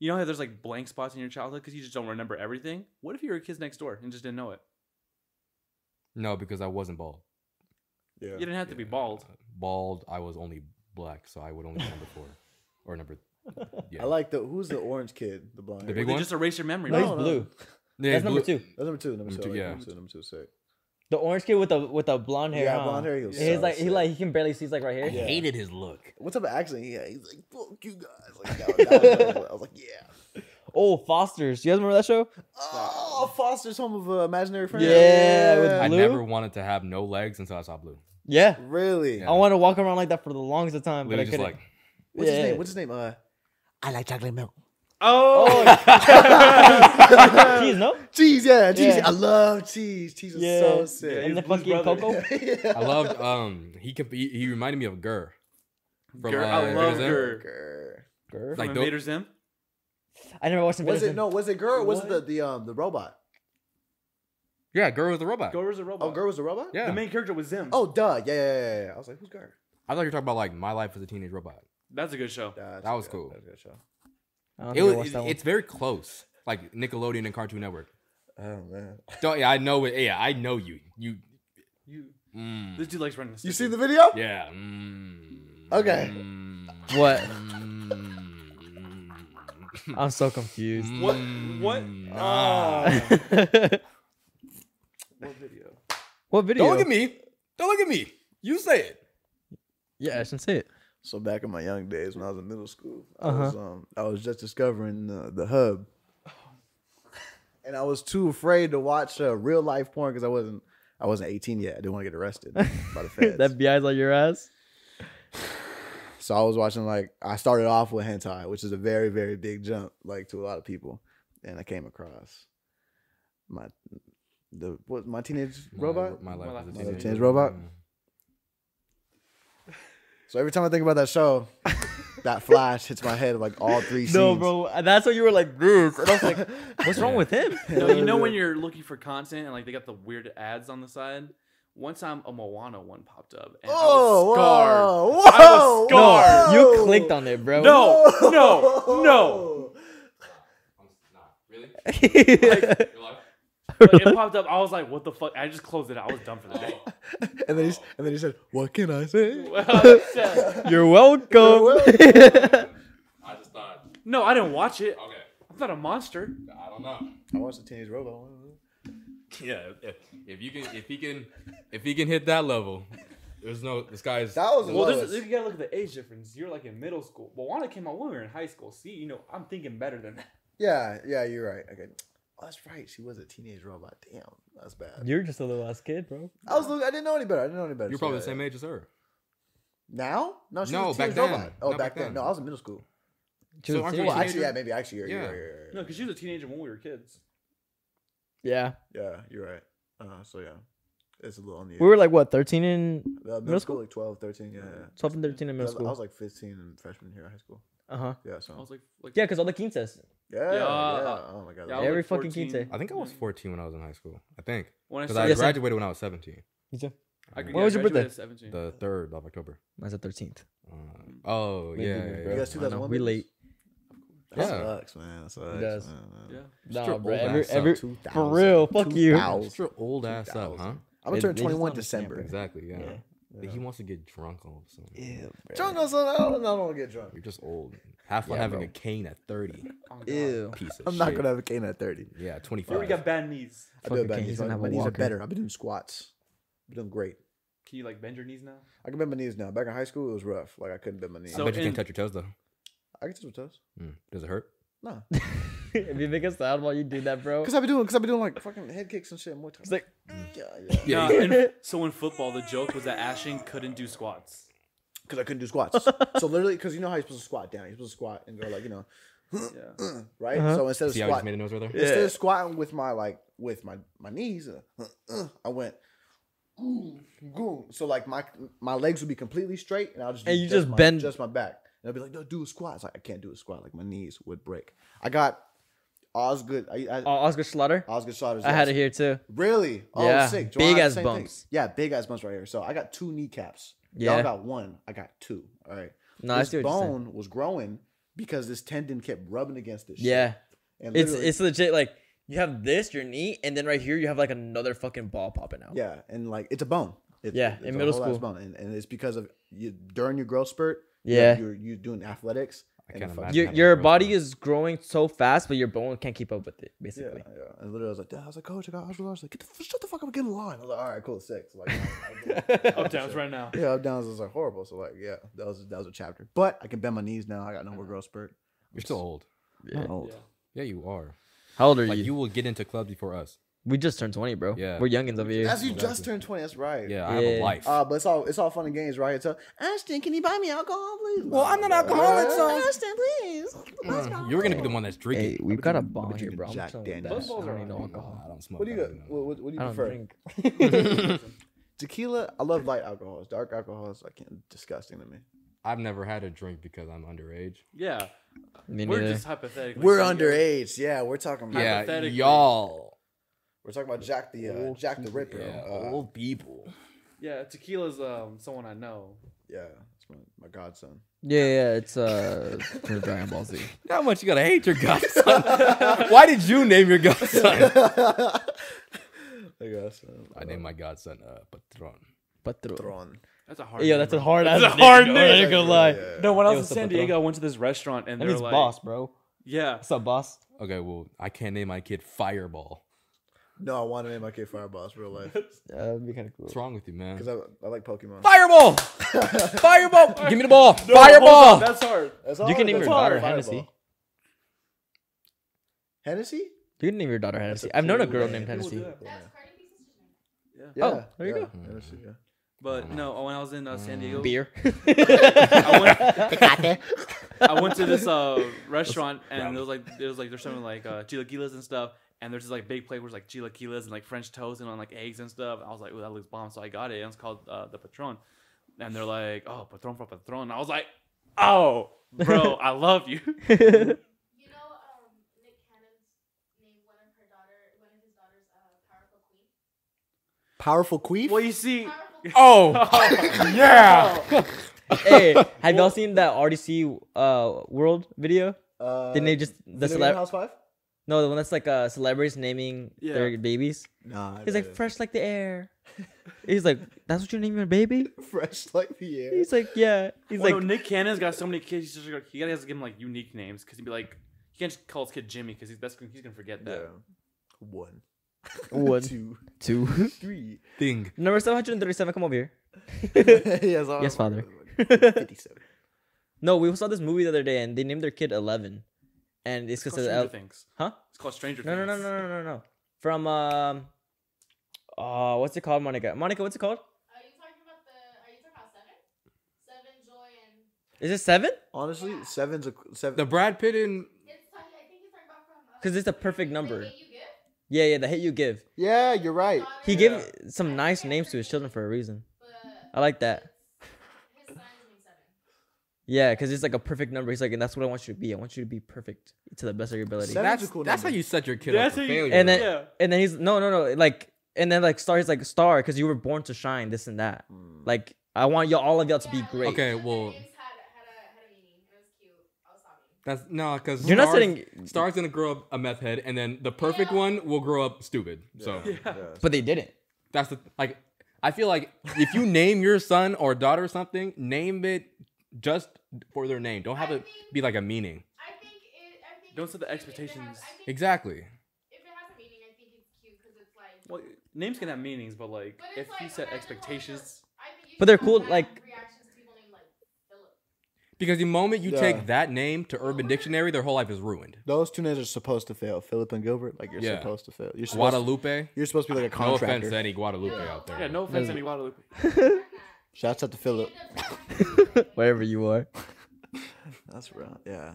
You know how there's like blank spots in your childhood because you just don't remember everything? What if you were a Kid Next Door and just didn't know it? No, because I wasn't bald. Yeah, you didn't have to be bald. Bald, I was only black, so I would only be number 4 or number. Yeah. I like who's the orange kid, the blonde. The big one. Just erase your memory. No, he's blue. Yeah, that's blue. Number 2. That's number 2. Number 2. Yeah. Number 2. Sick. The orange kid with the blonde hair. Yeah, blonde hair. He can barely see. He's like right here. I hated his look. What type of accent? Yeah, he's like fuck you guys. Like, I was like yeah. Oh, Foster's. You guys remember that show? Oh, Foster's Home of Imaginary Friends. Yeah. With Blue. I never wanted to have no legs until I saw Blue. Yeah. Really? Yeah. I wanted to walk around like that for the longest time, but I couldn't. Like, What's his name? I like chocolate milk. Oh. Cheese, no? Cheese, yeah. Cheese. Yeah. I love cheese. Cheese is so sick. Yeah, and the fucking Coco. I loved, he reminded me of Gurr. I love Gurr. Gurr. Like Invader Zim? I never watched. Was it Gurr or was it the robot? Yeah, Gurr was the robot. Oh, Gurr was the robot. Yeah, the main character was Zim. Oh, duh. Yeah. I was like, who's Gurr? I thought you were talking about like My Life as a Teenage Robot. That's a good show. That was cool. That's a good show. It's very close, like Nickelodeon and Cartoon Network. Oh man. Yeah, I know it. Yeah, I know you. You. This dude likes running. You seen the video? Yeah. Okay. What? I'm so confused. What? What video? Don't look at me. Don't look at me. You say it. Yeah, I shouldn't say it. So back in my young days, when I was in middle school, I was just discovering the hub, and I was too afraid to watch real life porn because I wasn't 18 yet. I didn't want to get arrested by the feds. That BI's on your ass. So I was watching, like, I started off with hentai, which is a very, very big jump, like, to a lot of people, and I came across my teenage robot. So every time I think about that show, that flash hits my head like all three scenes. No, bro, that's when you were like, "Bruce," and I was like, "What's wrong with him?" No, you know when you're looking for content and like they got the weird ads on the side. One time a Moana one popped up, and I was scarred. No, you clicked on it, bro. No. Really? Like, it popped up. I was like, "What the fuck?" I just closed it out. I was done for the day. And then he said, "What can I say?" You're welcome. You're welcome. I just thought. No, I didn't watch it. Okay. I'm not a monster. I don't know. I watched the Teenage Robot. Yeah, if he can hit that level, there's no. This guy's. That was well. You gotta look at the age difference. You're like in middle school. Moana came out when we were in high school. See, you know, I'm thinking better than that. Yeah, you're right. Okay. Oh, that's right. She was a teenage robot. Damn, that's bad. You're just a little ass kid, bro. I didn't know any better. You're probably the same age as her. Now? No, she was a teenage robot. Oh, no, back then. No, I was in middle school. So well, actually, yeah, maybe actually. You're right. No, because she was a teenager when we were kids. Yeah. Yeah, you're right. So yeah, it's a little on the edge. We were like what, 13 in middle school? Like 12, 13. Yeah. 12 and 13 in middle school. I was like 15 in freshman year of high school. Yeah. So I was like yeah, because all the quinces. Yeah. Oh my god. Yeah, every like fucking quince. I think I was 14 when I was in high school. I think. Because I graduated when I was 17. Me too. When was your birthday? The 3rd of October. Mine's the 13th. Oh yeah. You guys 2001. We late. That sucks, man. That sucks. It does. Man. Yeah. Nah, bro. For real. Fuck you. It's your old ass up, huh? I'm gonna turn 21 December. Exactly. Yeah. Yeah. He wants to get drunk all of a sudden. Yeah, drunk all of a sudden. I don't want to get drunk. You're just old. Half of having a cane at 30. Ew. I'm not gonna have a cane at 30. Yeah, 25. You already got bad knees. I do have bad knees. My knees are better. I've been doing squats. I've been doing great. Can you like bend your knees now? I can bend my knees now. Back in high school, it was rough. Like I couldn't bend my knees. So I bet you can't touch your toes though. I can touch my toes. Does it hurt? No. If you make a sound while you do that, bro. Cause I be doing like fucking head kicks and shit. And more time. It's like, yeah. No, so in football, the joke was that Ashton couldn't do squats. Cause I couldn't do squats. So literally, cause you know how you're supposed to squat down. You're supposed to squat and go like, you know, right. So instead of squatting, instead of squatting with my my knees, I went. So like my legs would be completely straight, and I'll just bend just my back. And I'd be like, no, do a squat. It's like I can't do a squat. Like my knees would break. I got. Osgood Slaughter? Osgood Slaughter's I had it here too. Really? Oh, yeah. Sick. Big ass bumps. Thing? Yeah, big ass bumps right here. So I got 2 kneecaps. Yeah. Y'all got 1. I got 2. All right. No, this bone was growing because this tendon kept rubbing against this shit. Yeah. And it's legit like you have this, your knee, and then right here you have like another fucking ball popping out. Yeah. And like it's a bone. It's in middle school. Bone. And it's because of you during your growth spurt. Yeah. You're doing athletics. Your body is growing so fast, but your bone can't keep up with it, basically. Yeah. And literally, I was like, coach, I got Oscar Lawrence. Like, shut the fuck up and get in line. I was like, all right, cool, 6. Like, up downs right now. Yeah, up downs is like horrible. So like, yeah, that was a chapter. But I can bend my knees now. I got no more growth spurt. You're still old. Yeah. I'm old. Yeah, you are. How old are you? You will get into clubs before us. We just turned 20, bro. Yeah, we're youngins over here. As you just turned 20, that's right. Yeah, I have a life. But it's all fun and games, right? So, Ashton, can you buy me alcohol, please? Well, I'm not alcoholic, so Ashton, please. You're gonna be the one that's drinking. Hey, we've got a ball here, bro. Jack Daniels. I don't need alcohol. I don't smoke. What do you prefer? Tequila. I love light alcohols. Dark alcohols, I can't. Disgusting to me. I've never had a drink because I'm underage. Yeah, we're just hypothetically. We're underage. Yeah, we're talking about hypothetically. Y'all. We're talking about Jack the Ripper. Yeah, old people. Yeah, tequila's someone I know. Yeah, it's my godson. Yeah, it's from Dragon Ball Z. How much you gotta hate your godson? Why did you name your godson? I named my godson Patron. That's a hard. Yeah, that's a hard. That's a hard name. I ain't gonna lie. Yeah. No, when I was in San Diego, I went to this restaurant and they're like, "Boss, bro." Yeah. What's up, boss? Okay, well, I can't name my kid Fireball. No, I want an MIK Fireball. It's real life. That would be kind of cool. What's wrong with you, man? Because I like Pokemon. Fireball! Fireball! Give me the ball. No, Fireball! That's hard. That's hard. You can name your daughter Hennessy. Hennessy? You can name your daughter Hennessy. I've known a girl named Hennessy. Yeah. Oh, there you go. Hennessy, yeah. But no, when I was in San Diego, beer. I went to this restaurant and there was like there's something like chilaquiles and stuff, and there's this like big plate where it's like chilaquiles and like French toast and on like eggs and stuff. I was like, oh, that looks bomb, so I got it. And it's called the Patron, and they're like, oh, Patron for Patron. And I was like, oh, bro, I love you. Powerful queen? Well, you see. Oh, yeah. Hey, have y'all seen that RDC World video? Didn't they just the House 5? No, the one that's like celebrities naming their babies. Nah, he's like fresh like the air. He's like, that's what you name your baby? Fresh like the air. He's like, yeah. He's like, no, Nick Cannon's got so many kids. He's just, he has to give him like unique names because he'd be like, he can't just call his kid Jimmy because he's gonna forget that. Yeah. One. 1, 2, 3. Thing. Number 737, come over here. Yes, father. 57. No, we saw this movie the other day, and they named their kid 11. And it's called Stranger Things. Huh? It's called Stranger Things. No. From what's it called, Monica? Monica, what's it called? Are you talking about 7? 7 Joy and. Is it 7? Honestly, yeah. 7's 7. The Brad Pitt and. I think you're talking about from. Because it's a perfect number. Yeah, The Hate U Give. Yeah, you're right. He gave some nice names to his children for a reason. I like that. His son's only 7. Yeah, because it's like a perfect number. He's like, and that's what I want you to be. I want you to be perfect to the best of your ability. That's how you set your kid up for failure. And then he's no. Like, and then like Star, he's like Star, because you were born to shine. This and that. Like, I want all of y'all to be great. Okay, well. That's no, because Star's gonna grow up a meth head, and then the perfect one will grow up stupid. So, but they didn't. That's the like. I feel like if you name your son or daughter something, name it just for their name. Don't have it be like a meaning. I think don't set the expectations. Exactly. If it has a meaning, I think it's cute because it's like. Well, names can have meanings, but like if you set expectations. But they're cool, like. Because the moment you take that name to Urban Dictionary, their whole life is ruined. Those two names are supposed to fail. Philip and Gilbert, like you're supposed to fail. You're Guadalupe? You're supposed to be like a contractor. No offense to any Guadalupe out there. Yeah, no offense to any Guadalupe. Shouts out to Philip. Wherever you are. That's right. Yeah.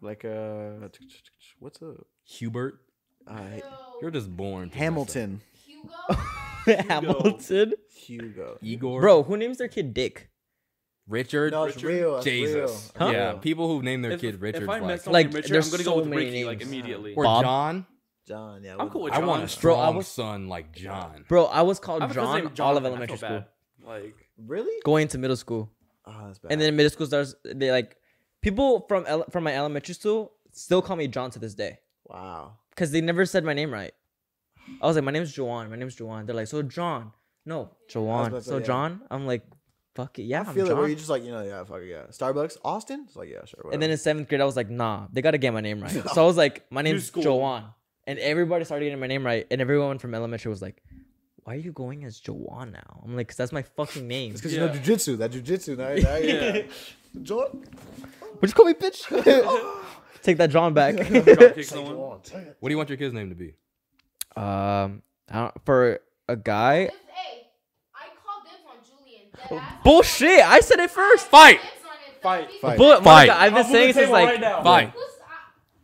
Like, what's up? Hubert? You're just born. Hamilton. Hugo. Igor. Bro, who names their kid Dick? Richard, no, it's real. Jesus, real. Huh? Yeah. People who name their kid Richard, if I met someone like Richard, I'm gonna go with Ricky like immediately. Or Bob. John, yeah, I'm cool with John. I want a strong son like John. Bro, I was called John all of elementary school. Like really? Going to middle school, that's bad. And then middle school starts. They like people from my elementary school still call me John to this day. Wow, because they never said my name right. I was like, my name's Joanne. They're like, so John, no, Joanne, so John. I'm like. Fuck it, yeah. I feel like where you're just like, you know, yeah, fuck it, yeah. Starbucks, Austin? It's like, yeah, sure. Whatever. And then in 7th grade, I was like, nah, they gotta get my name right. So I was like, my name's Joanne. And everybody started getting my name right. And everyone from elementary was like, why are you going as Joanne now? I'm like, because that's my fucking name. It's because you know jujitsu. That jujitsu. Now, yeah. John? Would you call me bitch? Take that John back. What do you want your kid's name to be? For a guy. Bullshit! I said it first. Fight! Monica, I've been saying since like fight.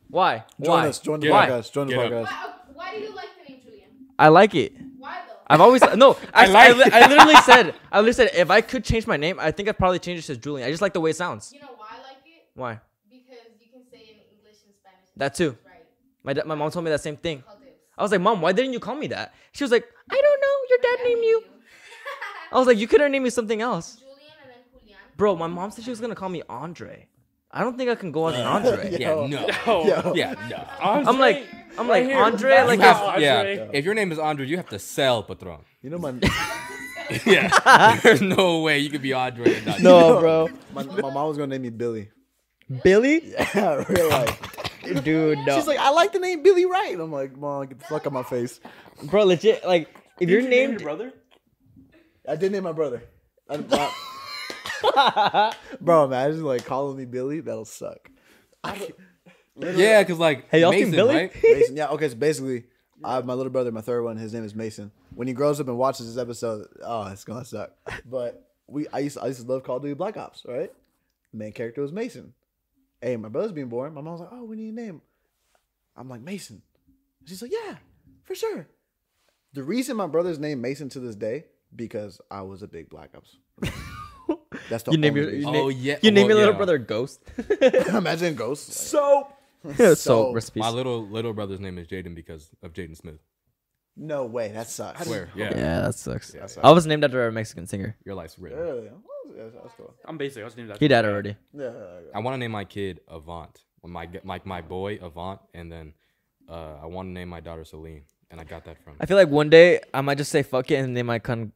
Why? Join the podcast. Why do you like the name Julian? I like it. Why though? I've always I literally said if I could change my name, I think I'd probably change it to Julian. I just like the way it sounds. You know why I like it? Why? Because you can say it in English and Spanish. That too. Right. My mom told me that same thing. I was like, Mom, why didn't you call me that? She was like, I don't know. Your dad named you. I was like, you could have named me something else. Julian and then Julian. Bro, my mom said she was going to call me Andre. I don't think I can go as an Andre. No. Andre, I'm like here. Andre. That's like Andre. Yeah. If your name is Andre, you have to sell, Patron. You know my name. Yeah. There's no way you could be Andre. And not bro. My mom was going to name me Billy. Billy? Yeah, real life. Dude, no. She's like, I like the name Billy Wright. I'm like, Mom, get the fuck out my face. Bro, legit, like, if you're named... Name your brother? I did name my brother. Bro, imagine, like, calling me Billy. That'll suck. Yeah, because, like, hey, y'all seen Billy? Right? Mason, yeah, okay, so basically, I have my little brother, my third one, his name is Mason. When he grows up and watches this episode, oh, it's going to suck. But I used to love Call of Duty Black Ops, right? The main character was Mason. Hey, my brother's being born. My mom's like, oh, we need a name. I'm like, Mason. She's like, yeah, for sure. The reason my brother's named Mason to this day, because I was a big Black Ops. That's the only reason. Oh, yeah. You name your little brother Ghost. Imagine Ghost. Like, so recipes. My little brother's name is Jaden because of Jaden Smith. No way, that sucks. Yeah, that sucks. Yeah, that sucks. I was named after a Mexican singer. Your life's written. Yeah. I'm basic. I was named after. He died already. Yeah. I want to name my kid Avant. My boy Avant, and then I want to name my daughter Celine, and I got that from. I feel like one day I might just say fuck it and name my son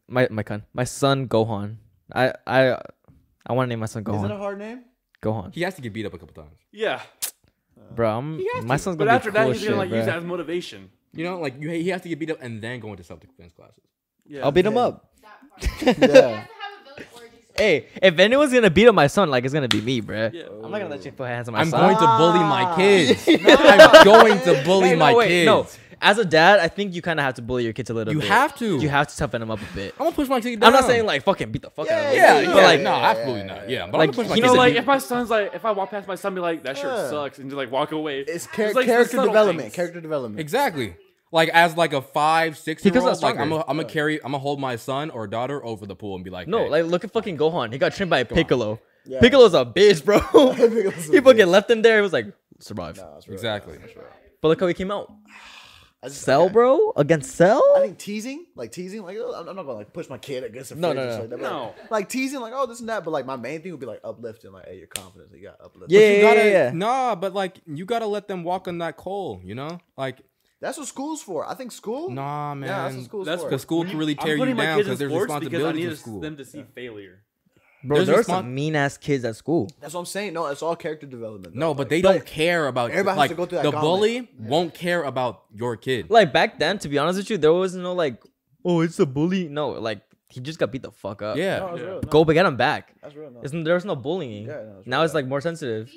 Gohan. I want to name my son Gohan. Is it a hard name? Gohan. He has to get beat up a couple times. Yeah. Bro, my son's gonna. But after that, he's gonna like use that as motivation. You know, like he has to get beat up and then go into self-defense classes. Yeah, I'll beat him up. That part. Yeah. Hey, if anyone's gonna beat up my son, like it's gonna be me, bro. Yeah. I'm not gonna let you put hands on my son. I'm going to bully my kids. No. I'm going to bully my kids. No, as a dad, I think you kind of have to bully your kids a little bit. You have to. You have to toughen them up a bit. I'm gonna push my kids down. I'm not saying like fucking beat the fuck out of them. Yeah, but like no, absolutely not. Yeah, but like, I'm gonna push my kids. You know, like if my son's like, if I walk past my son, be like that shirt sucks, and just like walk away. It's character development. Things. Character development. Exactly. Like as like a 5, 6 year old, like I'm gonna hold my son or daughter over the pool and be like, no, hey. Like look at fucking Gohan. He got trained by Piccolo. Yeah. Piccolo's a bitch, bro. He fucking left him there. He was like, survive. No, exactly. Right. But look how he came out. Cell, bro, against Cell. I think teasing, like I'm not gonna like push my kid against a fridge. No. Like teasing, like oh this and that. But like my main thing would be like uplifting, like hey, your confidence, you got uplifted. Yeah. Nah, but like you gotta let them walk on that coal, you know, like. That's what school's for. I think school. Nah, man. Yeah, that's what school's for. Because school can really tear you down because there's responsibility to school. Them to see failure. Bro, there's some mean ass kids at school. That's what I'm saying. No, it's all character development. Though. No, but like, they don't care about. Everybody has to go through that. The bully won't care about your kid. Like back then, to be honest with you, there was no like, oh, it's a bully. No, like he just got beat the fuck up. Yeah, no, real, no. Go but get him back. That's real. No. There's no bullying. Yeah, no, now it's like more sensitive.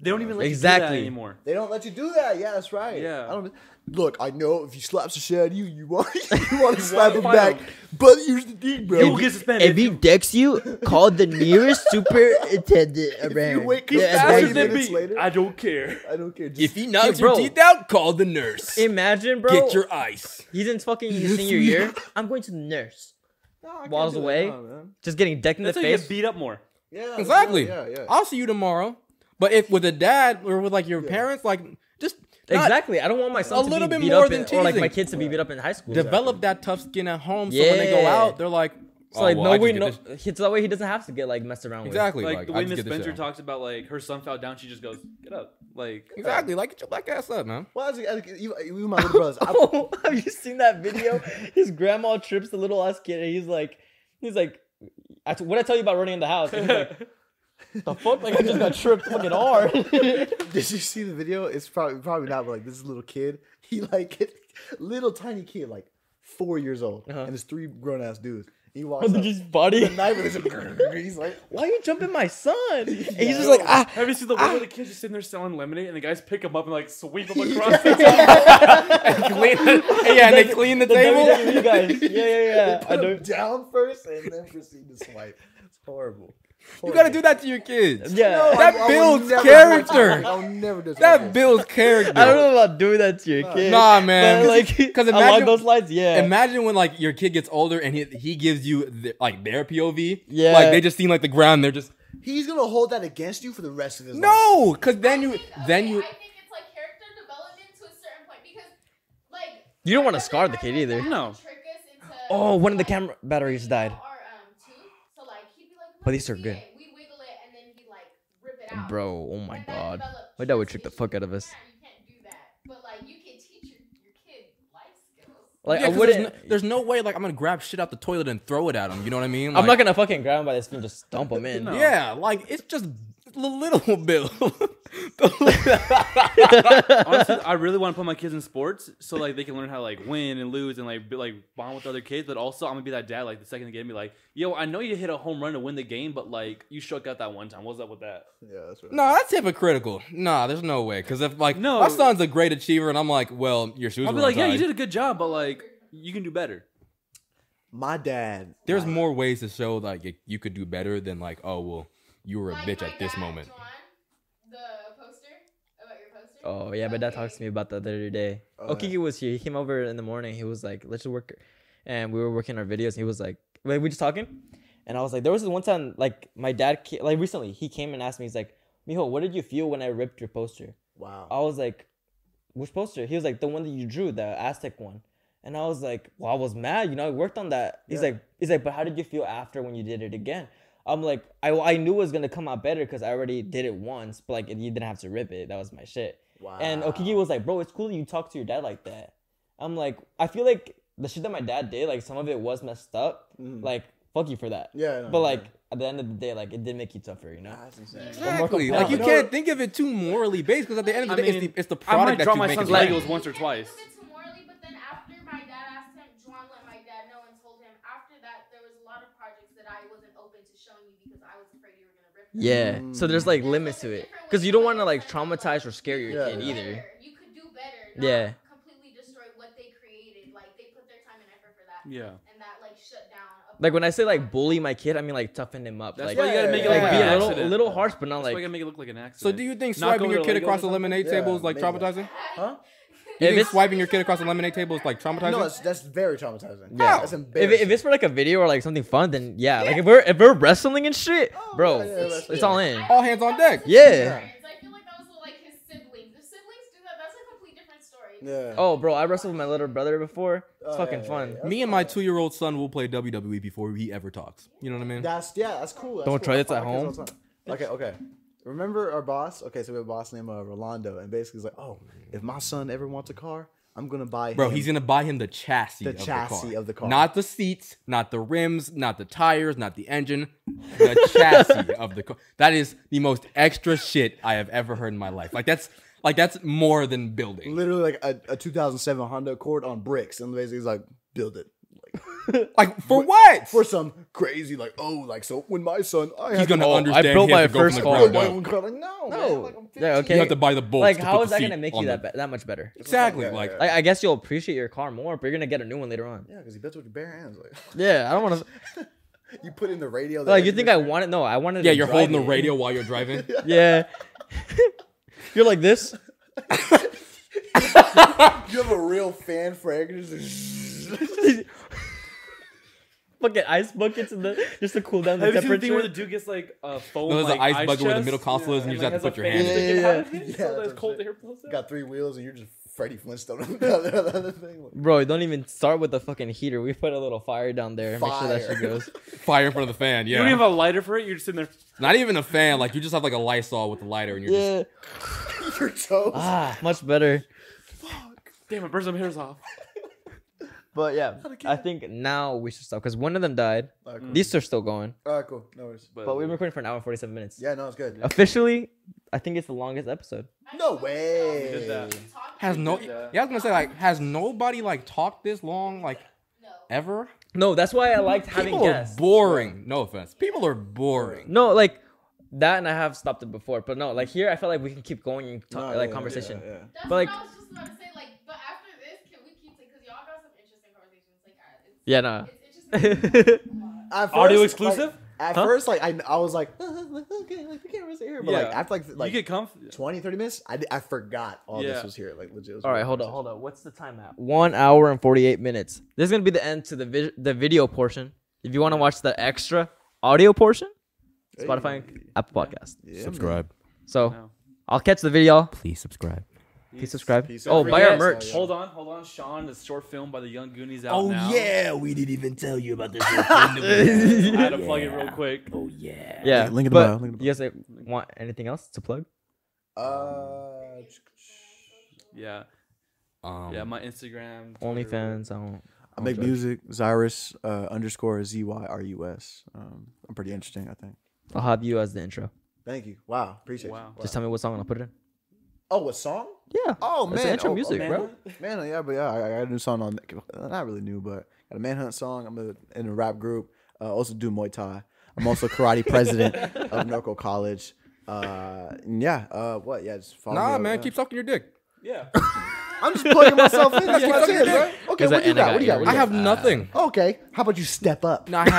They don't even let you do that anymore. They don't let you do that. Yeah, that's right. Yeah. Look, I know if he slaps the shit out of you, you want to slap him back. But here's the thing, bro. He will get suspended. If he decks you, call the nearest superintendent around. You wake up faster than me. Later, I don't care. Just if he knocks your teeth out, call the nurse. Imagine, bro. Get your ice. He's in fucking his senior year. I'm going to the nurse. No, walls away. Now, just getting decked in the face. You get beat up more. Yeah. Exactly. Yeah. I'll see you tomorrow. But if with a dad or with like your parents, like just exactly, I don't want my son a little bit more than teasing, or like my kids to be beat up in high school. Develop that tough skin at home, so when they go out, they're like, oh, like no way, no. It's that way he doesn't have to get like messed around with. Exactly, like the way Miss Spencer talks about like her son fell down, she just goes, get up, like exactly, like get your black ass up, man. Well, you my little brothers. Oh, have you seen that video? His grandma trips the little ass kid, and he's like, what I tell you about running in the house. And he's like, the fuck? Like I just got tripped fucking hard. Did you see the video? It's probably not, but like this little kid, he like little tiny kid, like 4 years old, and there's 3 grown ass dudes. He walks up his body with a knife and he's like, why are you jumping my son? And he's just like, ah. Have you seen the one where the kid's just sitting there selling lemonade and the guys pick him up and like sweep him across the table and clean it? Yeah, and they clean the table. You guys. Yeah. They put him down first and then proceed to swipe. It's horrible. You gotta do that to your kids. Yeah, no, that builds character. I'll never do that. That builds character. I don't know about doing that to your kids. Nah, man. Like, because imagine those lines. Yeah. Imagine when like your kid gets older and he gives you like their POV. Yeah. Like they just seem like the ground. They're just. He's gonna hold that against you for the rest of his life. No, because then you. I think it's like character development to a certain point because like you don't want to scar the kid either. No. Oh, one of the camera batteries died. But these are good. We wiggle it and then we like rip it out. Bro, oh my god. My dad would trick the fuck out of us. You can't do that. But like you can teach your kid life skills. Like I wouldn't there's no way like I'm gonna grab shit out the toilet and throw it at him, you know what I mean? Like, I'm not gonna fucking grab him by the skin, just stomp him in. No. Yeah, like it's just little Bill. Honestly, I really want to put my kids in sports so like they can learn how to like win and lose and like be, like bond with other kids. But also, I'm gonna be that dad like the second they get in, be like, yo, I know you hit a home run to win the game, but like you struck out that one time. What's up with that? Yeah, that's right. No, that's hypocritical. Nah, there's no way. Because if like no, my son's a great achiever, and I'm like, well, your shoes. I'll be like, yeah, you did a good job, but like you can do better. My dad. There's more ways to show like you could do better than like, oh well, you were a bitch at this moment. John, the poster about your poster. Oh yeah, but Dad talks to me about that the other day. Oh, Okiki was here. He came over in the morning. He was like, let's just work, and we were working our videos. And he was like, wait, we just talking, and I was like, there was this one time like my dad like recently he came and asked me, he's like, Mijo, what did you feel when I ripped your poster? Wow. I was like, which poster? He was like, the one that you drew, the Aztec one. And I was like, well, I was mad, you know, I worked on that. He's like, but how did you feel after when you did it again? I'm like, I knew it was going to come out better because I already did it once, but like, you didn't have to rip it. That was my shit. Wow. And Okiki was like, bro, it's cool that you talk to your dad like that. I'm like, I feel like the shit that my dad did, like some of it was messed up. Like, fuck you for that. Yeah. No, but like, at the end of the day, like, it did make you tougher, you know? That's insane. Exactly. Like, you can't think of it too morally based because at the end of the day, it's the product that you make. I might draw my son's Legos once or twice. Yeah, so there's like limits to it because you don't want to like traumatize or scare your kid either. You could do better, not completely destroy what they created. Like they put their time and effort for that. Yeah, and that like shut down. Like when I say like bully my kid, I mean like toughen him up. That's like, why you gotta make it like be a little harsh, but not like. That's why you gotta make it look like an accident. So do you think swiping your kid across a lemonade table is like traumatizing? Huh? You think swiping your kid across the lemonade table is like traumatizing? No, that's very traumatizing. Yeah, that's embarrassing. If it's for like a video or like something fun, then yeah. Like if we're wrestling and shit, bro, it's all in. All hands on deck. Yeah. I feel like that was like his siblings. The siblings do that. That's a complete different story. Yeah. Oh, bro, I wrestled with my little brother before. It's fucking fun. Me and my 2-year-old son will play WWE before he ever talks. You know what I mean? That's cool. Don't try this at home. Okay. Remember our boss? Okay, so we have a boss named Rolando, and basically he's like, oh, if my son ever wants a car, I'm going to buy him. Bro, he's going to buy him the chassis of the car. Not the seats, not the rims, not the tires, not the engine. The chassis of the car. That is the most extra shit I have ever heard in my life. Like that's more than building. Literally like a 2007 Honda Accord on bricks, and basically he's like, build it. Like for what? For some crazy like so when my son he's gonna understand. I built my first car. Okay. You have to buy the bolts. Like how is that gonna make you that much better? Exactly. Like I guess you'll appreciate your car more, but you're gonna get a new one later on. Yeah, because he built it with your bare hands. Like yeah, I don't want to. You put in the radio. Like you think I want it? No, I wanted. Yeah, you're holding the radio while you're driving. Yeah. You're like this. You have a real fan frag. Bucket ice buckets in the just to cool down the temperature. The thing where the dude gets like a foam. No, there's like, an ice bucket where the middle console is, and you just have to put your hand in. Yeah. Got 3 wheels, and you're just Freddie Flintstone. Bro, don't even start with the fucking heater. We put a little fire down there. Make sure that shit goes. Fire in front of the fan. Yeah. You don't even have a lighter for it. You're just sitting there. Not even a fan. Like you just have like a Lysol with a lighter, and you're just your toes. Ah, much better. Fuck. Damn, I burned some hairs off. But yeah, I think now we should stop because one of them died. Right, cool. These are still going. All right, cool. No worries. But we've been recording for an hour and 47 minutes. Yeah, no, it's good. Officially, I think it's the longest episode. No way. Did that. Yeah, I was gonna say like, has nobody like talked this long like ever? No, that's why I liked having guests. People are boring. No offense. People are boring. No, like that, and I have stopped it before, but no, like here, I felt like we can keep going and talk conversation. Yeah, yeah. But like. That's what I was just about to say, like, but after. Yeah, no. Audio exclusive? Like, at first, like, I was like, okay, like, we can't really sit here. But, like, after, like you get 20, 30 minutes, I forgot all this was here. Like, legit. All right, hold on. What's the time at? 1 hour and 48 minutes. This is going to be the end to the video portion. If you want to watch the extra audio portion, Spotify and Apple Podcast. Yeah, subscribe. So, I'll catch the video. Please subscribe. Please subscribe. Oh, buy our merch. Hold on, Sean. The short film by the Young Goonies out now. Oh yeah, we didn't even tell you about this. I had to plug it real quick. Oh yeah. Yeah. Link in the bio. You guys want anything else to plug? Yeah. Yeah, my Instagram. OnlyFans. I make music. Zyrus _ZYRUS. I'm pretty interesting, I think. I'll have you as the intro. Thank you. Wow. Appreciate you. Wow. Just tell me what song and I'll put it in. Oh, what song? Yeah. Oh, man. It's intro music, bro. Man, yeah, but yeah, I got a new song on. Not really new, but I got a Manhunt song. I'm in a rap group. Also do Muay Thai. I'm also karate president of Norco College. What? Yeah, just follow me. Nah, man. Keep sucking your dick. Yeah. I'm just plugging myself in. That's what I'm saying, bro. Okay, what do you got? I have nothing. Okay. How about you step up? No, I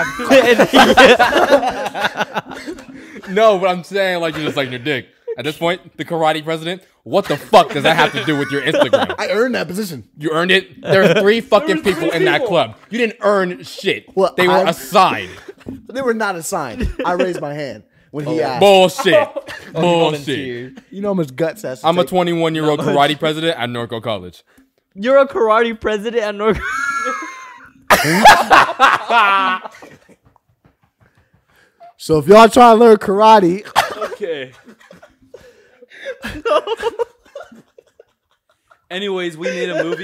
have. No, but I'm saying, like, you're just sucking your dick. At this point, the karate president, what the fuck does that have to do with your Instagram? I earned that position. You earned it? There's three fucking people in that club. You didn't earn shit. Well, they were assigned. They were not assigned. I raised my hand when he asked. Bullshit. Bullshit. You know how much guts that's. I'm a 21-year-old karate president at Norco College. You're a karate president at Norco. So if y'all trying to learn karate. Okay. No. Anyways, we made a movie.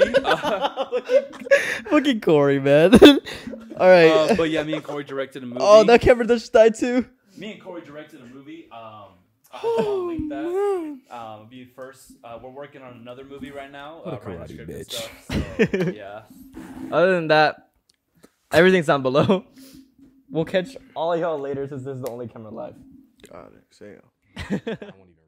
Fucking Corey, man. All right. But yeah, me and Corey directed a movie. Oh, that camera just died too. Me and Corey directed a movie. I'll link that. Be first. We're working on another movie right now. Karate bitch. Stuff, so, yeah. Other than that, everything's down below. We'll catch all y'all later since this is the only camera live. God, damn. I won't even